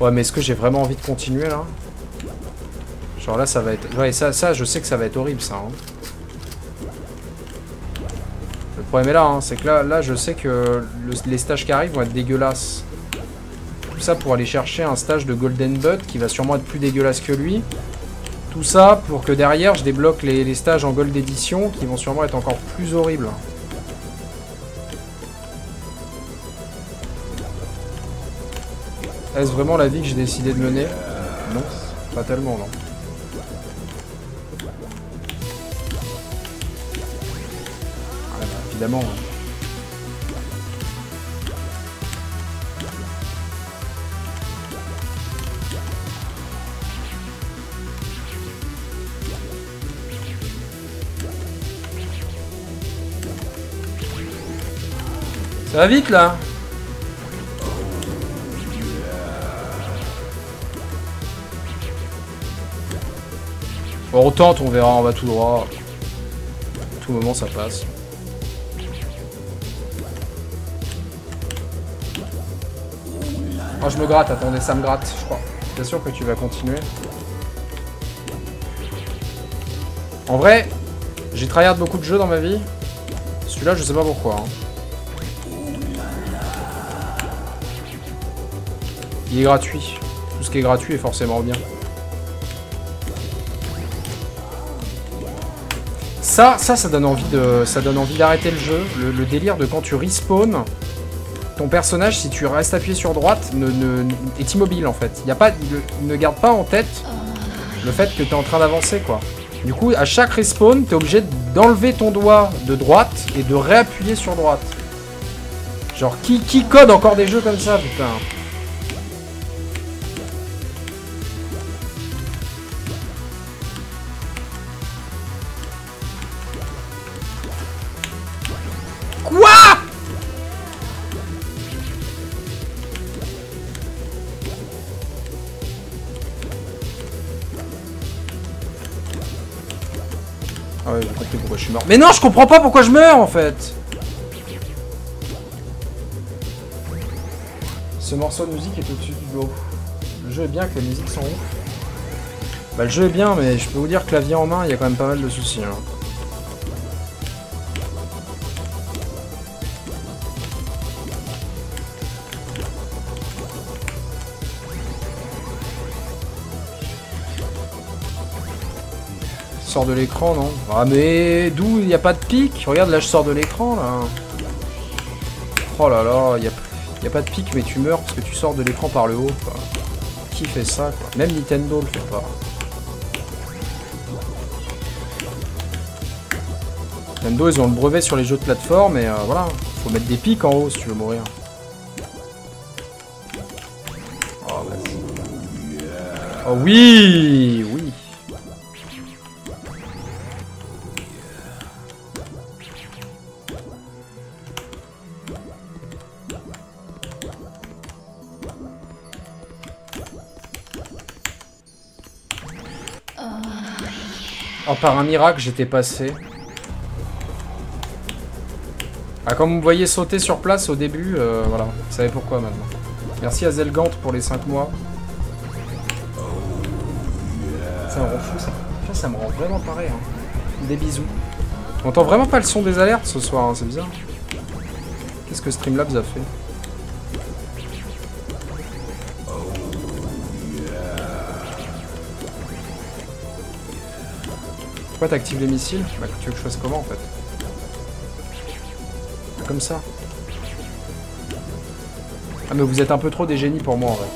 Ouais mais est-ce que j'ai vraiment envie de continuer là? Genre là ça va être... Ouais ça, ça je sais que ça va être horrible ça. Hein. Le problème est là, hein, c'est que là, là je sais que le, les stages qui arrivent vont être dégueulasses. Ça pour aller chercher un stage de Golden Butt qui va sûrement être plus dégueulasse que lui. Tout ça pour que derrière je débloque les, les stages en Gold Edition qui vont sûrement être encore plus horribles. Est-ce vraiment la vie que j'ai décidé de mener? Non, pas tellement non. Ah, évidemment. Hein. Ça va vite là. Bon, on tente, on verra, on va tout droit. À tout moment ça passe. Oh je me gratte, attendez, ça me gratte, je crois. Bien sûr que tu vas continuer. En vrai, j'ai tryhard beaucoup de jeux dans ma vie. Celui-là je sais pas pourquoi. Hein. Il est gratuit. Tout ce qui est gratuit est forcément bien. Ça, ça, ça donne envie de, ça donne envie d'arrêter le jeu. Le, le délire de quand tu respawns, ton personnage, si tu restes appuyé sur droite, ne, ne, ne, est immobile en fait. Y a pas, il ne garde pas en tête le fait que tu es en train d'avancer quoi. Du coup, à chaque respawn, tu es obligé d'enlever ton doigt de droite et de réappuyer sur droite. Genre, qui, qui code encore des jeux comme ça, putain? Mais non, je comprends pas pourquoi je meurs en fait. Ce morceau de musique est au-dessus du lot. Le jeu est bien, que les musiques sont ouf. Bah le jeu est bien, mais je peux vous dire que clavier en main, il y a quand même pas mal de soucis. Hein. Sors de l'écran, non? Ah mais d'où il n'y a pas de pic? Regarde là, je sors de l'écran là. Oh là là, il n'y a, y a pas de pic mais tu meurs parce que tu sors de l'écran par le haut quoi. Qui fait ça quoi? Même Nintendo le fait pas. Nintendo ils ont le brevet sur les jeux de plateforme et euh, voilà, faut mettre des pics en haut si tu veux mourir. Oh, vas-y. Oh oui, oui. Oh, par un miracle, j'étais passé. Ah, comme vous me voyez sauter sur place au début, euh, voilà. Vous savez pourquoi maintenant. Merci à Zelgante pour les cinq mois. Ça me rend fou, ça. Putain, ça me rend vraiment pareil. Hein. Des bisous. On entend vraiment pas le son des alertes ce soir, hein, c'est bizarre. Qu'est-ce que Streamlabs a fait? Pourquoi t'actives les missiles? Bah, tu veux que je fasse comment en fait? Comme ça. Ah mais vous êtes un peu trop des génies pour moi en vrai.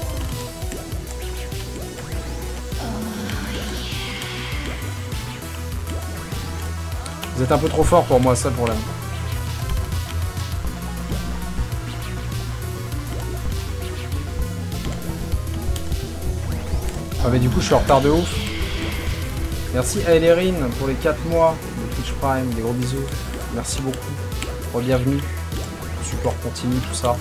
Vous êtes un peu trop fort pour moi, ça le problème. Ah mais du coup je suis en retard de ouf. Merci à Ailerin pour les quatre mois de Twitch Prime, des gros bisous. Merci beaucoup. Bienvenue. Support continu, tout ça.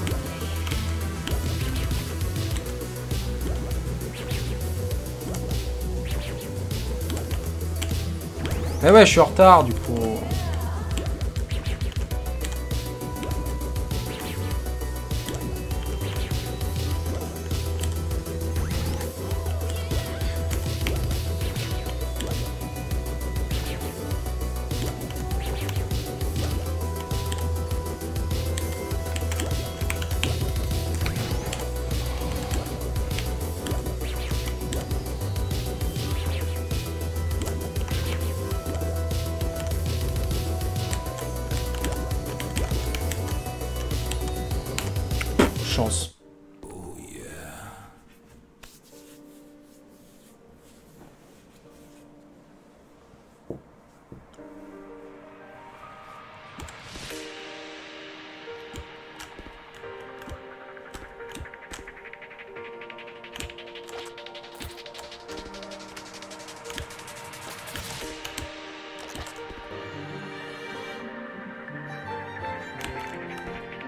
Mais ouais, je suis en retard du coup. Chance. Oh yeah.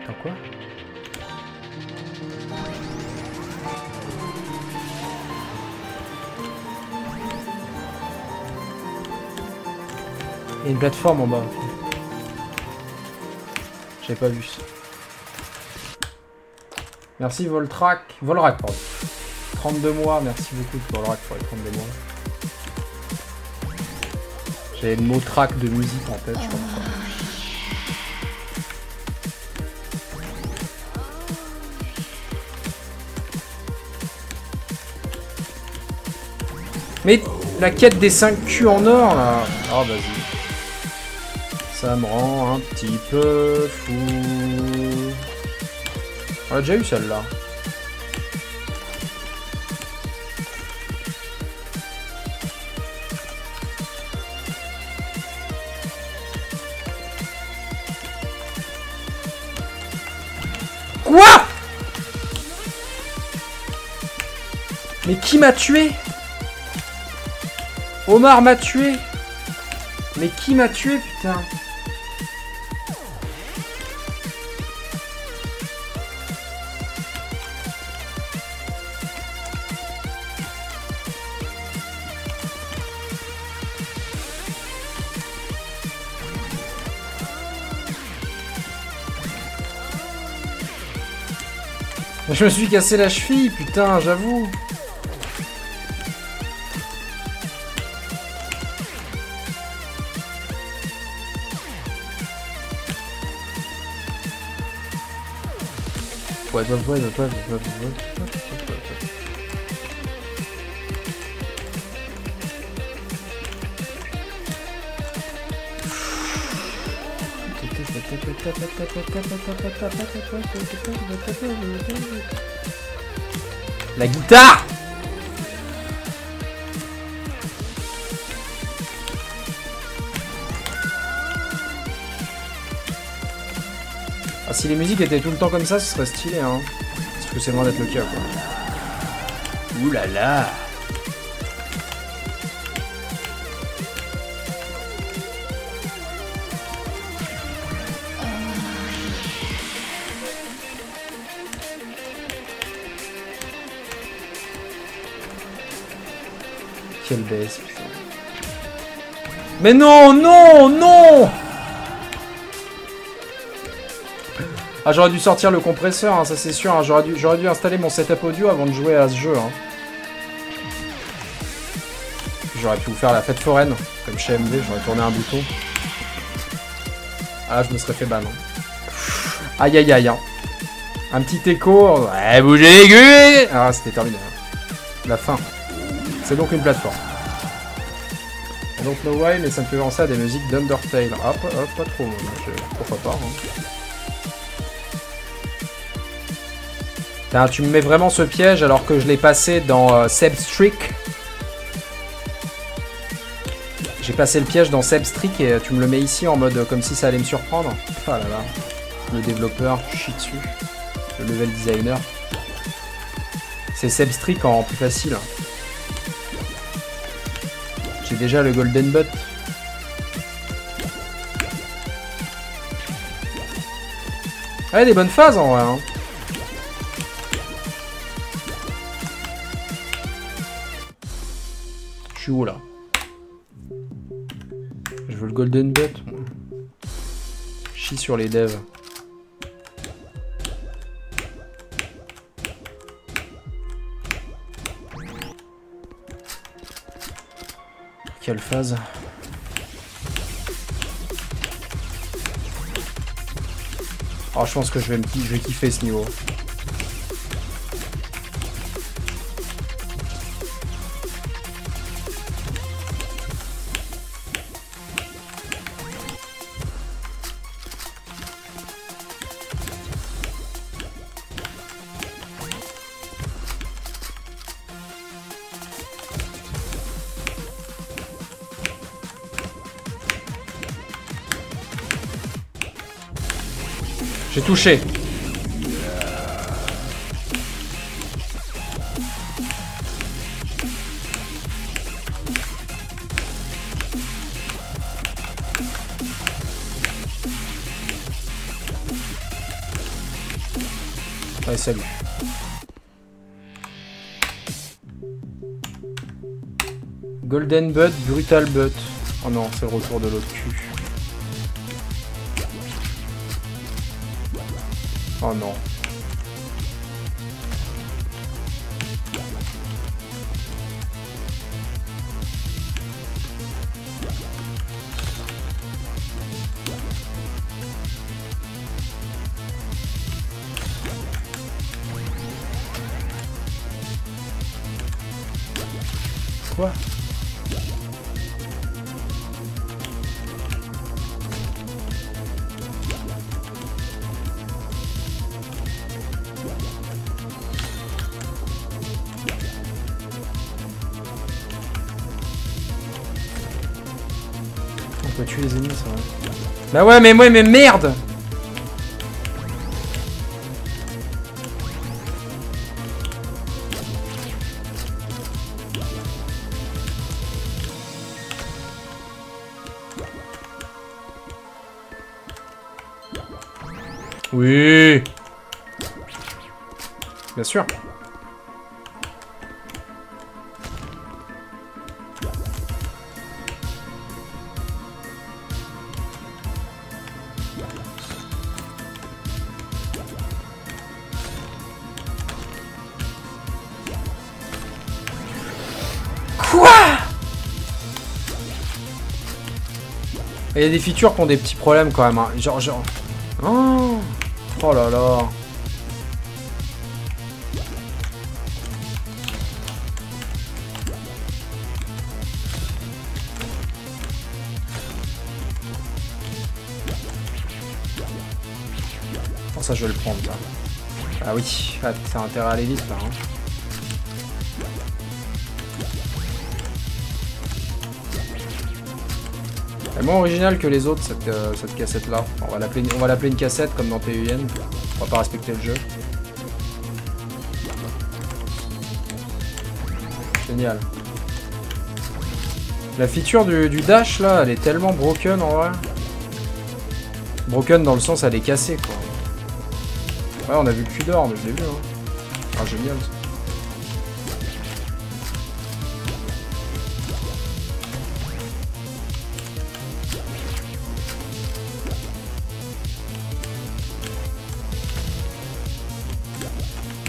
T'as quoi ? Il y a une plateforme en bas. J'avais pas vu. Merci VolTrack. VolTrack, pardon. trente-deux mois. Merci beaucoup de VolTrack pour les trente-deux mois. J'avais le mot track de musique en tête, je pense. Mais la quête des cinq Q en or là. Ah vas-y. Ça me rend un petit peu fou. On l'a déjà eu celle-là. Quoi? Mais qui m'a tué? Omar m'a tué. Mais qui m'a tué, putain? Je me suis cassé la cheville, putain, j'avoue. Ouais, ouais, ouais, ouais, ouais, ouais, ouais. La guitare. Si les musiques étaient tout le temps comme ça, ce serait stylé, hein. Parce que c'est loin d'être le cas, quoi. Ouh là là. Quelle baisse, putain. Mais non, non, non. Ah, j'aurais dû sortir le compresseur, hein, ça c'est sûr. Hein. J'aurais dû, j'aurais dû installer mon setup audio avant de jouer à ce jeu. Hein. J'aurais pu vous faire la fête foraine, comme chez M D, j'aurais tourné un bouton. Ah, je me serais fait ban. Hein. Aïe, aïe, aïe. Hein. Un petit écho. Ouais, bougez les gueules. Ah, c'était terminé. La fin. C'est donc une plateforme. Donc no way, mais ça me fait penser à des musiques d'Undertale. Ah, pas, ah, pas trop. Je... Pourquoi pas hein. Tain, tu me mets vraiment ce piège alors que je l'ai passé dans euh, Seb's Trick. J'ai passé le piège dans Seb's Trick et euh, tu me le mets ici en mode euh, comme si ça allait me surprendre. Ah là là. Le développeur, je chie dessus. Le level designer. C'est Seb's Trick en plus facile. J'ai déjà le Golden Butt. Ouais, des bonnes phases en vrai. Hein. Je suis où là? Je veux le Golden Butt. Chie sur les devs. Quelle phase? Oh, je pense que je vais, me, je vais kiffer ce niveau. Touché. Ouais, salut. Golden Butt, Brutal Butt. Oh non, c'est le retour de l'autre cul. Oh non. Quoi? Les ennemis, ça va. Bah ouais, mais ouais, mais merde. Oui. Bien sûr. Il y a des features qui ont des petits problèmes quand même. Hein. Genre, genre. Oh, oh là là. Oh, ça, je vais le prendre là. Ah oui, ah, ça a intérêt à aller vite là. Hein. Elle est moins originale que les autres, cette, euh, cette cassette-là. On va l'appeler une cassette, comme dans P U N. On va pas respecter le jeu. Génial. La feature du, du dash, là, elle est tellement broken, en vrai. Broken dans le sens, elle est cassée, quoi. Ouais, on a vu le cul d'or, mais je l'ai vu, hein. Ah, génial, ça.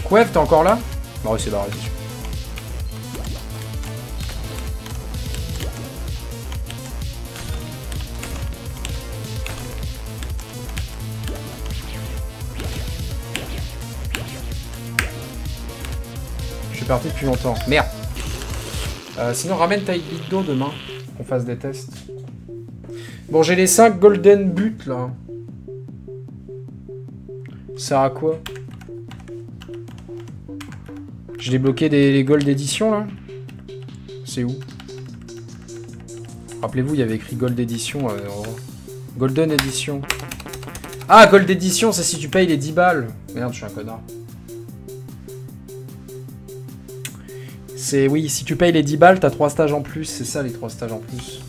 Quev, t'es encore là? Bah oui, c'est barré. Je suis parti depuis longtemps. Merde. Euh, sinon, ramène ta huit bits d'eau demain. Qu'on fasse des tests. Bon, j'ai les cinq golden buts, là. Ça sert à quoi? J'ai débloqué des, les gold d'édition, là. C'est où? Rappelez-vous, il y avait écrit gold édition. Euh, golden édition. Ah, gold édition, c'est si tu payes les dix balles. Merde, je suis un connard. C'est, oui, si tu payes les dix balles, t'as trois stages en plus. C'est ça, les trois stages en plus.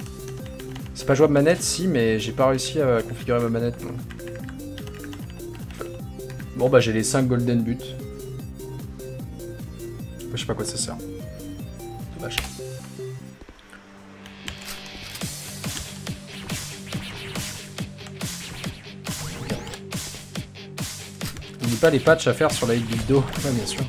C'est pas jouable manette, si, mais j'ai pas réussi à configurer ma manette. Non. Bon, bah j'ai les cinq golden buts. Je sais pas quoi ça sert. Dommage. N'oublie pas les patchs à faire sur la vidéo. Ouais, bien sûr.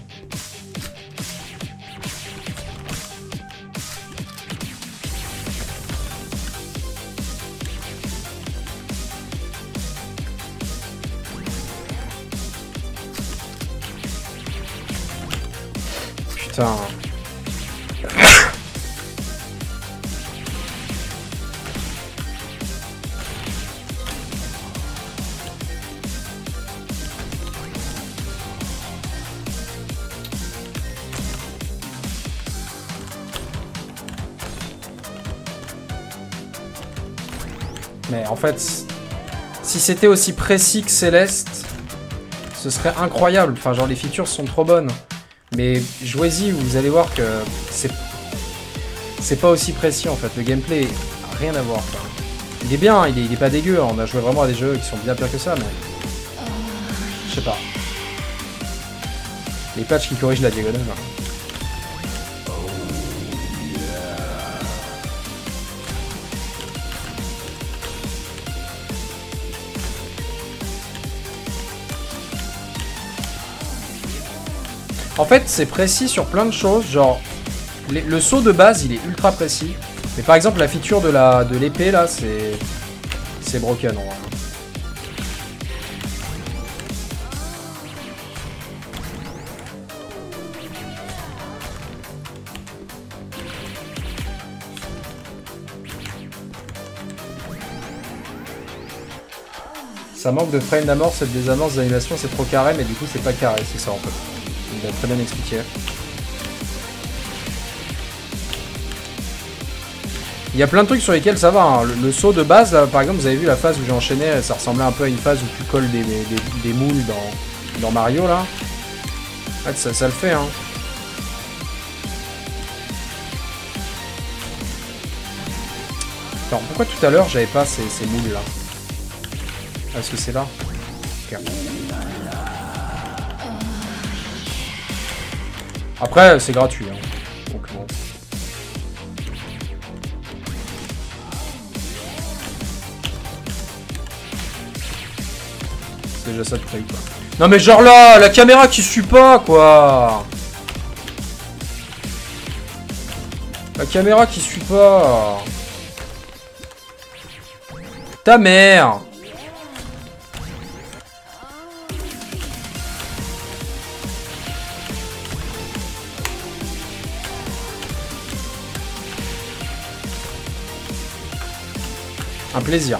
Mais en fait, si c'était aussi précis que Céleste, ce serait incroyable. Enfin, genre les features sont trop bonnes. Mais jouez-y, vous allez voir que c'est c'est pas aussi précis en fait. Le gameplay a rien à voir. Quoi. Il est bien, il est, il est pas dégueu. On a joué vraiment à des jeux qui sont bien pires que ça, mais je sais pas. Les patchs qui corrigent la diagonale. Hein. En fait, c'est précis sur plein de choses, genre, les, le saut de base, il est ultra précis. Mais par exemple, la feature de la de l'épée, là, c'est... C'est broken, en vrai. Ça manque de frame d'amorce et de désamorce des animations, c'est trop carré, mais du coup, c'est pas carré, c'est ça, en fait. Il a très bien expliqué. Il y a plein de trucs sur lesquels ça va. Hein. Le, le saut de base, là, par exemple, vous avez vu la phase où j'ai enchaîné, ça ressemblait un peu à une phase où tu colles des, des, des, des moules dans, dans Mario, là. En fait, ça, ça le fait, hein. Attends, pourquoi tout à l'heure, j'avais pas ces, ces moules, là? Est-ce que c'est là? Okay. Après, c'est gratuit, hein. Donc bon. C'est déjà ça de près, quoi. Non mais genre là, la caméra qui suit pas, quoi. La caméra qui suit pas. Ta mère. Un plaisir.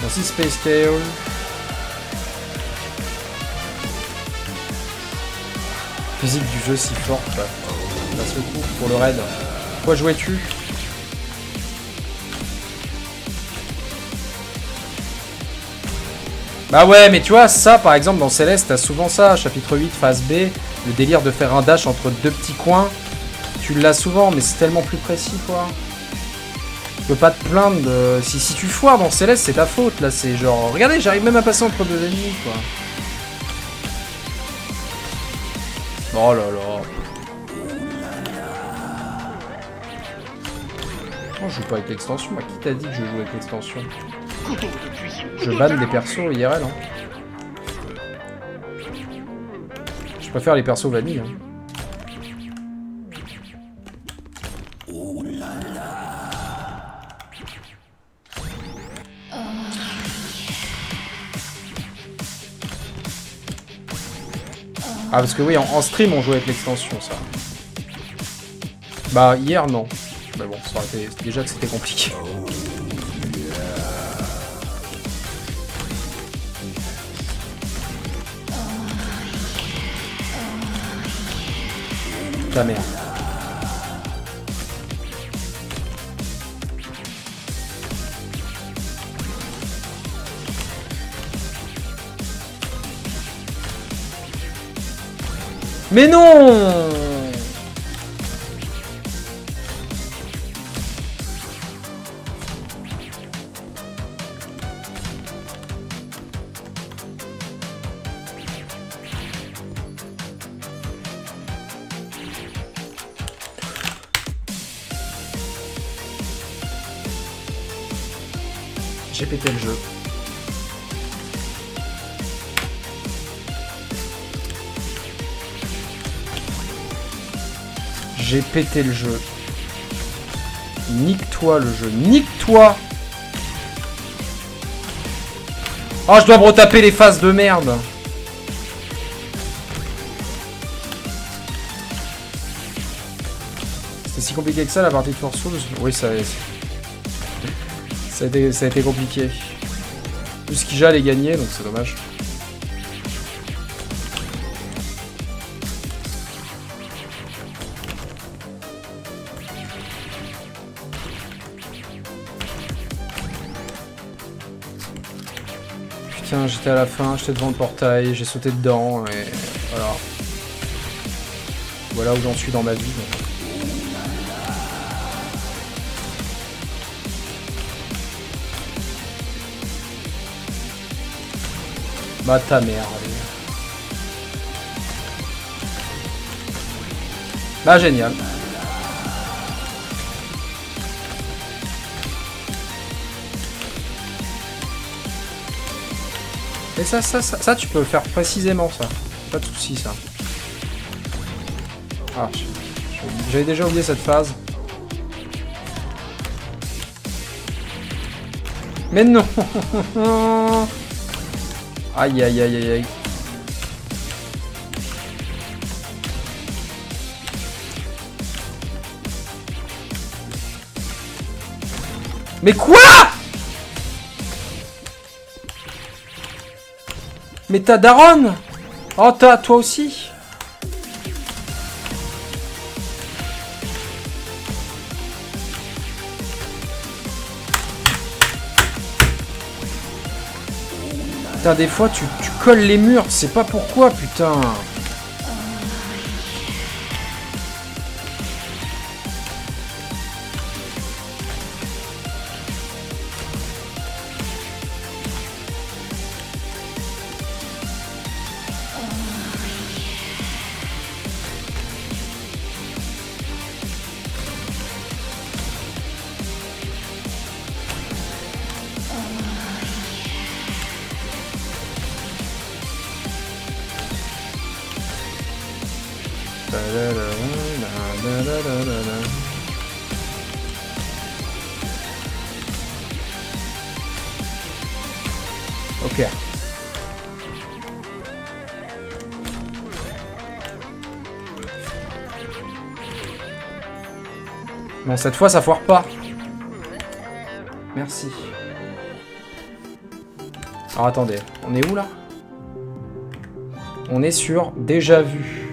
Merci Space Kyle. Physique du jeu si forte. Passe le coup pour le raid. Quoi jouais-tu? Bah ouais, mais tu vois, ça par exemple dans Céleste, t'as souvent ça. Chapitre huit, phase B. Le délire de faire un dash entre deux petits coins, tu l'as souvent, mais c'est tellement plus précis, quoi. Tu peux pas te plaindre de... Si, si tu foires dans Céleste, c'est ta faute, là. C'est genre... Regardez, j'arrive même à passer entre deux ennemis, quoi. Oh là là. Pourtant, je joue pas avec l'extension. Bah, qui t'a dit que je joue avec l'extension? Je banne des persos I R L. Hein. Je préfère les persos vanille. Hein. Ah parce que oui, en, en stream on jouait avec l'extension ça. Bah hier non. Mais bon, ça aurait été... déjà que c'était compliqué. Ta mère. Mais non! J'ai pété le jeu. J'ai pété le jeu. Nique-toi le jeu. Nique-toi! Oh, je dois me retaper les phases de merde! C'est si compliqué que ça la partie de Force Souls? Oui, ça a été, ça a été, ça a été compliqué. Plus qu'Ija allait gagner, donc c'est dommage. J'étais à la fin, j'étais devant le portail, j'ai sauté dedans et voilà. Voilà où j'en suis dans ma vie. Bah ta mère. Bah génial. Et ça, ça, ça, ça, tu peux le faire précisément, ça. Pas de soucis, ça. Ah, j'avais déjà oublié cette phase. Mais non. Aïe, aïe, aïe, aïe, aïe. Mais quoi? Mais t'as Daron! Oh t'as toi aussi! Putain des fois tu, tu colles les murs, c'est pas pourquoi putain! Cette fois, ça foire pas. Merci. Alors, attendez. On est où, là? On est sur Déjà Vu.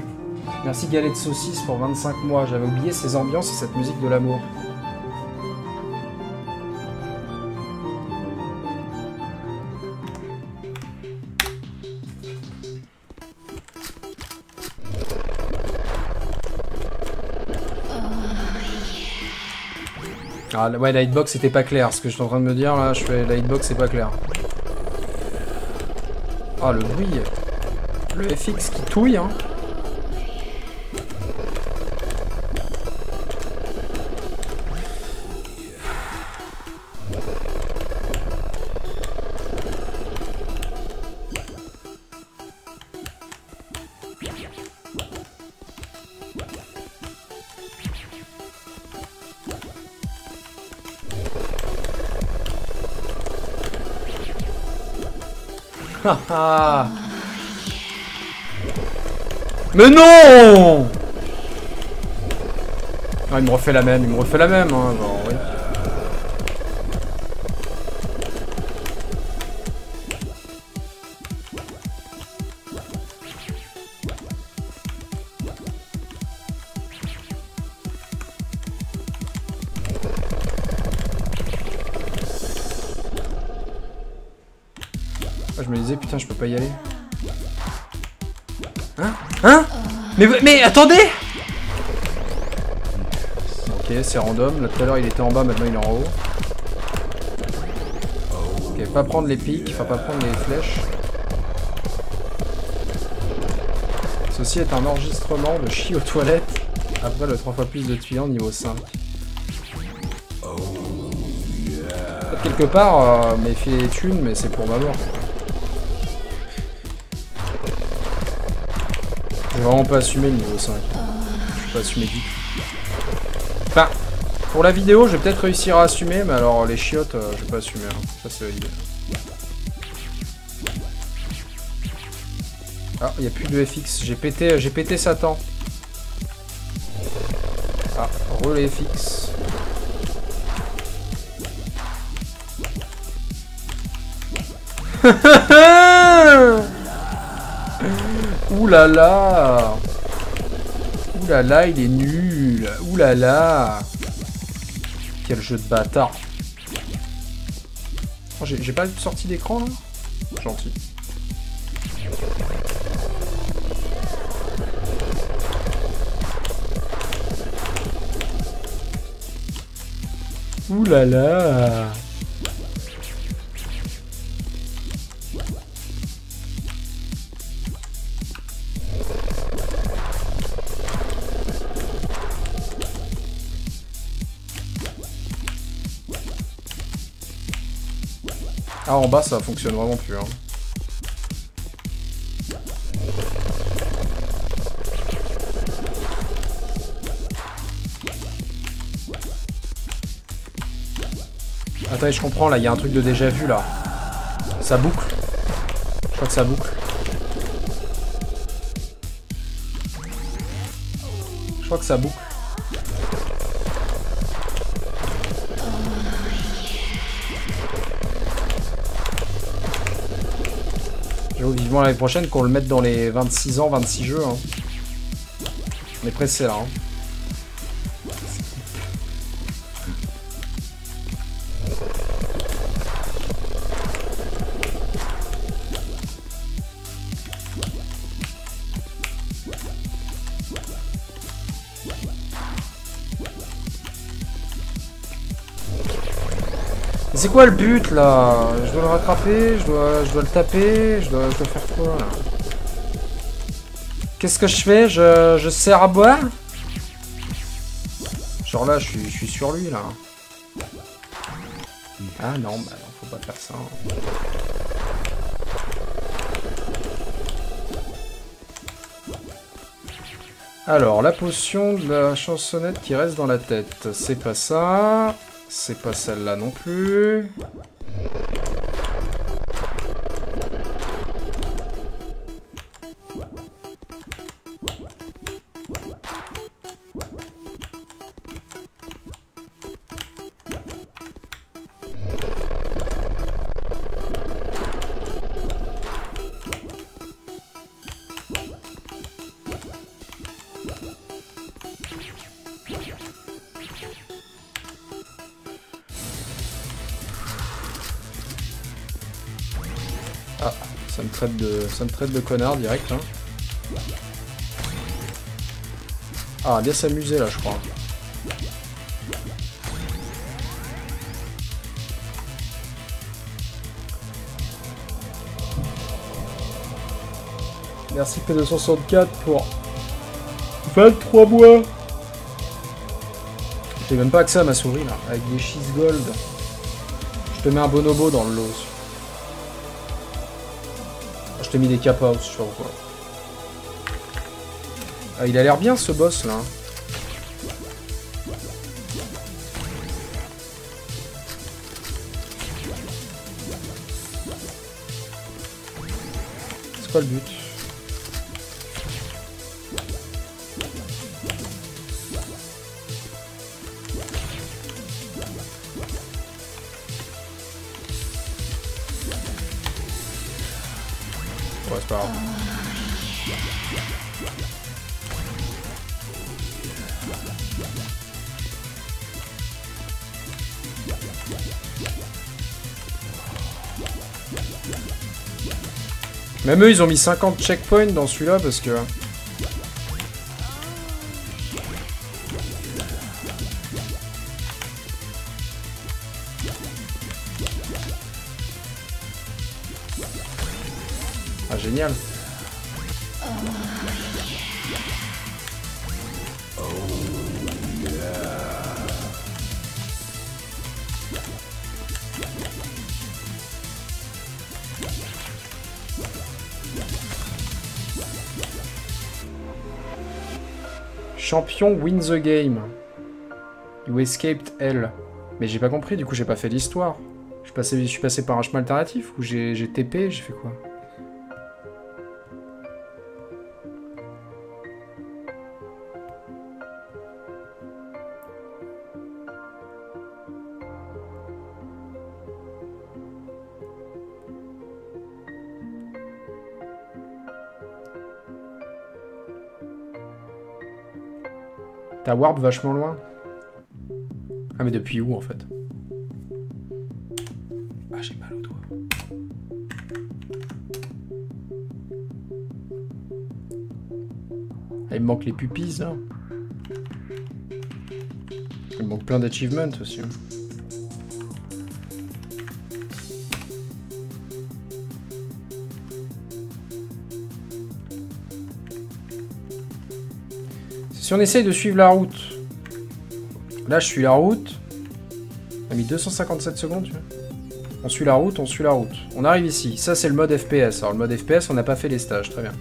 Merci Galet de saucisses pour vingt-cinq mois. J'avais oublié ces ambiances et cette musique de l'amour. Ah, ouais, la hitbox c'était pas clair, ce que je suis en train de me dire là, je fais la hitbox c'est pas clair. Ah le bruit, le F X qui touille hein. Mais non! Ah, il me refait la même, il me refait la même, hein. Bon, oui. Ah, je me disais, putain, je peux pas y aller. Hein? Hein? Mais, mais attendez! Ok, c'est random. Là, tout à l'heure, il était en bas, maintenant, il est en haut. Ok, pas prendre les pics, enfin, pas prendre les flèches. Ceci est un enregistrement de chi aux toilettes après le trois fois plus de tuyaux niveau cinq. Quelque part, euh, mes filets les thunes, mais c'est pour ma mort. J'ai vraiment pas assumé le niveau cinq. J'ai pas assumé du tout. Enfin, pour la vidéo, je vais peut-être réussir à assumer, mais alors les chiottes, euh, je vais pas assumer. Hein. Ça, c'est l'idée. Ah, il n'y a plus de F X. J'ai pété, j'ai pété Satan. Ah, relais F X. Ouh là là, ouh là là, il est nul. Ouh là là, quel jeu de bâtard. Oh, j'ai pas sorti d'écran là. Gentil. Ouh là là. Ah, en bas ça fonctionne vraiment plus, hein. Attends, je comprends là, il y a un truc de déjà vu là. Ça boucle. Je crois que ça boucle. Je crois que ça boucle. Vivement l'année prochaine qu'on le mette dans les vingt-six ans, vingt-six jeux. Hein. On est pressé là. Hein. C'est quoi le but là? Je dois le rattraper, je dois, je dois le taper, je dois, je dois faire quoi là? Qu'est-ce que je fais? Je, je sers à boire? Genre là, je suis, je suis sur lui là. Ah non, bah non, faut pas faire ça. Alors, la potion de la chansonnette qui reste dans la tête, c'est pas ça. C'est pas celle-là non plus. De, ça me traite de connard direct. Hein. Ah, bien s'amuser là, je crois. Merci P deux cent soixante-quatre pour vingt-trois mois. J'ai même pas accès à ma souris là, avec des cheese gold. Je te mets un bonobo dans le lot. J'ai mis des capas, je sais pas pourquoi. Ah, il a l'air bien ce boss là. pas le but. Ouais, c'est pas grave. Même eux, ils ont mis cinquante checkpoints dans celui-là parce que... Ah, génial. Champion win the game. You escaped hell. Mais j'ai pas compris, du coup j'ai pas fait l'histoire. Je suis passé, je suis passé par un chemin alternatif ou j'ai T P, j'ai fait quoi? T'as warp vachement loin. Ah mais depuis où en fait? Ah j'ai mal au doigt. Ah, il me manque les pupilles là. Il me manque plein d'achievements aussi. Hein. Si on essaye de suivre la route, là je suis la route, on a mis deux cent cinquante-sept secondes, tu vois. On suit la route, on suit la route. On arrive ici, ça c'est le mode F P S. Alors le mode F P S, on n'a pas fait les stages, très bien.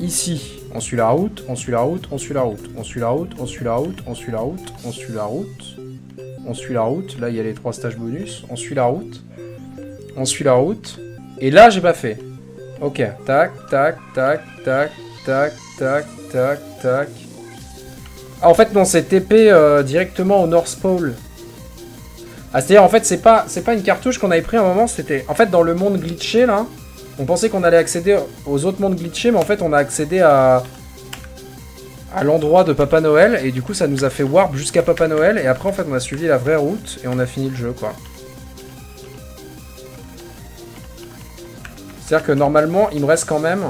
Ici, on suit la route, on suit la route, on suit la route, on suit la route, on suit la route, on suit la route, on suit la route, on suit la route, là il y a les trois stages bonus, on suit la route, on suit la route, et là j'ai pas fait. Ok, tac, tac, tac, tac, tac, tac, tac, tac. Ah, en fait, non, c'est T P euh, directement au North Pole. Ah, c'est-à-dire, en fait, c'est pas, c'est pas une cartouche qu'on avait pris à un moment, c'était... En fait, dans le monde glitché, là, on pensait qu'on allait accéder aux autres mondes glitchés, mais en fait, on a accédé à... à l'endroit de Papa Noël, et du coup, ça nous a fait warp jusqu'à Papa Noël, et après, en fait, on a suivi la vraie route, et on a fini le jeu, quoi. C'est-à-dire que, normalement, il me reste quand même...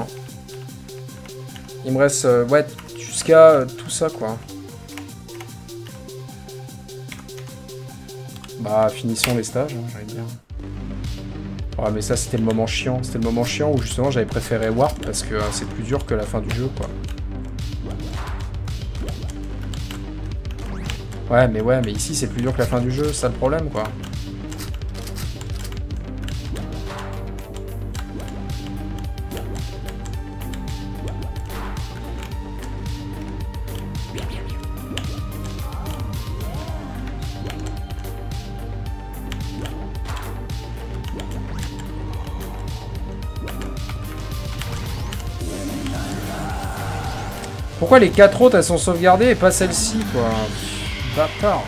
Il me reste, euh, ouais, jusqu'à euh, tout ça, quoi. Bah, finissons les stages, hein, j'allais dire. Ouais, mais ça, c'était le moment chiant. C'était le moment chiant où, justement, j'avais préféré warp parce que euh, c'est plus dur que la fin du jeu, quoi. Ouais, mais ouais, mais ici, c'est plus dur que la fin du jeu. C'est ça, le problème, quoi. Pourquoi les quatre autres elles sont sauvegardées et pas celle-ci quoi? Bâtard.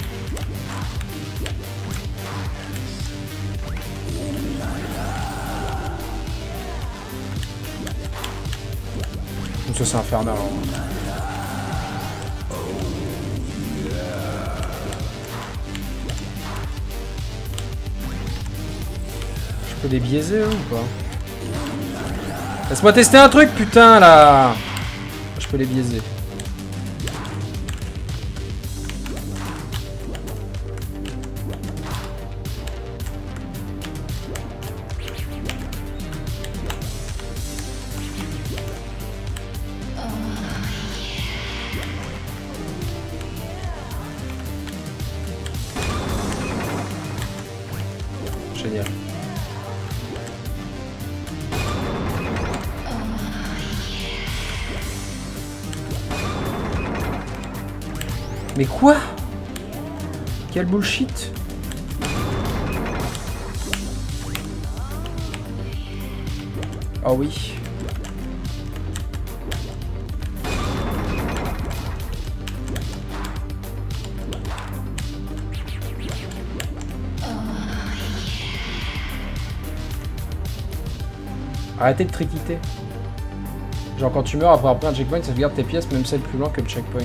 Comme ça c'est infernal. Hein. Je peux les biaiser hein, ou pas? Laisse-moi tester un truc putain là. Je peux les biaiser. Mais quoi? Quel bullshit! Oh oui. Arrêtez de triquiter. Genre quand tu meurs après avoir pris un checkpoint, ça te garde tes pièces, même celles plus loin que le checkpoint.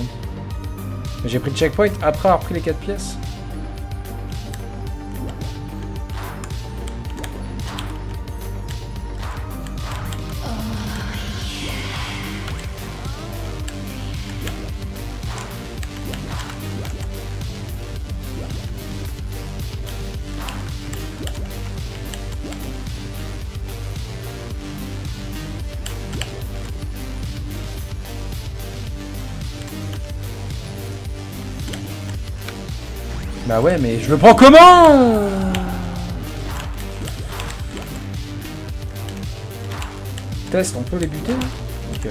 Mais j'ai pris le checkpoint après avoir pris les quatre pièces. Bah ouais, mais je le prends comment? Test, on peut les buter? Ok,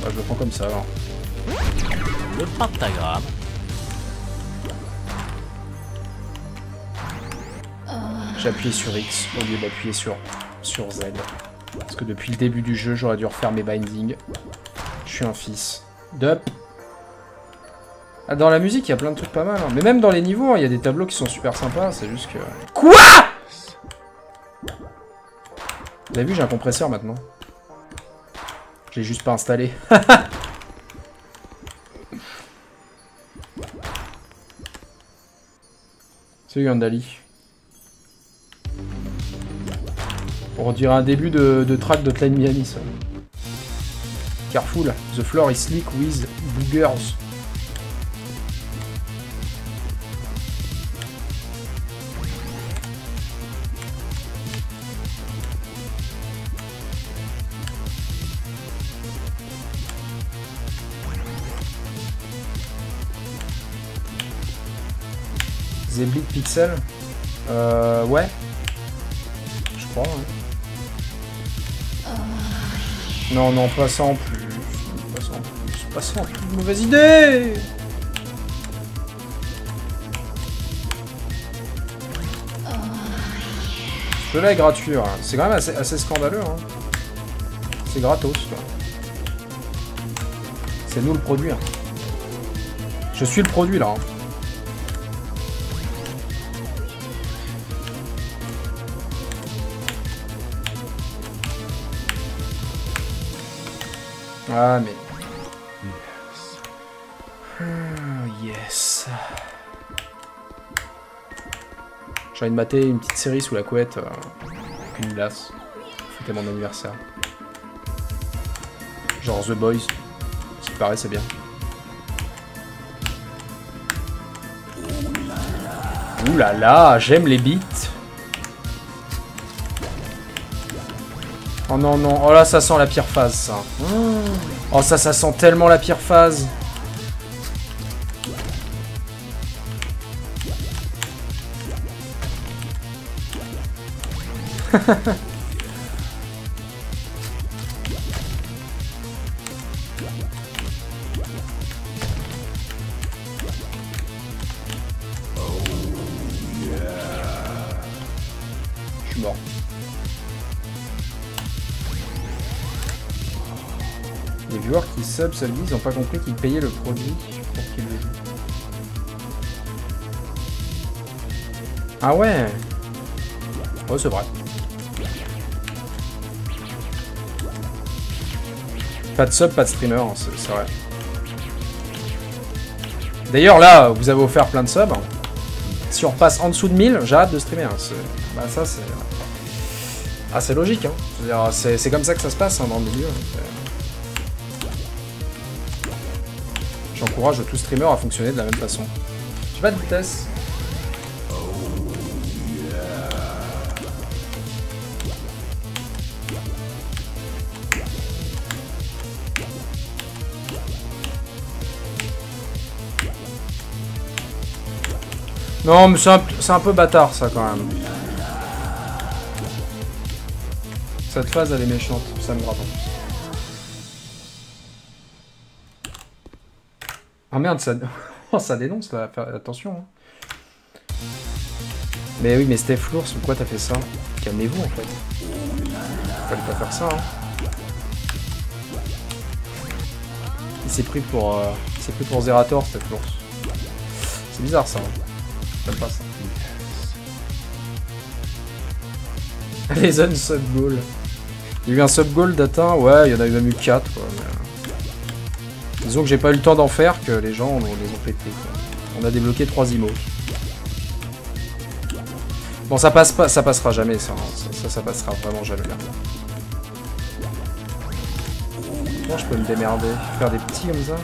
bah je le prends comme ça alors. Le pentagramme. J'appuie sur X au lieu d'appuyer sur, sur Z. Parce que depuis le début du jeu, j'aurais dû refaire mes bindings. Je suis un fils. Dup. Ah, dans la musique, il y a plein de trucs pas mal. Hein. Mais même dans les niveaux, il hein, y a des tableaux qui sont super sympas. C'est juste que... Quoi? Vous avez vu, j'ai un compresseur maintenant. Je l'ai juste pas installé. C'est Gandali. On dirait un début de, de track de Hotline Miami, ça. Careful, the floor is slick with boogers. Zeblit Pixel, euh, ouais, je crois. Hein. Non, non, pas ça en plus, pas ça en plus, pas ça en plus, mauvaise idée. Cela est gratuit, hein. C'est quand même assez, assez scandaleux. Hein. C'est gratos. C'est nous le produit. Hein. Je suis le produit là. Hein. Ah mais... Yes. Oh, yes. J'ai envie de mater une petite série sous la couette. Euh, une glace. C'était mon anniversaire. Genre The Boys. Ce qui paraît c'est bien. Ouh là là, j'aime les beats. Oh non, non. Oh là, ça sent la pire phase, ça. Oh, ça, ça sent tellement la pire phase. Sub, sub, ils n'ont pas compris qu'ils payaient le produit pour qu'ils le jouent. Ah ouais. Oh, c'est vrai. Pas de sub, pas de streamer, hein, c'est vrai. D'ailleurs, là, vous avez offert plein de subs. Hein. Si on repasse en dessous de mille, j'arrête de streamer. Hein. Bah, ça, c'est... Ah, c'est logique. Hein. C'est comme ça que ça se passe hein, dans le milieu. Hein. J'encourage tout streamer à fonctionner de la même façon. J'ai pas de vitesse. Oh, yeah. Non, mais c'est un, c'est un peu bâtard ça quand même. Cette phase elle est méchante, ça me gratte. Ah merde, ça, oh, ça dénonce là, attention. Hein. Mais oui, mais Steph Lourdes, pourquoi t'as fait ça? Calmez-vous en fait. Fallait pas faire ça. Hein. Il s'est pris pour, euh, il s'est pris pour Zerator, Steph Lourdes. C'est bizarre ça. J'aime pas ça. Les zones sub-goal. Il y a eu un sub-gold atteint, ouais, il y en a eu même eu quatre. Quoi, mais... Disons que j'ai pas eu le temps d'en faire, que les gens on, on les ont pété. Quoi. On a débloqué trois emotes. Bon, ça passe pas, ça passera jamais, ça. Hein. Ça, ça passera vraiment jamais. Comment je peux me démerder? Je peux faire des petits comme ça.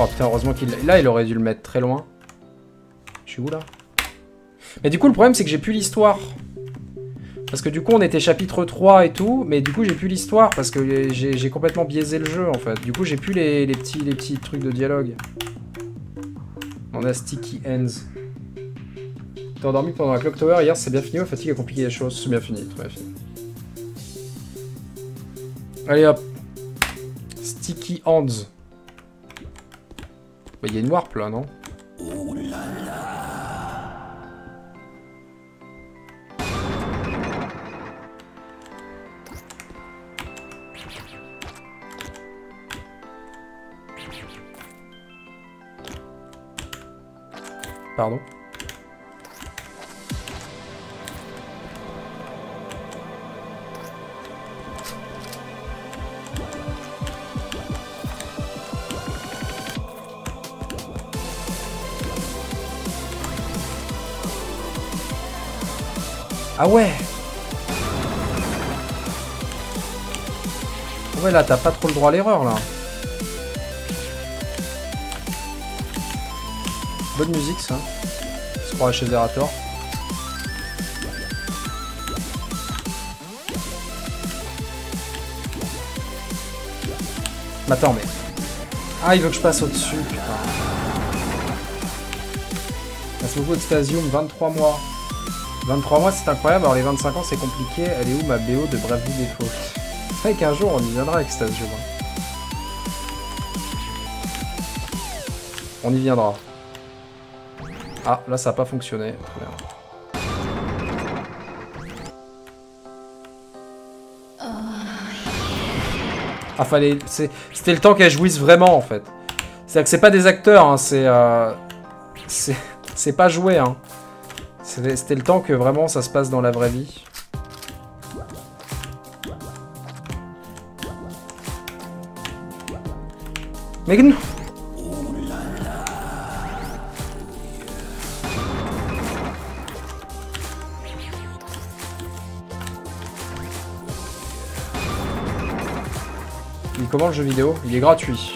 Oh putain, heureusement qu'il... Là, il aurait dû le mettre très loin. Je suis où, là? Mais du coup, le problème, c'est que j'ai plus l'histoire. Parce que du coup, on était chapitre trois et tout, mais du coup, j'ai plus l'histoire, parce que j'ai complètement biaisé le jeu, en fait. Du coup, j'ai plus les, les, petits, les petits trucs de dialogue. On a Sticky Ends. T'es endormi pendant la Clock Tower hier, c'est bien fini, ou fatigue a compliqué les choses? C'est bien fini, très bien fini. Allez, hop. Sticky Hands. Bah, il y a une warp, là, non? Oh là là. Pardon? Ah ouais! Ouais, là, t'as pas trop le droit à l'erreur, là. Bonne musique, ça. C'est pour acheter Zerator. Mais attends, mais... Ah, il veut que je passe au-dessus, putain. Merci beaucoup de Stasium, vingt-trois mois. vingt-trois mois, c'est incroyable, alors les vingt-cinq ans, c'est compliqué. Elle est où ma B O de Bravely Default? C'est vrai qu'un jour, on y viendra avec Stasium. On y viendra. Ah, là, ça n'a pas fonctionné. Ah, fallait... C'était le temps qu'elle jouisse vraiment, en fait. C'est-à-dire que c'est pas des acteurs, hein, c'est... Euh... C'est pas joué, hein. C'était le temps que vraiment ça se passe dans la vraie vie. Mais non. Il est comment le jeu vidéo? Il est gratuit.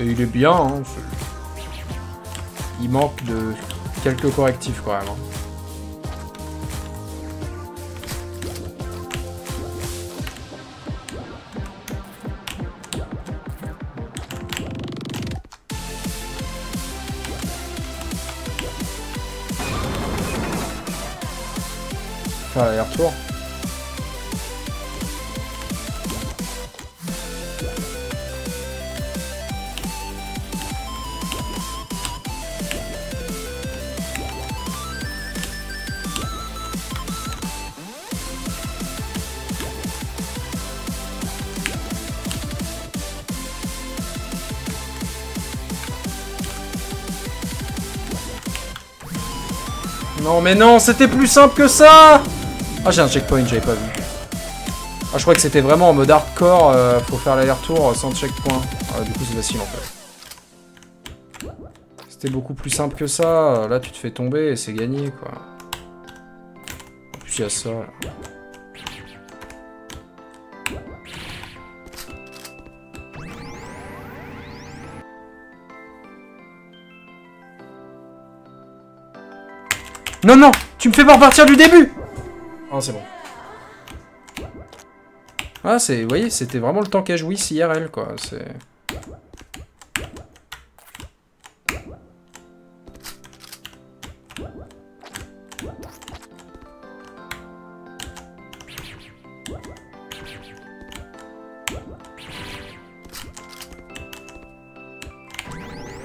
Et il est bien, hein. Il manque de... quelques correctifs quand même. Faire l'aller-retour. Non mais non, c'était plus simple que ça. Ah, j'ai un checkpoint, j'avais pas vu. Ah, je crois que c'était vraiment en mode hardcore, euh, faut faire l'aller-retour sans checkpoint. Ah, du coup c'est facile en fait. C'était beaucoup plus simple que ça, là tu te fais tomber et c'est gagné quoi. En plus il y a ça. Là. Non, non, tu me fais pas repartir du début. Ah, oh, c'est bon. Ah, c'est... Vous voyez, c'était vraiment le temps qu'elle jouisse I R L, quoi. C'est...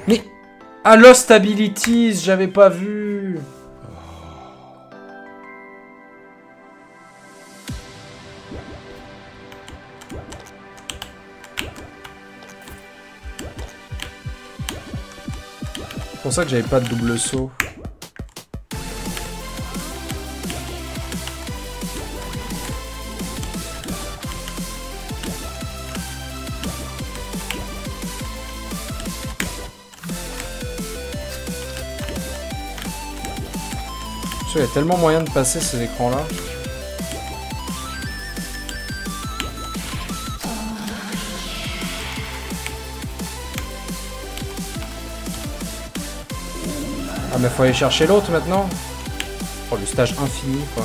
Mais... Ah, Lost Abilities, j'avais pas vu... pour ça que j'avais pas de double saut. Il y a tellement moyen de passer ces écrans là. Ah mais faut aller chercher l'autre maintenant. Oh le stage infini quoi.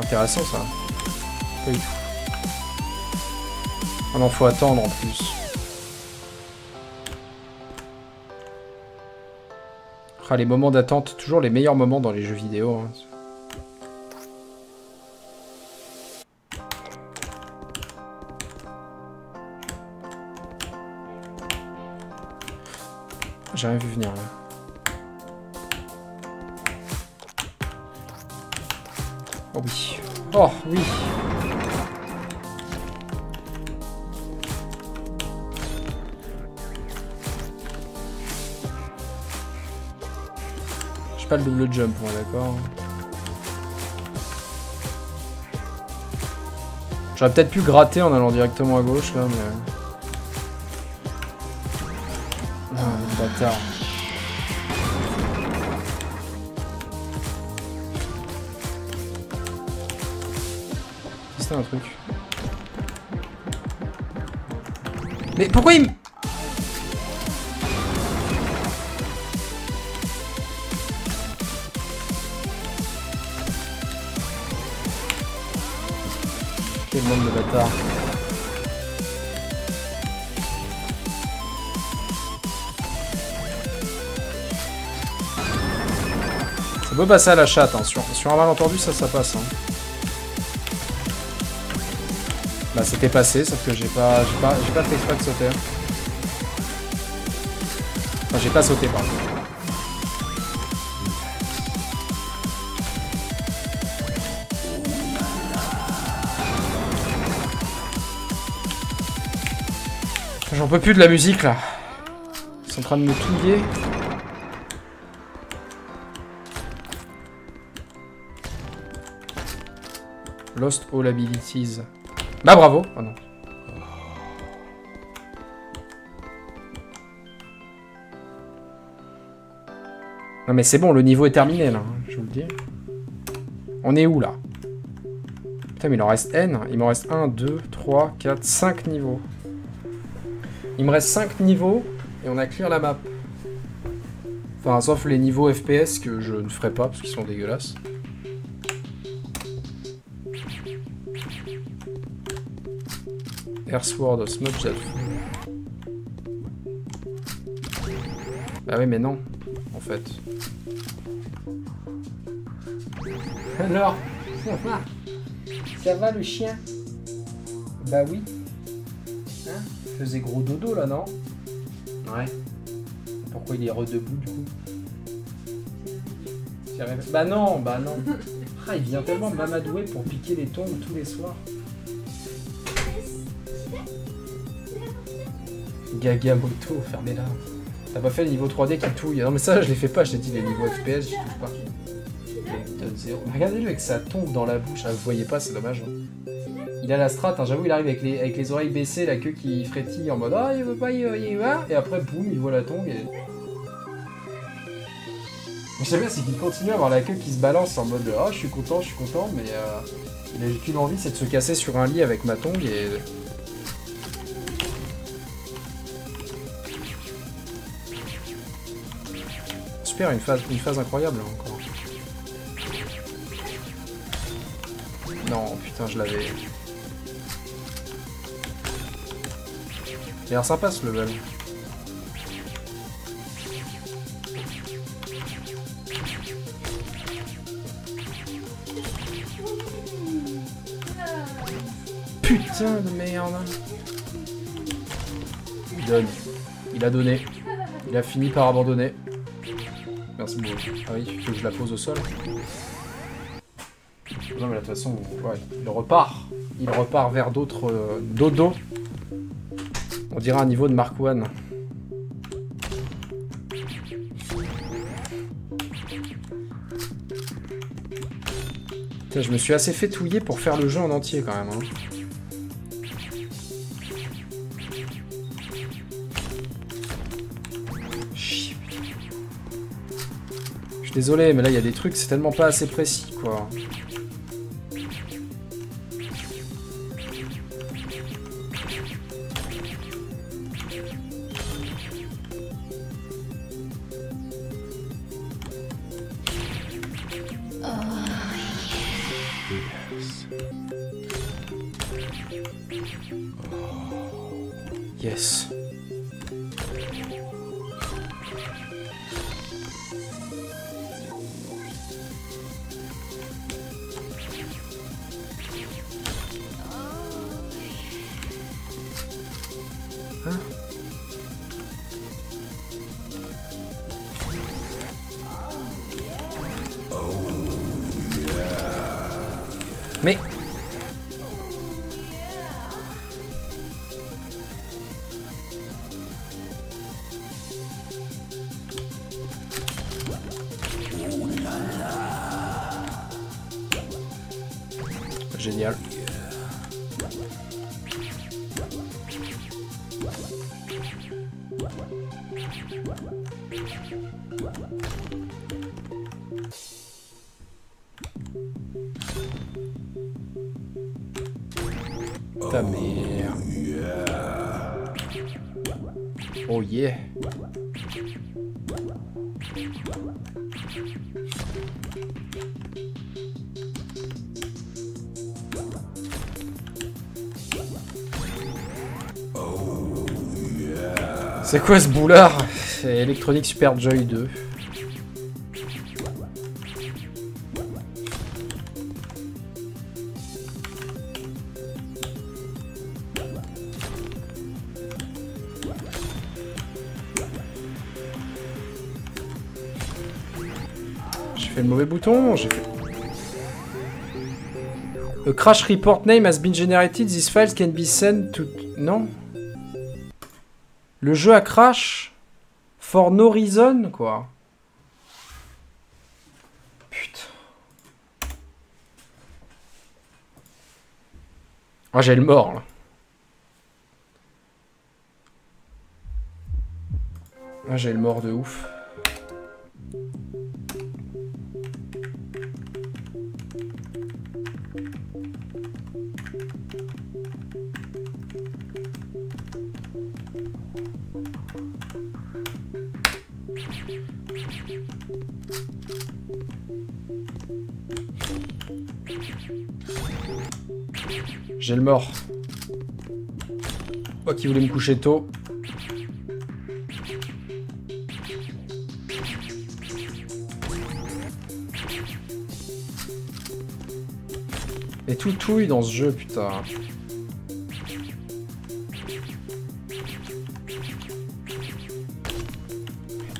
Intéressant ça. Pas du tout. Ah non faut attendre en plus. Ah, les moments d'attente, toujours les meilleurs moments dans les jeux vidéo. Hein. J'ai rien vu venir là. Oh oui. Oh oui. Pas le double jump, ouais, d'accord. J'aurais peut-être pu gratter en allant directement à gauche là, mais. Ah, le bâtard. C'était un truc. Mais pourquoi il me. Monde de bâtard. Ça peut passer à la chatte, hein. Sur, sur un malentendu ça ça passe. Hein. Bah c'était passé, sauf que j'ai pas j'ai pas j'ai pas fait exprès de sauter. Enfin j'ai pas sauté par contre. J'en peux plus de la musique là. Ils sont en train de me touiller. Lost all abilities. Bah bravo. Oh non. Non mais c'est bon, le niveau est terminé là. Je vous le dis. On est où là? Putain mais il en reste N. Il m'en reste un, deux, trois, quatre, cinq niveaux. Il me reste cinq niveaux et on a clear la map. Enfin, sauf les niveaux F P S que je ne ferai pas parce qu'ils sont dégueulasses. Airsword, smudge that fool. Bah oui, mais non, en fait. Alors, ça va? Ça va le chien? Bah oui. Hein? Faisait gros dodo là, non? Ouais. Pourquoi il est redebout du coup? Bah non, bah non. Ah, il vient tellement m'amadouer pour piquer les tombes tous les soirs. Gagamoto, fermez-la. T'as pas fait le niveau trois D qui touille? Non mais ça je les fais pas, je t'ai dit les niveaux F P S, je touche pas. Regardez-le avec sa tombe dans la bouche, ah, vous voyez pas, c'est dommage. Hein. Il a la strat, hein, j'avoue, il arrive avec les, avec les oreilles baissées, la queue qui frétille en mode ah, il veut pas, il y va, et après, boum, il voit la tombe. Et... Mais je sais bien, c'est qu'il continue à avoir la queue qui se balance en mode ah, oh, je suis content, je suis content, mais euh, il a qu'une envie, c'est de se casser sur un lit avec ma tombe et. Super, une phase, une phase incroyable là, encore. Non, putain, je l'avais. Il a l'air sympa ce level. Putain de merde. Il donne. Il a donné. Il a fini par abandonner. Merci beaucoup. Ah oui, il faut que je la pose au sol. Non mais là de toute façon, ouais, il repart. Il repart vers d'autres euh, dodo. On dirait un niveau de Mark one. Putain, je me suis assez fait touiller pour faire le jeu en entier quand même. Hein. Désolé, mais là, il y a des trucs, c'est tellement pas assez précis, quoi. Oh, yes. Oh, yes. Mais... génial. Oh yeah. Oh yeah. C'est quoi ce boulard? C'est Electronic Super Joy deux. Bouton, j'ai fait. A crash report name has been generated. These files can be sent to. Non. Le jeu a crash for no reason, quoi. Putain. Ah, oh, j'ai le mort là. Ah, oh, j'ai le mort de ouf. J'ai le mort. Moi qui voulais me coucher tôt. Et tout touille dans ce jeu, putain.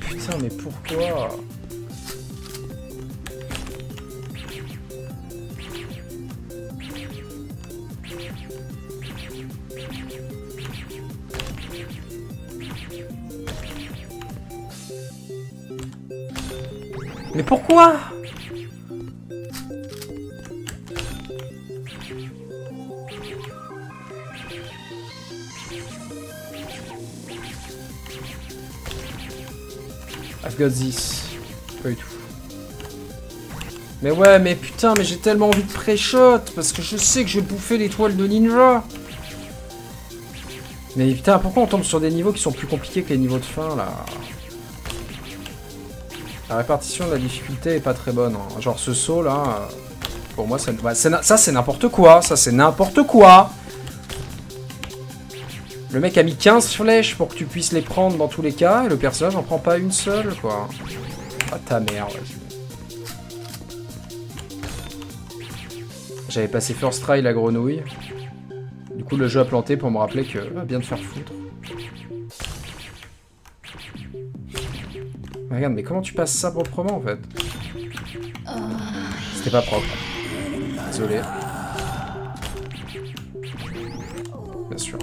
Putain, mais pourquoi ? Mais pourquoi? I've got this. Pas du tout. Mais ouais, mais putain, mais j'ai tellement envie de pré-shot parce que je sais que je bouffais l'étoile de ninja. Mais putain, pourquoi on tombe sur des niveaux qui sont plus compliqués que les niveaux de fin, là? La répartition de la difficulté est pas très bonne. Hein. Genre ce saut là, euh, pour moi ça, bah, ça c'est n'importe quoi, ça c'est n'importe quoi. Le mec a mis quinze flèches pour que tu puisses les prendre dans tous les cas, et le personnage en prend pas une seule quoi. Ah ta merde. J'avais passé first try la grenouille. Du coup le jeu a planté pour me rappeler que va bien te faire foutre. Regarde, mais comment tu passes ça proprement en fait? C'était pas propre. désolé. Bien sûr.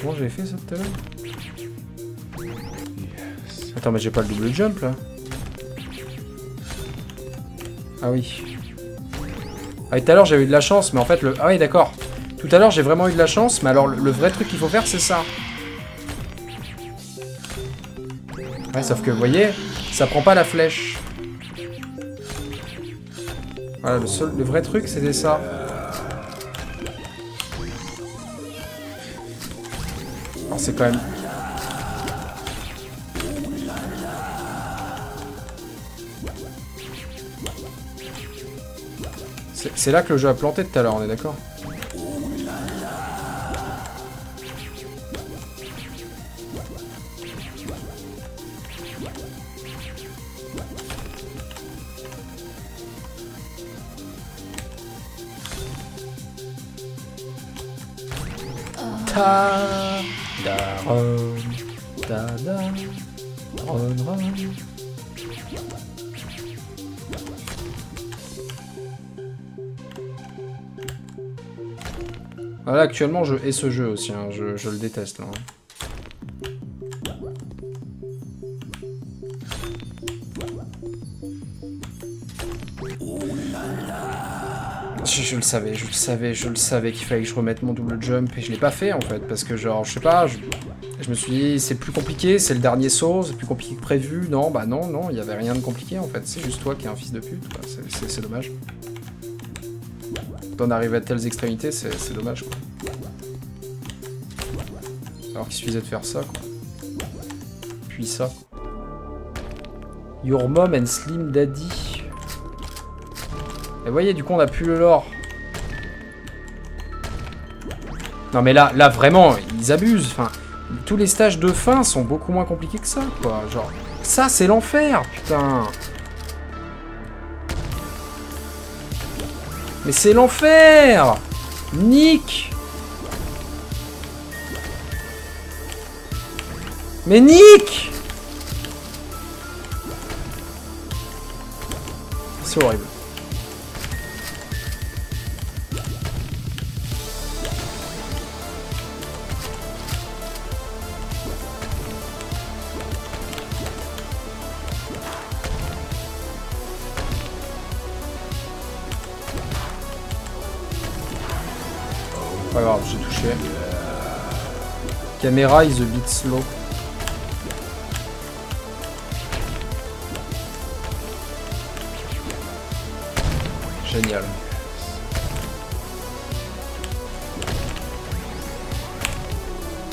Comment j'avais fait ça tout à l'heure? Attends, mais j'ai pas le double jump là. Ah oui. Ah et tout à l'heure j'avais eu de la chance, mais en fait le... Ah oui d'accord. Tout à l'heure j'ai vraiment eu de la chance, mais alors le vrai truc qu'il faut faire c'est ça. Ouais, sauf que vous voyez, ça prend pas la flèche. Voilà, le, seul... le vrai truc c'était ça. Alors c'est quand même... C'est là que le jeu a planté tout à l'heure, on est d'accord? Voilà, actuellement, je hais ce jeu aussi, hein. je, je le déteste, là. Je, je le savais, je le savais, je le savais qu'il fallait que je remette mon double jump, et je l'ai pas fait, en fait, parce que, genre, je sais pas, je, je me suis dit, c'est plus compliqué, c'est le dernier saut, c'est plus compliqué que prévu, non, bah non, non, il y avait rien de compliqué, en fait, c'est juste toi qui es un fils de pute, c'est dommage. D'en arriver à telles extrémités, c'est dommage quoi. Alors qu'il suffisait de faire ça quoi. Puis ça. Your mom and Slim Daddy. Et vous voyez, du coup on a plus le lore. Non mais là, là vraiment, ils abusent. Enfin, tous les stages de fin sont beaucoup moins compliqués que ça quoi. Genre, ça c'est l'enfer, putain. Mais c'est l'enfer! Nick! Mais Nick! C'est horrible. Pas grave, j'ai touché. Caméra is a bit slow. Génial.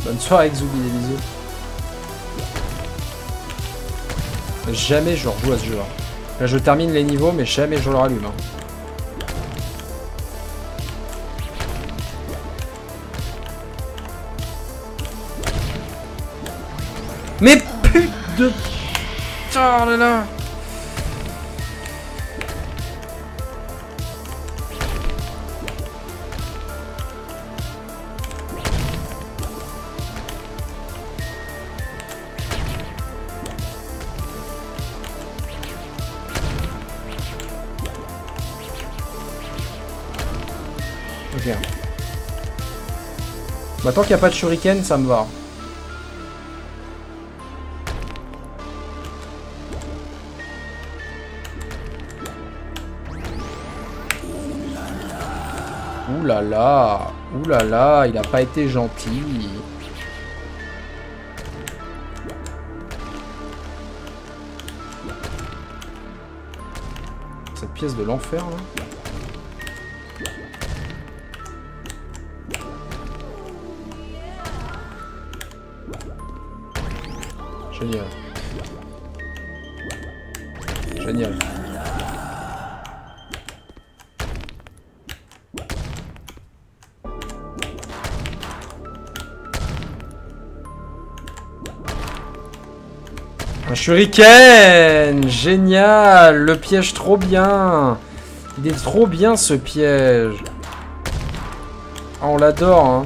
Bonne soirée Zoubi, des bisous. Jamais je rejoue à ce jeu-là. Là je termine les niveaux mais jamais je le rallume. Hein. Mais pute de... Oh là là. Ok. Bah, tant qu'il n'y a pas de shuriken, ça me va. Oulala, là là, oulala, là là, il a pas été gentil. Cette pièce de l'enfer là. Génial. Génial. Shuriken! Génial! Le piège trop bien! Il est trop bien ce piège. Ah, on l'adore, hein.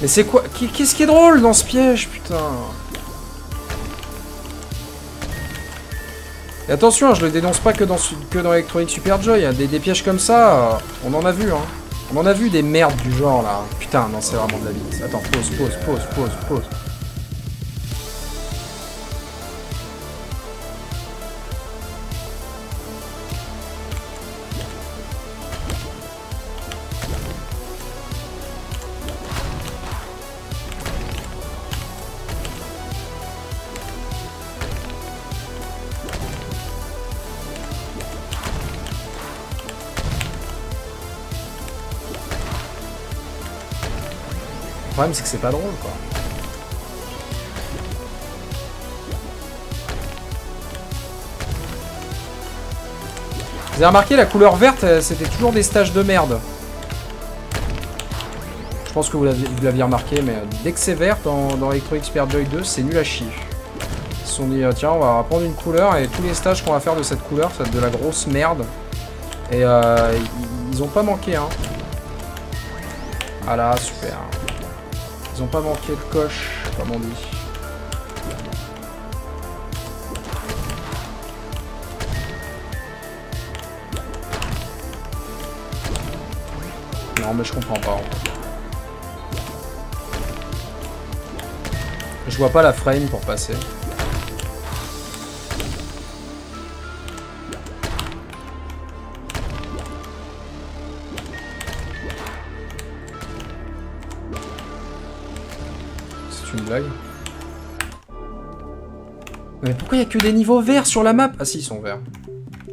Mais c'est quoi? Qu'est-ce qui est drôle dans ce piège, putain? Et attention, je le dénonce pas que dans, que dans Electronic Super Joy. Des, des pièges comme ça, on en a vu, hein. On en a vu des merdes du genre, là. Putain, non, c'est vraiment de la bise. Attends, pause, pause, pause, pause, pause. Le problème, c'est que c'est pas drôle, quoi. Vous avez remarqué, la couleur verte, c'était toujours des stages de merde. Je pense que vous l'aviez remarqué, mais dès que c'est vert, dans, dans Electronic Super Joy deux, c'est nul à chier. Ils se sont dit, tiens, on va prendre une couleur, et tous les stages qu'on va faire de cette couleur, ça va être de la grosse merde. Et euh, ils ont pas manqué, hein. Ah là, super. Ils ont pas manqué de coche, comme on dit. Non mais je comprends pas. En fait. Je vois pas la frame pour passer. Mais pourquoi il n'y a que des niveaux verts sur la map? Ah si, ils sont verts.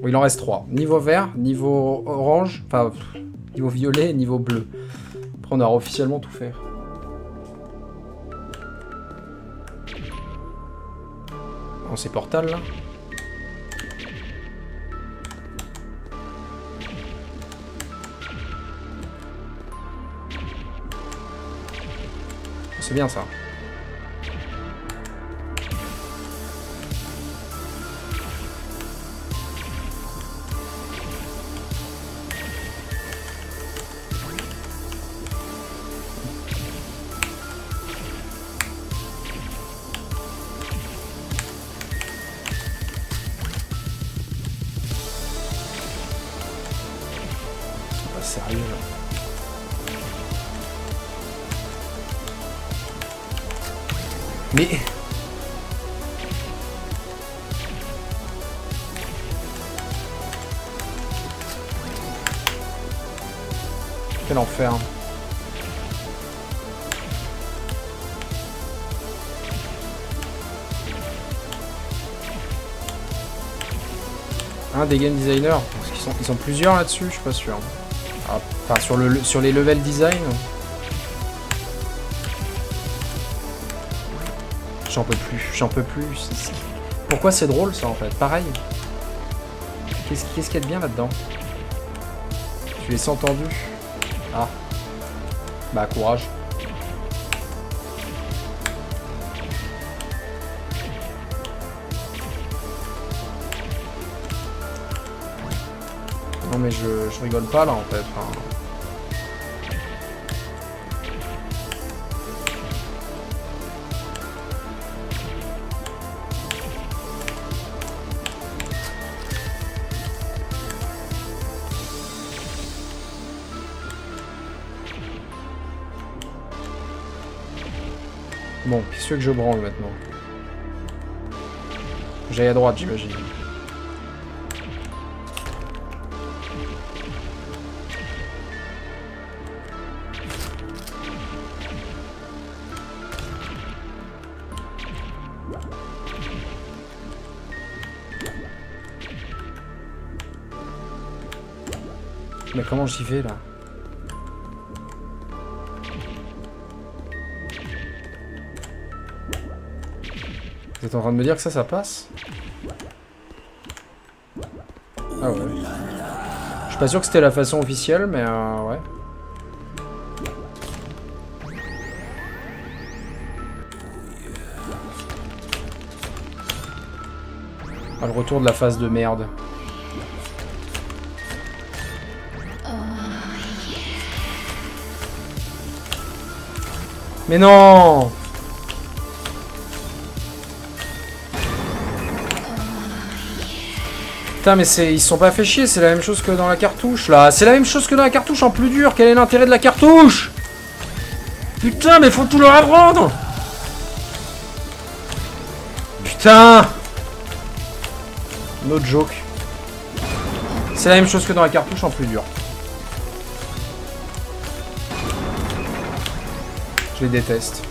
Bon, il en reste trois. Niveau vert, niveau orange, enfin, niveau violet, niveau bleu. Après, on aura officiellement tout fait. On s'est portal, là. C'est bien, ça. L'enfer. Un des game designers, parce qu'ils sont, ils sont plusieurs là-dessus, je suis pas sûr. Ah, enfin sur le sur les level design. J'en peux plus, j'en peux plus. Pourquoi c'est drôle ça en fait? Pareil. Qu'est-ce qu'est-ce qu'il y a de bien là-dedans? Tu les sens tendus. Ah, bah courage. Non mais je, je rigole pas là en fait. Enfin... Bon, qu'est-ce que je branle maintenant? J'aille à droite, j'imagine. Mais comment j'y vais là? Vous êtes en train de me dire que ça, ça passe? Ah ouais. Je suis pas sûr que c'était la façon officielle, mais euh, ouais. Ah, le retour de la phase de merde. Mais non! Putain, mais ils se sont pas fait chier, c'est la même chose que dans la cartouche, là. C'est la même chose que dans la cartouche en plus dur. Quel est l'intérêt de la cartouche? Putain, mais faut tout leur apprendre! Putain! No joke. C'est la même chose que dans la cartouche en plus dur. Je les déteste.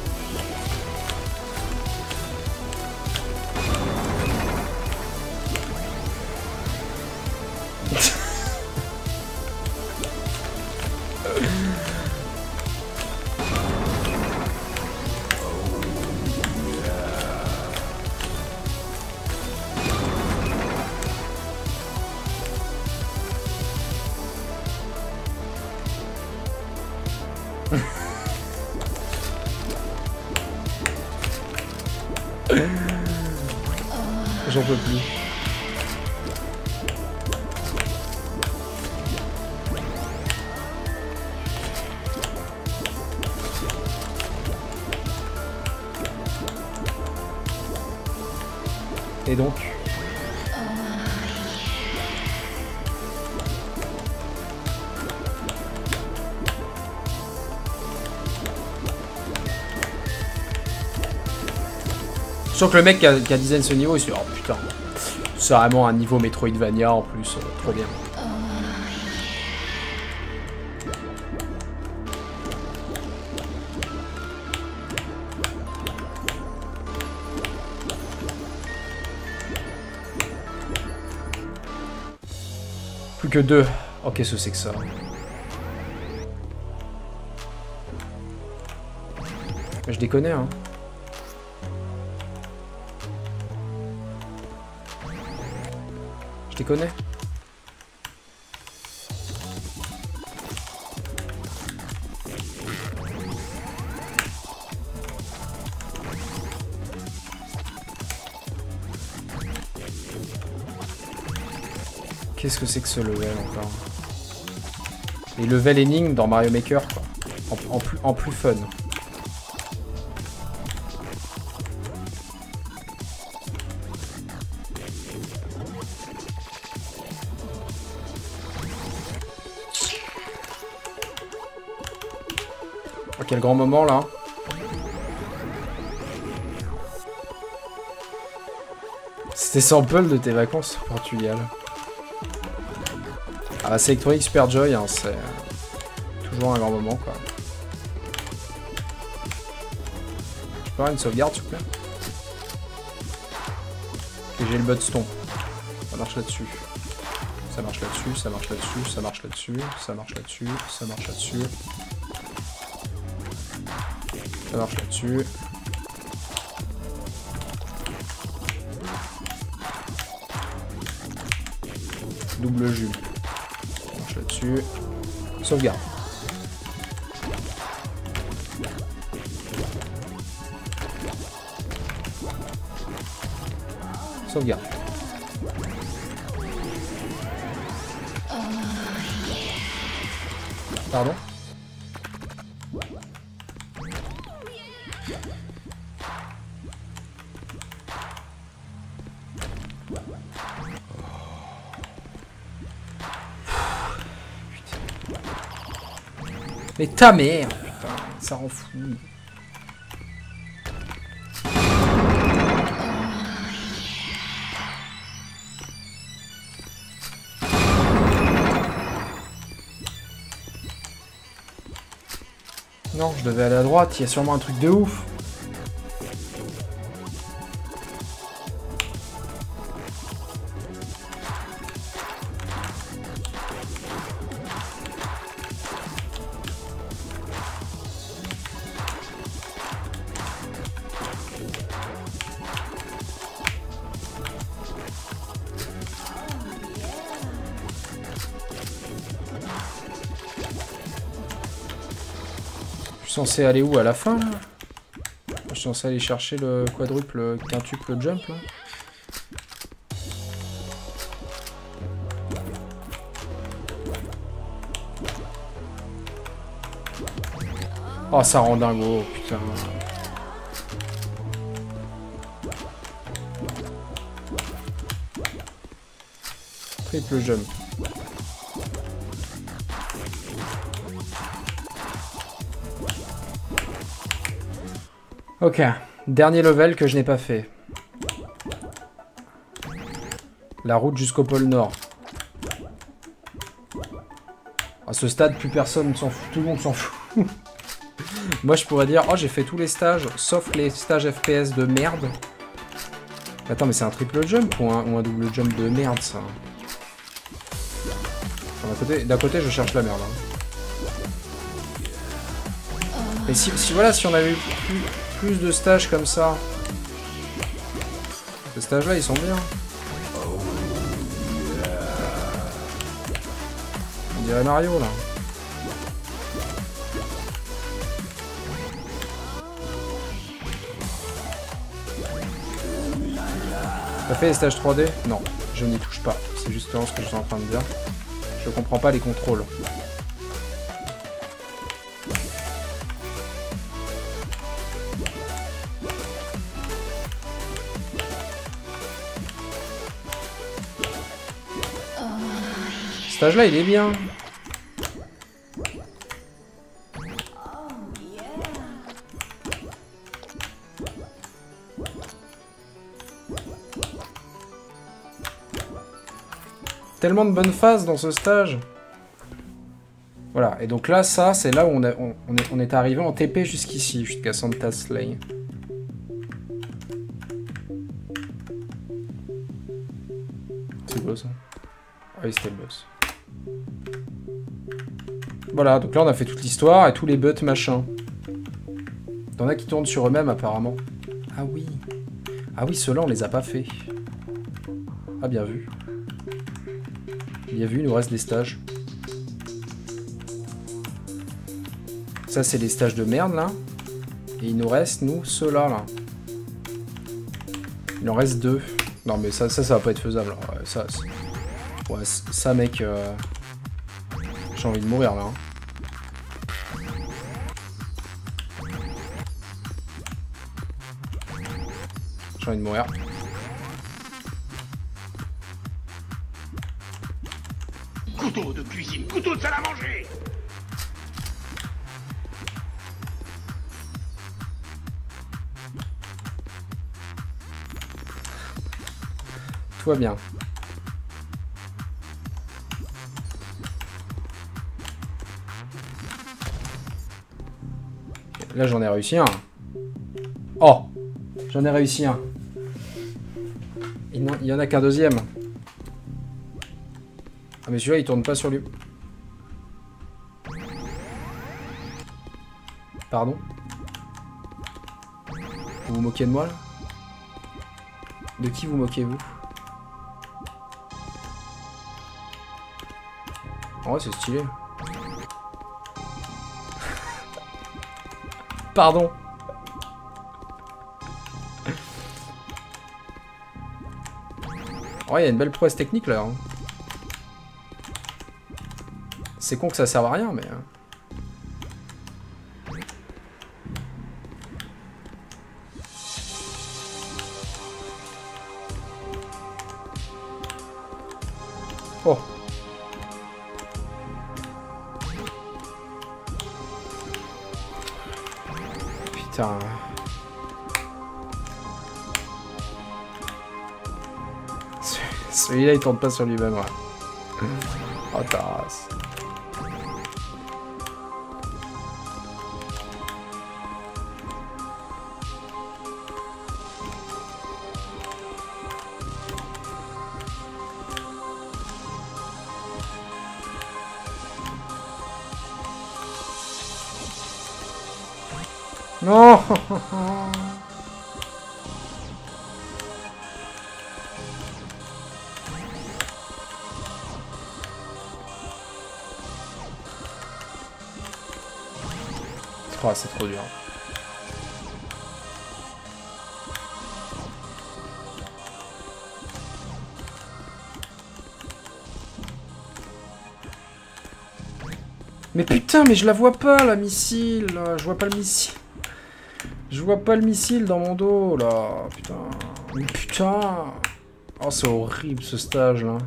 J'en peux plus. Et donc que le mec qui a, qui a design ce niveau, il se dit oh putain, c'est vraiment un niveau Metroidvania en plus, euh, trop bien. Plus que deux. Oh, qu'est-ce que c'est que ça? Je déconne, hein. Tu connais? Qu'est-ce que c'est que ce level encore? Les level énigmes dans Mario Maker, quoi. En, en, plus, en plus fun. Quel grand moment là. C'était sample de tes vacances au Portugal. Ah, c'est Electronic Super Joy, hein, c'est toujours un grand moment quoi. Je peux avoir une sauvegarde s'il vous plaît. Et j'ai le botstone. Ça marche là-dessus. Ça marche là-dessus, ça marche là-dessus, ça marche là-dessus, ça marche là-dessus, ça marche là-dessus. Ça marche là-dessus. Double jus. Ça marche là-dessus. Sauvegarde. Sauvegarde. Pardon? Mais ta mère, putain, ça rend fou. Non, je devais aller à droite, il y a sûrement un truc de ouf. Je suis censé aller où à la fin là? Je suis censé aller chercher le quadruple, quintuple jump là. Oh, ça rend dingo, putain. Triple jump. Ok, dernier level que je n'ai pas fait. La route jusqu'au pôle Nord. À ce stade, plus personne s'en fout, tout le monde s'en fout. Moi, je pourrais dire, oh, j'ai fait tous les stages, sauf les stages F P S de merde. Attends, mais c'est un triple jump ou un, ou un double jump de merde, ça. D'un côté, d'un côté, je cherche la merde. Hein. Et si, si voilà, si on avait eu plus, plus de stages comme ça. Ces stages-là, ils sont bien. On dirait Mario, là. T'as fait les stages trois D? Non, je n'y touche pas. C'est justement ce que je suis en train de dire. Je comprends pas les contrôles. Ce stage là il est bien. Tellement de bonnes phases dans ce stage. Voilà, et donc là ça c'est là où on, a, on, on, est, on est arrivé en T P jusqu'ici, jusqu'à Santa's Lane. C'est beau ça. Ah oui, c'était le boss. Voilà, donc là on a fait toute l'histoire et tous les buts machin. T'en as qui tournent sur eux-mêmes apparemment. Ah oui. Ah oui, ceux-là on les a pas fait. Ah bien vu. Bien vu, il nous reste des stages. Ça c'est les stages de merde là. Et il nous reste, nous, ceux-là là. Il en reste deux. Non mais ça, ça, ça va pas être faisable. Ouais, ça, ouais, ça mec... Euh... J'ai envie de mourir là. J'ai envie de mourir. Couteau de cuisine, couteau de salle à manger. Tout va bien. Là, j'en ai réussi un. Oh, j'en ai réussi un. Il n'y en a qu'un deuxième. Ah, mais celui-là, il tourne pas sur lui. Pardon? Vous vous moquez de moi, là? De qui vous moquez-vous? Oh, c'est stylé. Pardon. Oh, il y a une belle prouesse technique là. Hein. C'est con que ça serve à rien, mais. Oh. Putain. Celui-là, il tourne pas sur lui-même, ouais. Oh, tasse. Non. Oh, c'est trop dur. Mais putain, mais je la vois pas, la missile. Je vois pas le missile. Je vois pas le missile dans mon dos, là. Putain. Mais putain. Oh, c'est horrible, ce stage, là.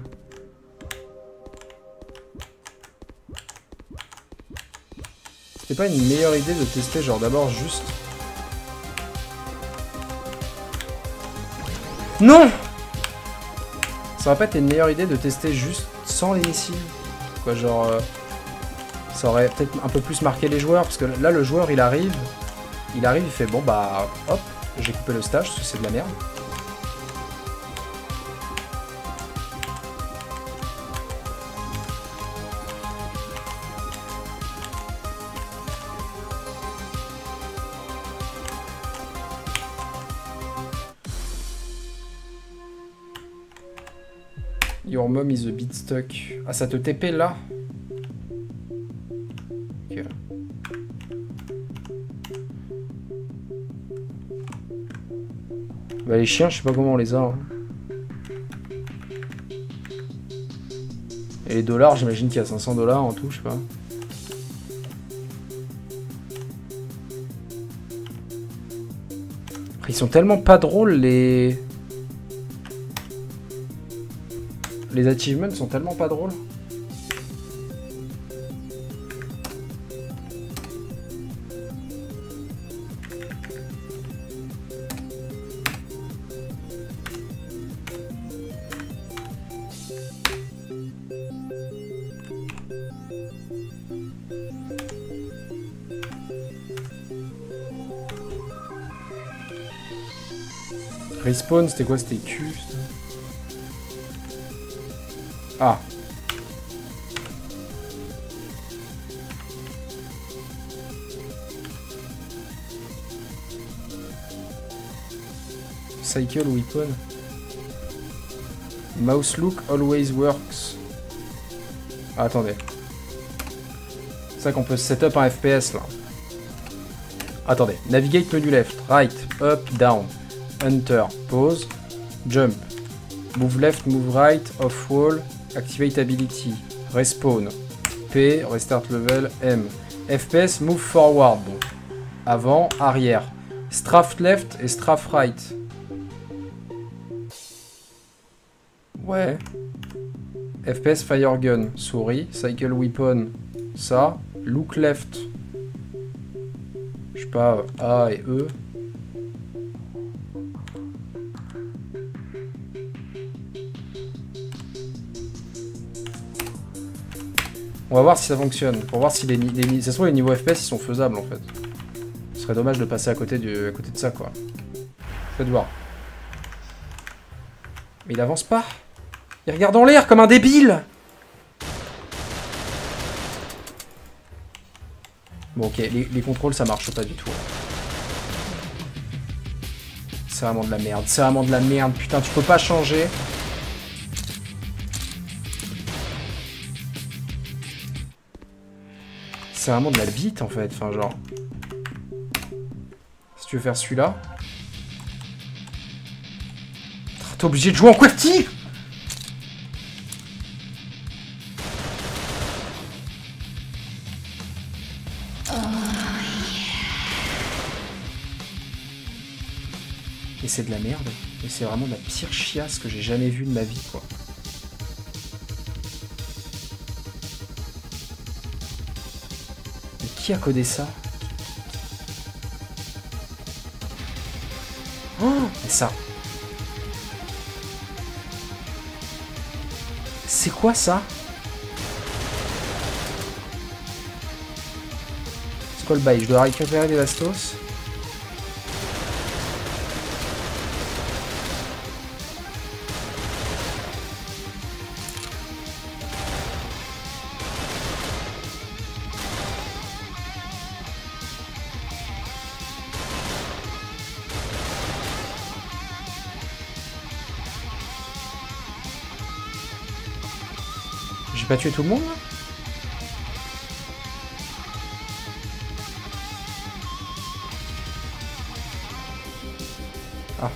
C'était pas une meilleure idée de tester, genre, d'abord, juste... Non! Ça aurait pas été une meilleure idée de tester juste sans les missiles. Quoi, genre... Euh, ça aurait peut-être un peu plus marqué les joueurs, parce que là, le joueur, il arrive... Il arrive, il fait, bon, bah, hop, j'ai coupé le stage, parce que c'est de la merde. Your mom is a bit stuck. Ah, ça te T P là? Okay. Bah les chiens, je sais pas comment on les a. Hein. Et les dollars, j'imagine qu'il y a cinq cents dollars en tout, je sais pas. Ils sont tellement pas drôles, les... Les achievements sont tellement pas drôles. Respawn, c'était quoi? C'était Q. Ah. Cycle weapon. Mouse look always works. Ah, attendez. C'est ça qu'on peut setup un F P S là. Attendez. Navigate menu left, right, up, down. Enter, pause, jump. Move left, move right, off wall. Activate ability, respawn, P, restart level, M. F P S, move forward, donc avant, arrière. Strafe left et strafe right. Ouais. F P S, fire gun, souris, cycle weapon, ça. Look left. Je sais pas, A et E. On va voir si ça fonctionne, pour voir si les, les, ça se trouve, les niveaux F P S ils sont faisables en fait. Ce serait dommage de passer à côté, du, à côté de ça quoi. Faites voir. Mais il avance pas. Il regarde en l'air comme un débile. Bon ok, les, les contrôles ça marche pas du tout. C'est vraiment de la merde, c'est vraiment de la merde. Putain, tu peux pas changer. C'est vraiment de la bite en fait, enfin genre... Si tu veux faire celui-là... T'es obligé de jouer en QWERTY! Oh, yeah. Et c'est de la merde, et c'est vraiment de la pire chiasse que j'ai jamais vue de ma vie quoi. Qui a codé ça? Oh, et ça. C'est quoi ça? C'est quoi le bail? Je dois récupérer des bastos. J'ai pas tué tout le monde? Ah.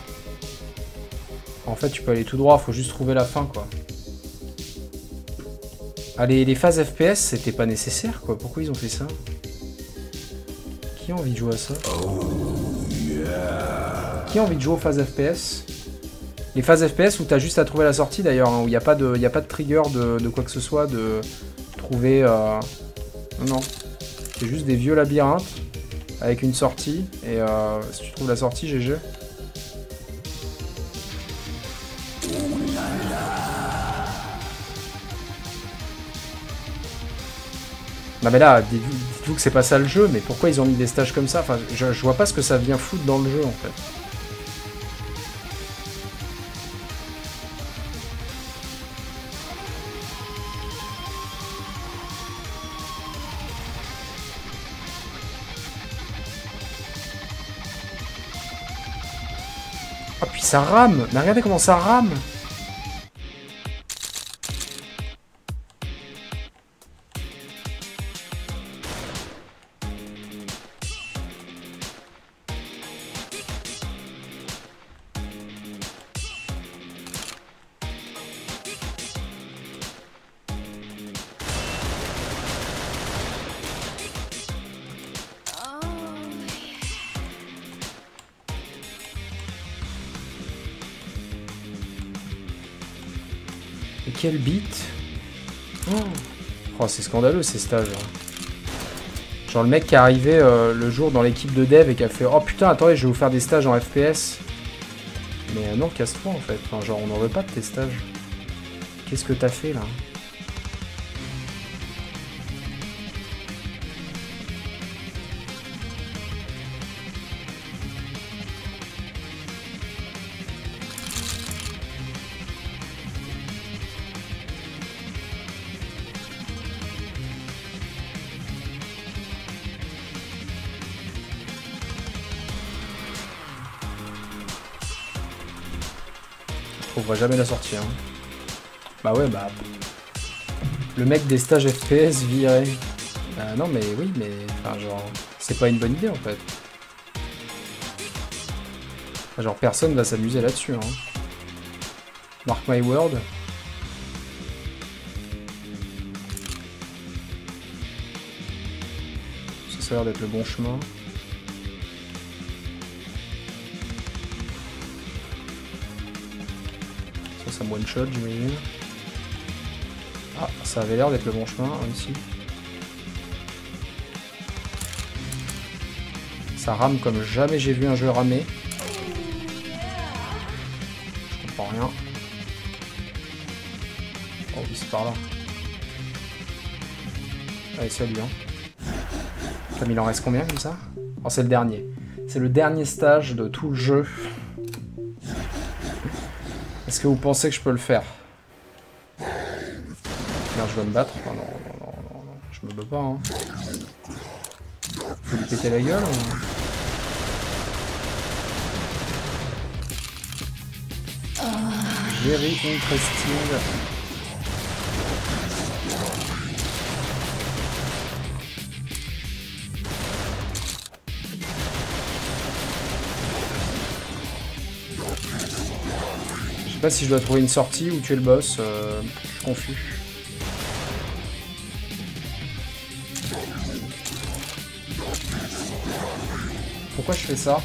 En fait, tu peux aller tout droit, faut juste trouver la fin, quoi. Allez, les phases F P S, c'était pas nécessaire, quoi. Pourquoi ils ont fait ça? Qui a envie de jouer à ça? Qui a envie de jouer aux phases F P S? Les phases F P S où t'as juste à trouver la sortie, d'ailleurs, hein, où il n'y a, a pas de trigger de, de quoi que ce soit, de trouver... Euh... Non. C'est juste des vieux labyrinthes avec une sortie, et euh, si tu trouves la sortie, G G. Non mais là, dites-vous que c'est pas ça le jeu, mais pourquoi ils ont mis des stages comme ça? Enfin, je, je vois pas ce que ça vient foutre dans le jeu en fait. Ah puis ça rame! Mais regardez comment ça rame! Quel beat. Oh, oh c'est scandaleux ces stages. Genre le mec qui est arrivé euh, le jour dans l'équipe de dev et qui a fait « Oh putain, attendez, je vais vous faire des stages en F P S. » Mais euh, non, casse-toi en fait. Enfin, genre on n'en veut pas de tes stages. Qu'est-ce que t'as fait là? On va jamais la sortir. Hein. Bah ouais, bah... Le mec des stages F P S viré. Bah non, mais oui, mais... Enfin, genre... C'est pas une bonne idée, en fait. Enfin, genre, personne va s'amuser là-dessus. Hein. Mark my word. Ça a l'air d'être le bon chemin. One shot, j'imagine. Ah, ça avait l'air d'être le bon chemin ici. Ça rame comme jamais j'ai vu un jeu ramer. Je comprends rien. Oh, oui, c'est par là. Allez, salut. Hein. Comme il en reste combien comme ça? Oh, c'est le dernier. C'est le dernier stage de tout le jeu. Est-ce que vous pensez que je peux le faire? Merde, je dois me battre. Enfin, non, non, non, non, non, je me bats pas. Hein. Faut lui péter la gueule ou... Very interesting. Je sais pas si je dois trouver une sortie ou tuer le boss, euh, je suis confus. Pourquoi je fais ça?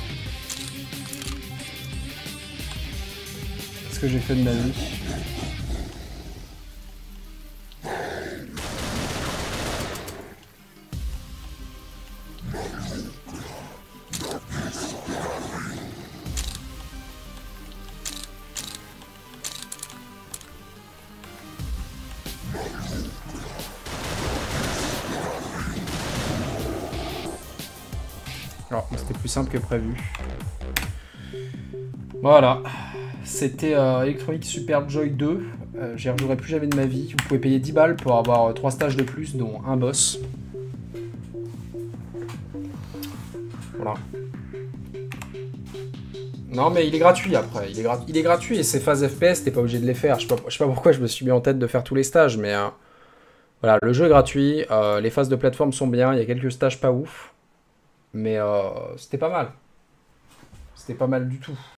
Qu'est-ce que j'ai fait de ma vie? Simple que prévu. Voilà, c'était euh, Electronic Super Joy deux. Euh, J'y rejouerai plus jamais de ma vie. Vous pouvez payer dix balles pour avoir euh, trois stages de plus, dont un boss. Voilà. Non, mais il est gratuit après. Il est, gra il est gratuit et ces phases F P S, t'es pas obligé de les faire. Je sais pas, je sais pas pourquoi je me suis mis en tête de faire tous les stages, mais euh, voilà, le jeu est gratuit. Euh, les phases de plateforme sont bien. Il y a quelques stages pas ouf. Mais euh, c'était pas mal. C'était pas mal du tout.